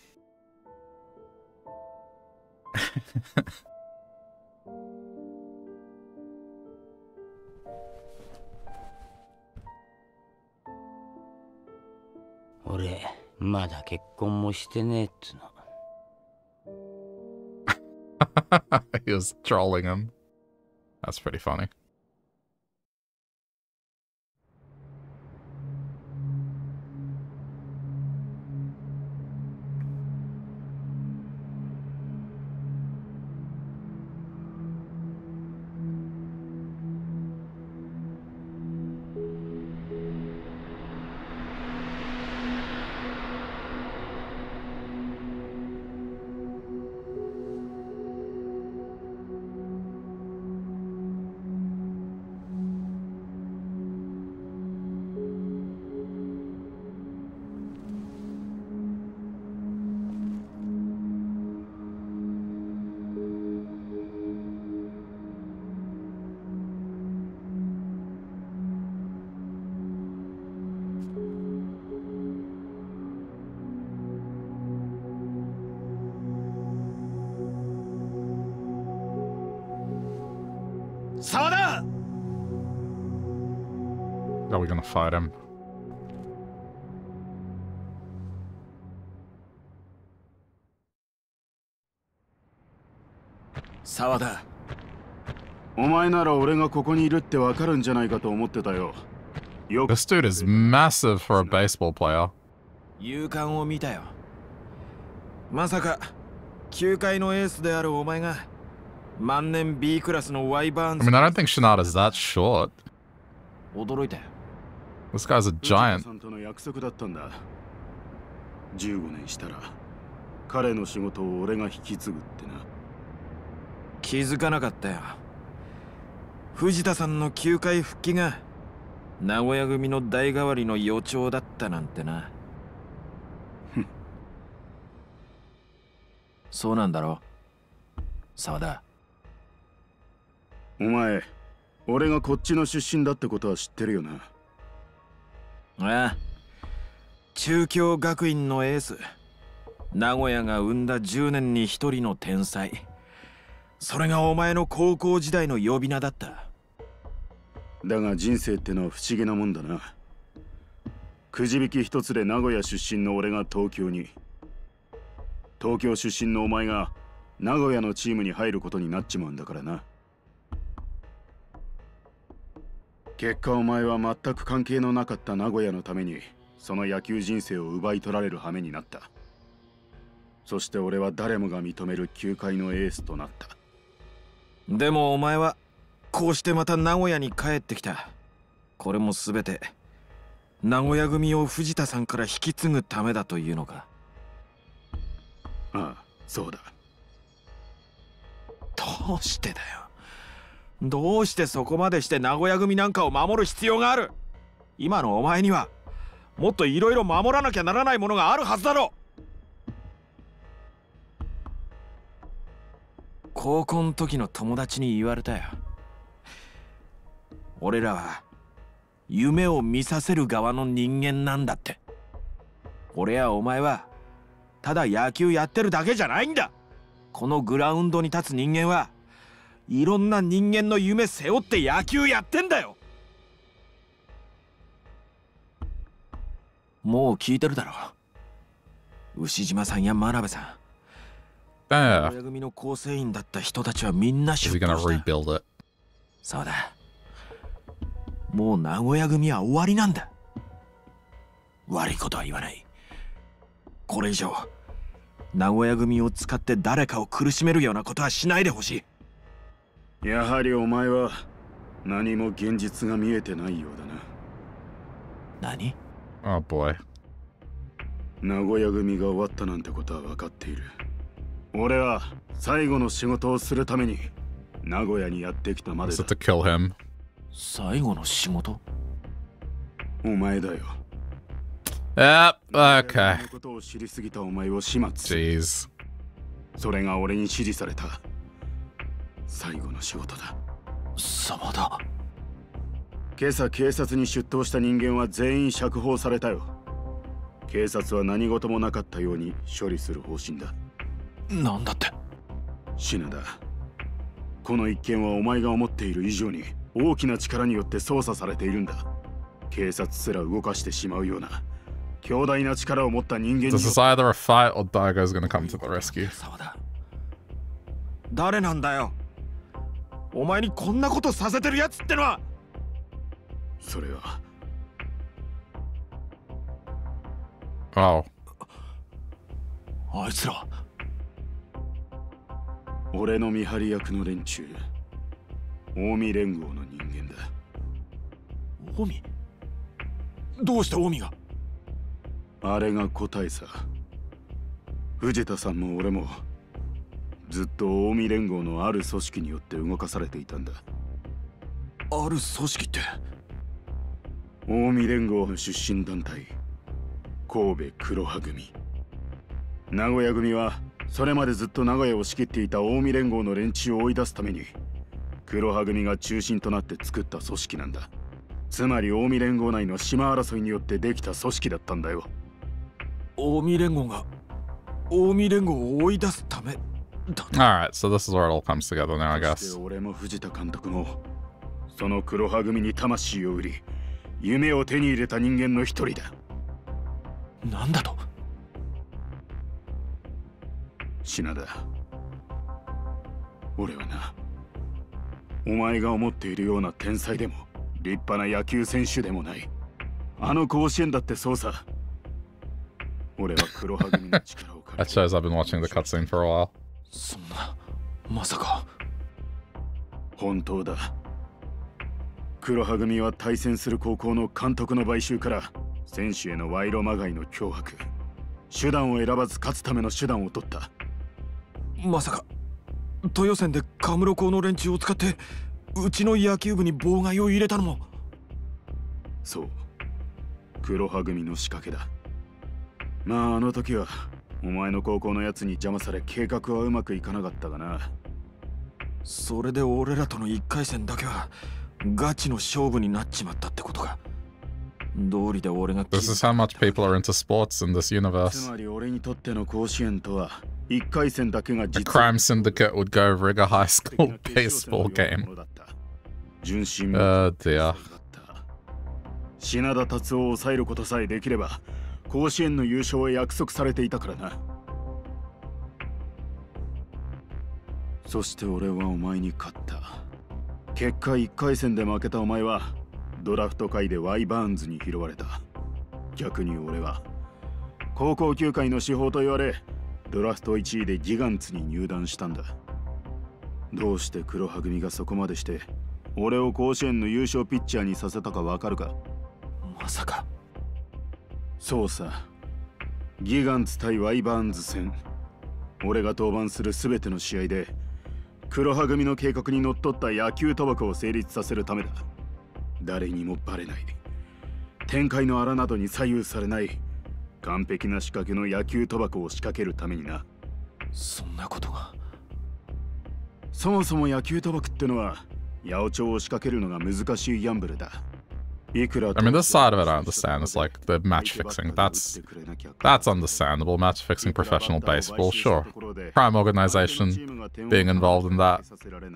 He was trolling him. That's pretty funny. Fight him. Sawada. お前なら俺がここにいるってわかるんじゃないかと思ってたよ。This dude is massive for a baseball player. 勇敢を見たよ。まさか球界のエースであるお前が万年 B クラスのワイバーンズ。I mean, I don't think Shinada is that short. 驚いたよ。 This guy's a giant. 中京学院のエース。名古屋が生んだ10年に一人の天才。それがお前の高校時代の呼び名だった。だが人生ってのは不思議なもんだな。くじ引き一つで名古屋出身の俺が東京に、東京出身のお前が名古屋のチームに入ることになっちまうんだからな。結果お前は全く関係のなかった名古屋のためにその野球人生を奪い取られる羽目になった。そして俺は誰もが認める球界のエースとなった。でもお前はこうしてまた名古屋に帰ってきた。これも全て名古屋組を藤田さんから引き継ぐためだというのか。ああ、そうだ。どうしてだよ。どうしてそこまでして名古屋組なんかを守る必要がある。今のお前にはもっといろいろ守らなきゃならないものがあるはずだろう。高校の時の友達に言われたよ。俺らは夢を見させる側の人間なんだって。俺やお前はただ野球やってるだけじゃないんだ。このグラウンドに立つ人間はいろんな人間の夢背負って野球やってんだよ。もう聞いてるだろう。牛島さんや真鍋さん、名古屋組の構成員だった人たちはみんな出発した。そうだ。もう名古屋組は終わりなんだ。悪いことは言わない。これ以上名古屋組を使って誰かを苦しめるようなことはしないでほしい。やはりお前は何も現実が見えてないようだな。何？Oh boy。名古屋組が終わったなんてことは分かっている。俺は最後の仕事をするために名古屋にやってきたまでだ。最後の仕事？お前だよ。Okay。ことを知りすぎたお前を始末。Jeez。それが俺に指示された最後の仕事だ。様だ。今朝警察に出頭した人間は全員釈放されたよ。警察は何事もなかったように処理する方針だ。なんだって。シナダ、この一件はお前が思っている以上に大きな力によって操作されているんだ。警察すら動かしてしまうような強大な力を持った人間に。This is either a fight or Daigo's gonna come to the rescue. そうだ。誰なんだよ。お前にこんなことさせてるやつってのは。それは。あいつら。俺の見張り役の連中、近江連合の人間だ。近江？どうして近江が？あれが答えさ。藤田さんも俺もずっと近江連合のある組織によって動かされていたんだ。ある組織って？近江連合の出身団体、神戸黒羽組。名古屋組はそれまでずっと名古屋を仕切っていた近江連合の連中を追い出すために黒羽組が中心となって作った組織なんだ。つまり近江連合内の島争いによってできた組織だったんだよ。近江連合が近江連合を追い出すためだ。Alright, so this is where it all comes together now, I guess. 俺も藤田監督もその黒羽組に魂を売り夢を手に入れた人間の一人だ。なんだと？シナダ、俺はな、お前が思っているような天才でも立派な野球選手でもない。あの甲子園だってそうさ。俺は黒羽組の力を借りて。That shows I've been watching the cutscene for a while. そんな、まさか。本当だ。黒羽組は対戦する高校の監督の買収から選手への賄賂まがいの脅迫、手段を選ばず勝つための手段を取った。まさか都予選でカムロ校の連中を使ってうちの野球部に妨害を入れたのも。そう、黒羽組の仕掛けだ。まああの時はお前の高校のやつに邪魔され計画はうまくいかなかったがな。それで俺らとの1回戦だけはガチの勝負になっちまったってことか。This is how much people are into sports in this universe. A crime syndicate would go rig a high school baseball game. Dear. I mean, this side of it I understand. It's like the match fixing. That's understandable. Match fixing professional baseball, sure. Crime organization being involved in that,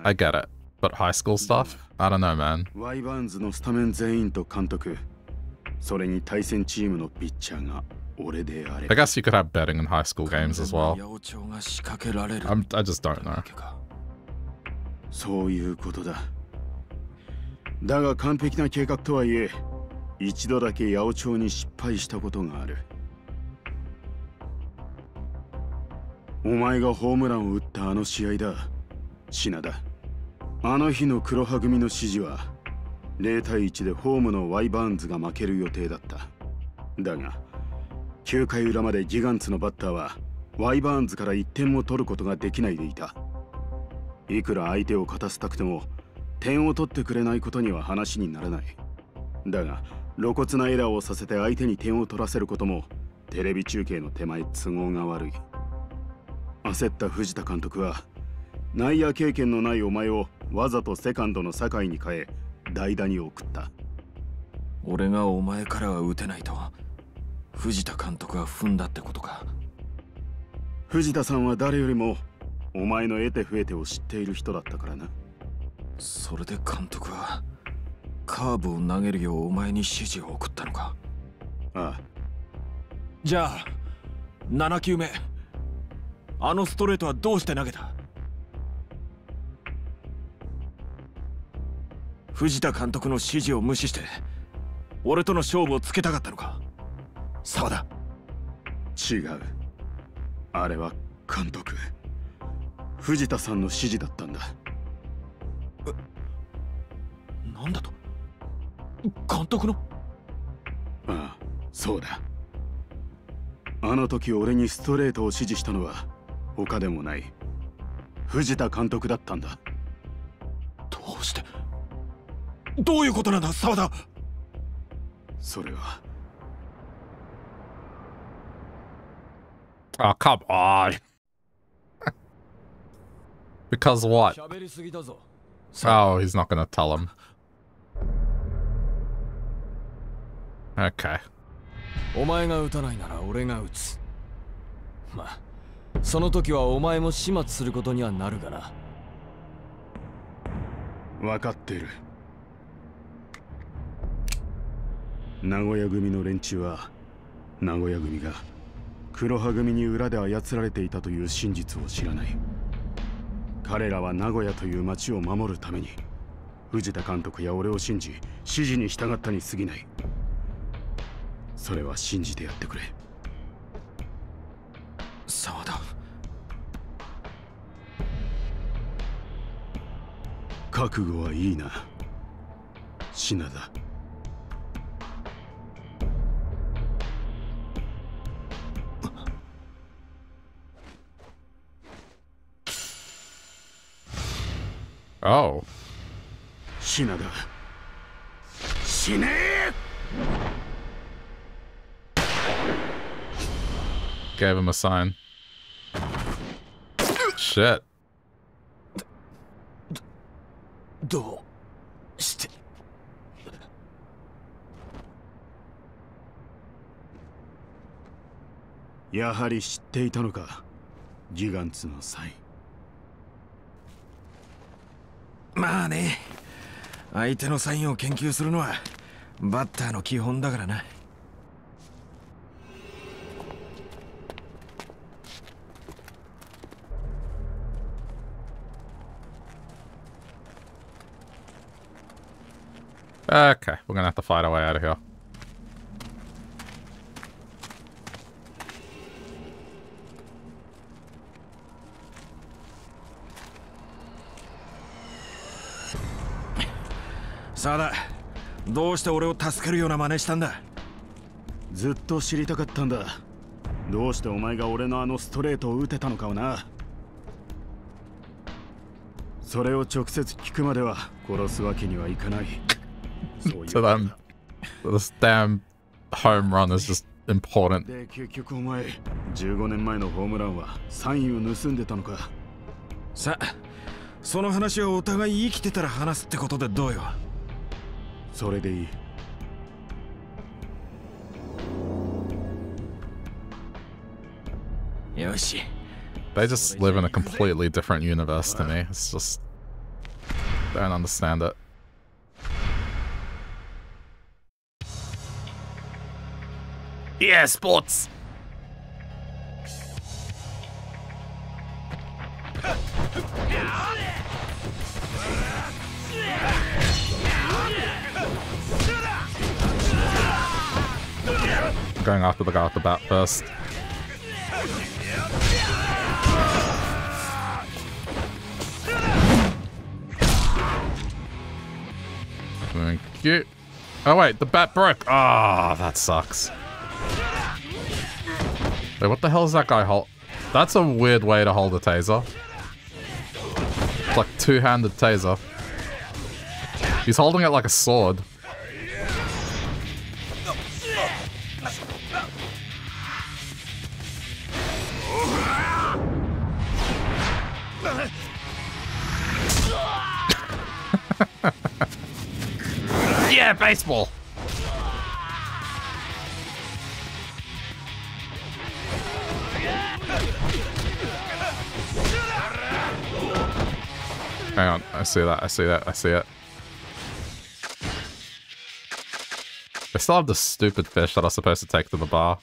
I get it. But high school stuff? I don't know, man. I guess you could have betting in high school games as well. I just don't know. Oh, come on. Because what? Oh, he's not gonna tell him. Okay. Oh. Shinada. Shine! Gave him a sign. Shit. やはり知っていたのか、ギガンツの際。まあね、相手のサインを研究するのはバッターの基本だからな。Okay, we're gonna have to fight our way out of here. Sada, why did you help me? I wanted to know. Why did you hit my straight shot? I couldn't kill him directly. So this damn home run is just important. They just live in a completely different universe to me. It's just, I don't understand it. Yeah, sports. Going after the guy with the bat first. Thank you. Oh wait, the bat broke. Ah, that sucks. Wait, what the hell is that guy hold? That's a weird way to hold a taser. It's like two-handed taser. He's holding it like a sword. Yeah, baseball! Hang on, I see that, I see that, I see it. I still have the stupid fish that I was supposed to take to the bar.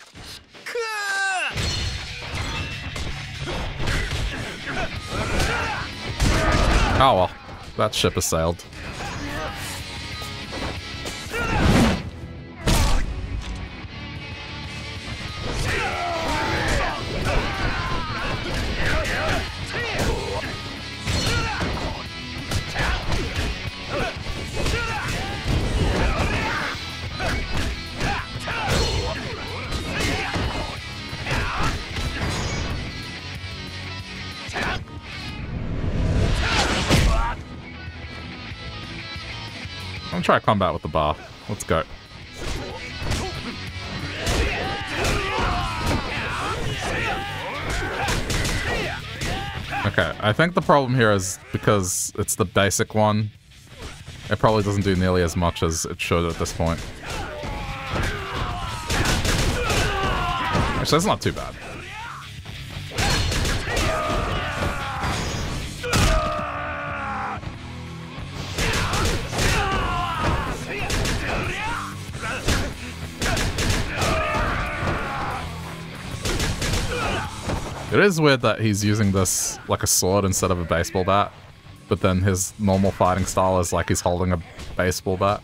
Oh well, that ship has sailed. Try combat with the bar. Let's go. Okay, I think the problem here is because it's the basic one, it probably doesn't do nearly as much as it should at this point. Actually, that's not too bad. It is weird that he's using this like a sword instead of a baseball bat, but then his normal fighting style is like he's holding a baseball bat.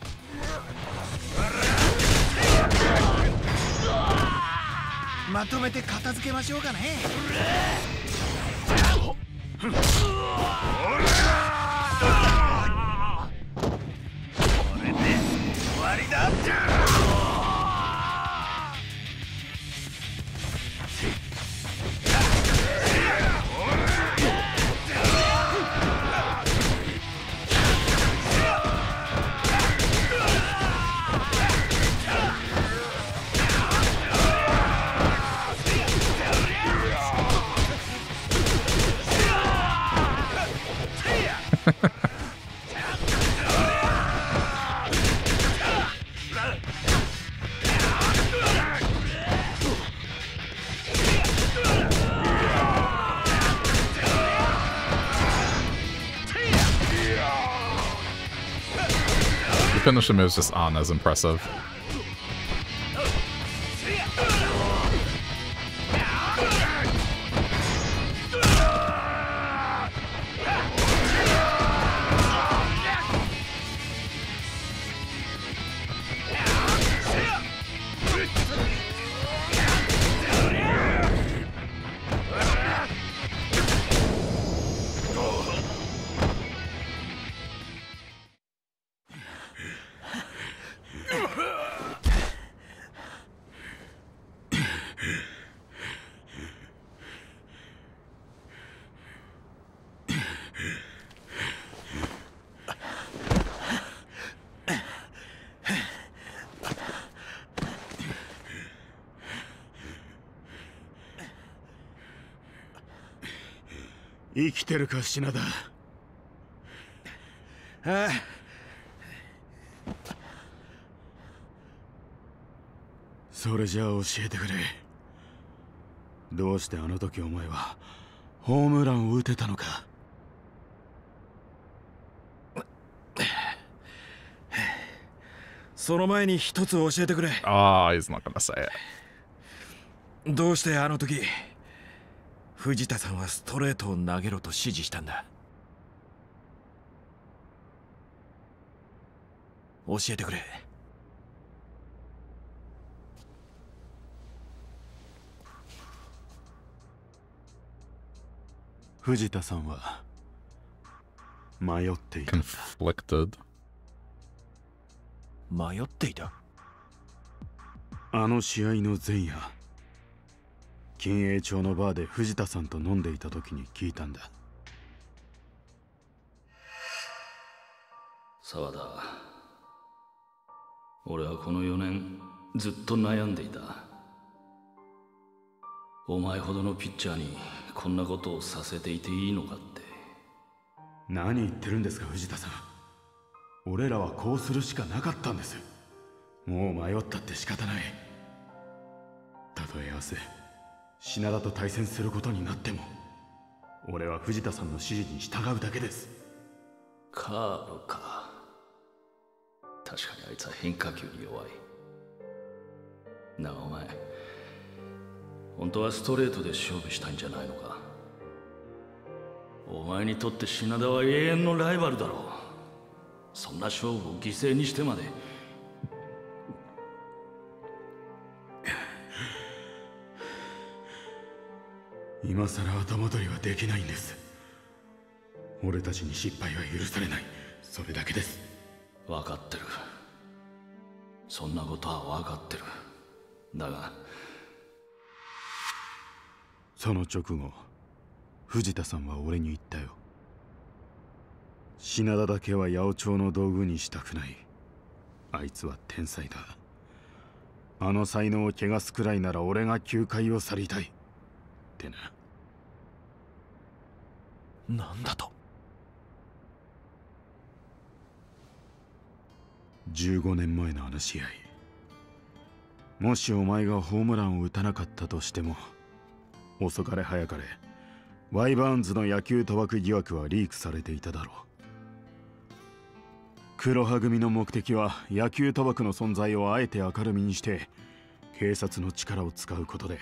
finisher moves just aren't as impressive. Shinada. Ah, he's not gonna say it. どうしてあの時 Fujita-san was straight to nagero to shiji shita nda. Oshiete kure. Fujita-san wa mayotte ita. Conflicted. Mayotte ita? Ano shiai no zenya. 金栄町のバーで藤田さんと飲んでいた時に聞いたんだ。沢田、俺はこの4年ずっと悩んでいた。お前ほどのピッチャーにこんなことをさせていていいのかって。何言ってるんですか藤田さん。俺らはこうするしかなかったんです。もう迷ったって仕方ない。例え合わせ Shinadaと対戦することになっても、俺は藤田さんの指示に従うだけです。カーロか。確かにあいつは変化球に弱い。なあお前、本当はストレートで勝負したいんじゃないのか。お前にとってShinadaは永遠のライバルだろう。そんな勝負を犠牲にしてまで。 今更後戻りはできないんです。俺たちに失敗は許されない。それだけです。分かってる。そんなことは分かってる。だがその直後藤田さんは俺に言ったよ。品田だけは八百長の道具にしたくない。あいつは天才だ。あの才能を汚すくらいなら俺が球界を去りたい。 なんだと。15年前の話し合い。もしお前がホームランを打たなかったとしても、遅かれ早かれワイバーンズの野球賭博疑惑はリークされていただろう。黒羽組の目的は野球賭博の存在をあえて明るみにして警察の力を使うことで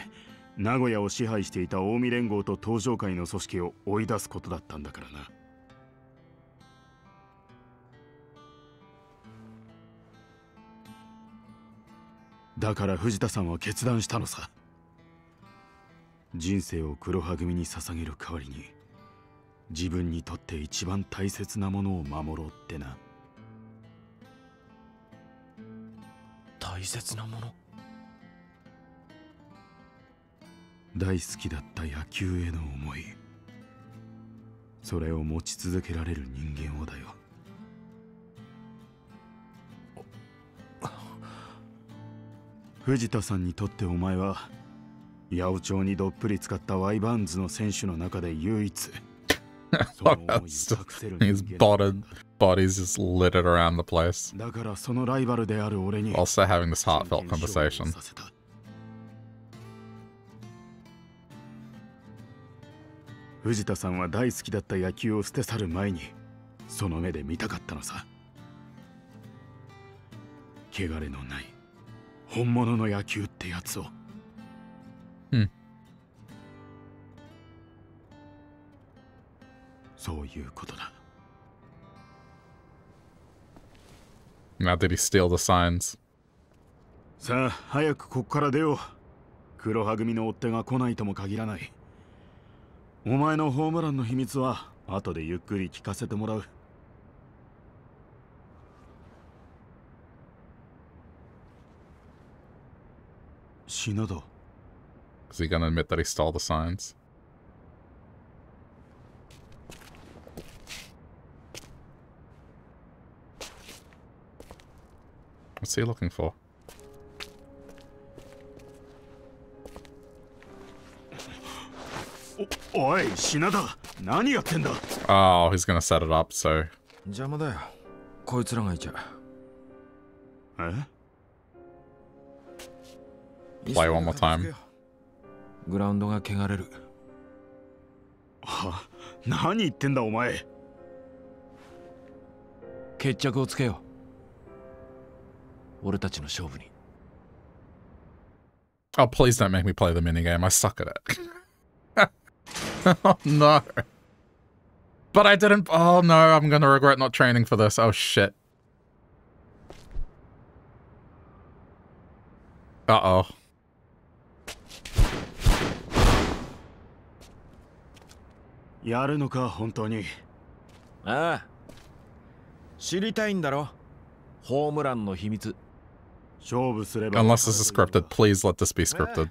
名古屋を支配していた近江連合と東上会の組織を追い出すことだったんだからな。だから藤田さんは決断したのさ。人生を黒羽組に捧げる代わりに自分にとって一番大切なものを守ろうってな。大切なもの？ 大好きだった野球への思い、それを持ち続けられる人間をだよ。藤田さんにとってお前は八百長にどっぷり使ったワイバーンズの選手の中で唯一その思いを隠せる人間なんだ。Bodies just littered around the place. だからそのライバルである俺に Also having this heartfelt conversation. 藤田さんは大好きだった野球を捨て去る前にその目で見たかったのさ。汚れのない本物の野球ってやつを。そういうことだ。 Now did he steal the signs? さあ、早くこっから出よう。黒羽組の追っ手が来ないとも限らない。お前のホームランの秘密は後でゆっくり聞かせてもらう。 Shinada. Is he gonna admit that he stole the signs? What's he looking for? Oi, Shinada! What are you doing? Oh, he's gonna set it up, so. Eh? Play one more time. Oh, please don't make me play the minigame. I suck at it. Oh, no. But I didn't. Oh, no. I'm going to regret not training for this. Oh, shit. Uh-oh. Unless this is scripted, please let this be scripted.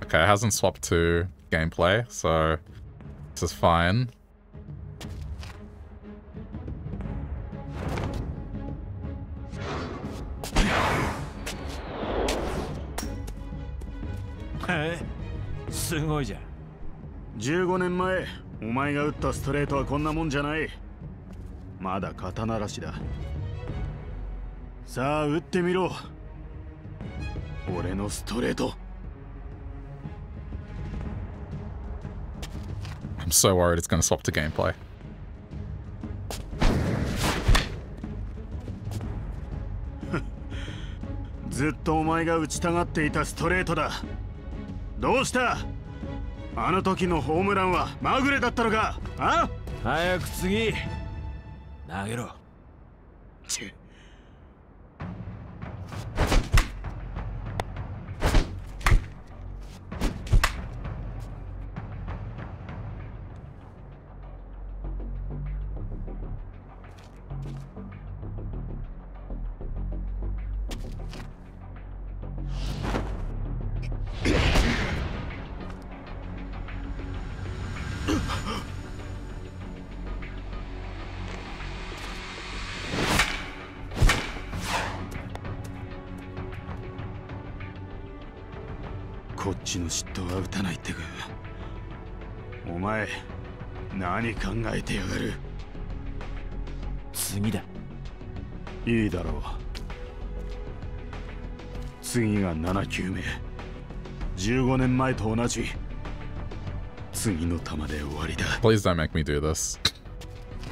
Okay, it hasn't swapped to gameplay, so this is fine. I'm so worried it's going to swap to gameplay. Please don't make me do this.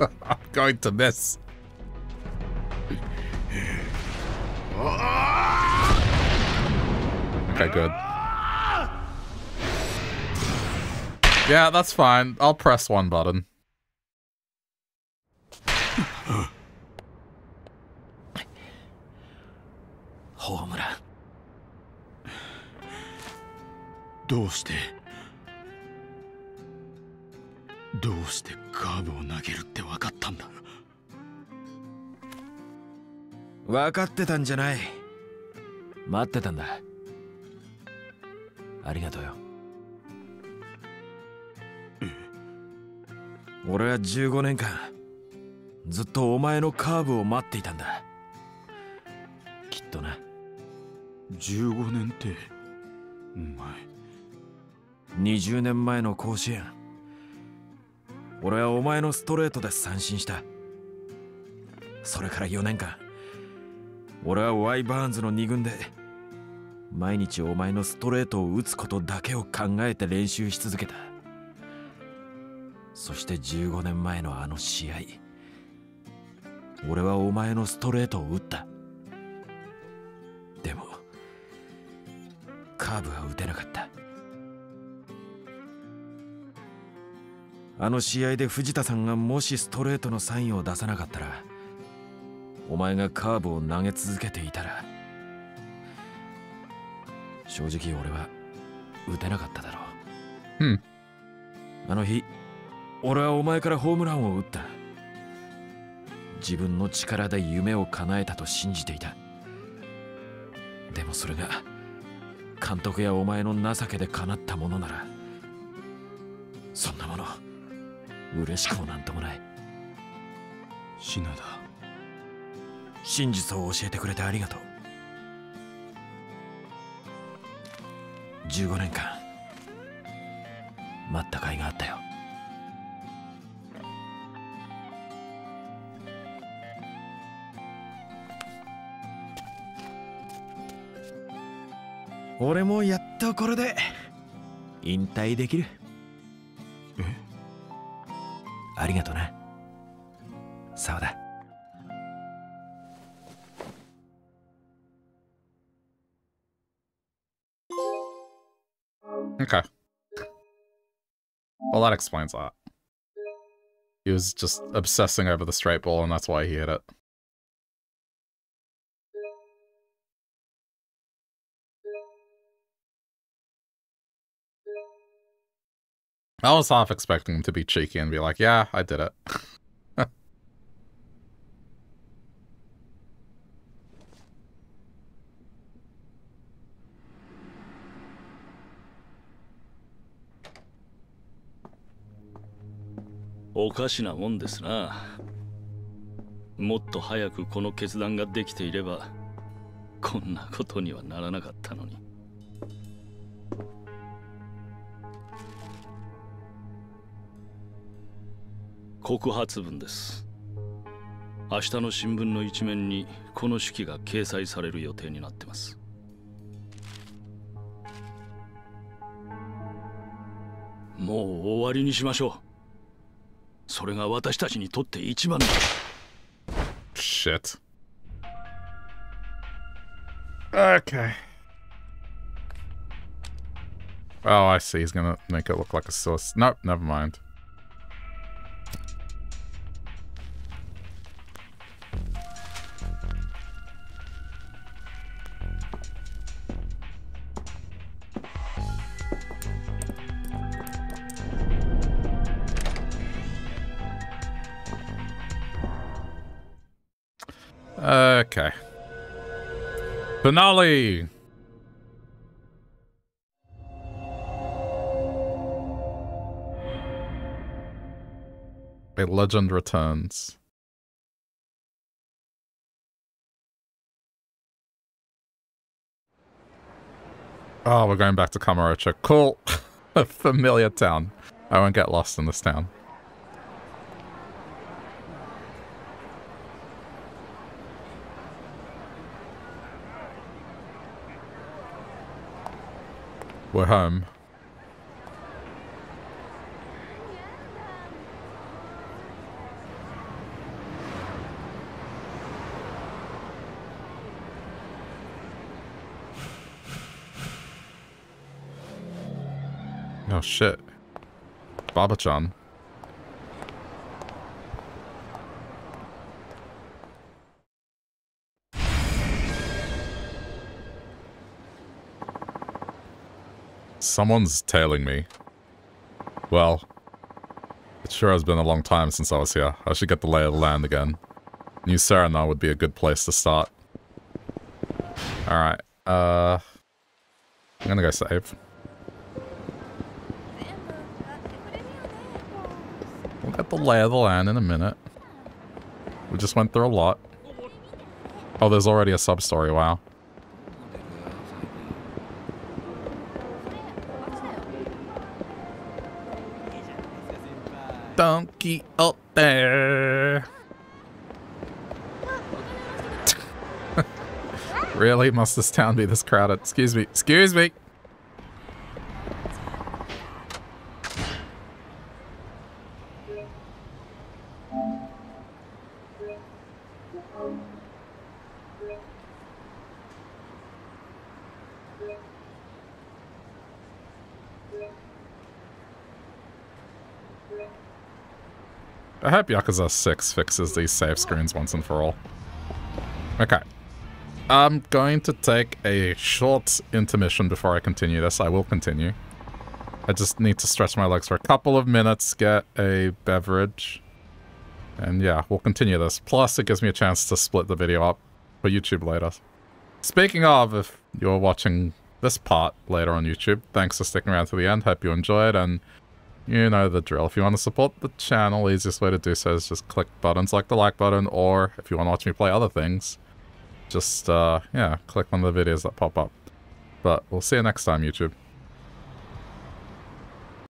I'm going to miss. Okay, good. Yeah, that's fine. I'll press one button. 俺はワイバーンズの2軍で毎日お前のストレートを打つことだけを考えて練習し続けた。そして15年前のあの試合、俺はお前のストレートを打った。でもカーブは打てなかった。あの試合で藤田さんがもしストレートのサインを出さなかったら、お前がカーブを投げ続けていたら、正直俺は打てなかっただろう。うん。あの日、俺はお前からホームランを打った。自分の力で夢を叶えたと信じていた。でもそれが監督やお前の情けで叶ったものなら、そんなもの嬉しくもなんともない。シナダ、真実を教えてくれてありがとう。15年間待った甲斐があったよ。俺もやっとこれで引退できる。え？ありがとな、沢田。Okay. Well, that explains that. He was just obsessing over the straight ball, and that's why he hit it. I was half expecting him to be cheeky and be like, yeah, I did it.おかしなもんですな。もっと早くこの決断ができていれば、こんなことにはならなかったのに。告発文です。明日の新聞の一面にこの手記が掲載される予定になってます。もう終わりにしましょう。それが私たちにとって一番の。Shit. Okay. Oh, I see. He's gonna make it look like a source. Nope, never mind. Okay. Finale! A legend returns. Oh, we're going back to Kamurocho. Cool. A familiar town. I won't get lost in this town. We're home. Oh shit. Baba-chan. Someone's tailing me. Well, it sure has been a long time since I was here. I should get the lay of the land again. New Serena would be a good place to start. Alright, I'm gonna go save. We'll get the lay of the land in a minute. We just went through a lot. Oh, there's already a sub-story, wow. Donkey up there. Really? Must this town be this crowded? Excuse me. Excuse me! I hope Yakuza 6 fixes these save screens once and for all. Okay. I'm going to take a short intermission before I continue this. I will continue. I just need to stretch my legs for a couple of minutes, get a beverage, and yeah, we'll continue this. Plus, it gives me a chance to split the video up for YouTube later. Speaking of, if you're watching this part later on YouTube, thanks for sticking around to the end. Hope you enjoyed, and you know the drill. If you want to support the channel, easiest way to do so is just click buttons like the like button, or if you want to watch me play other things, just, yeah, click on the videos that pop up. But we'll see you next time, YouTube.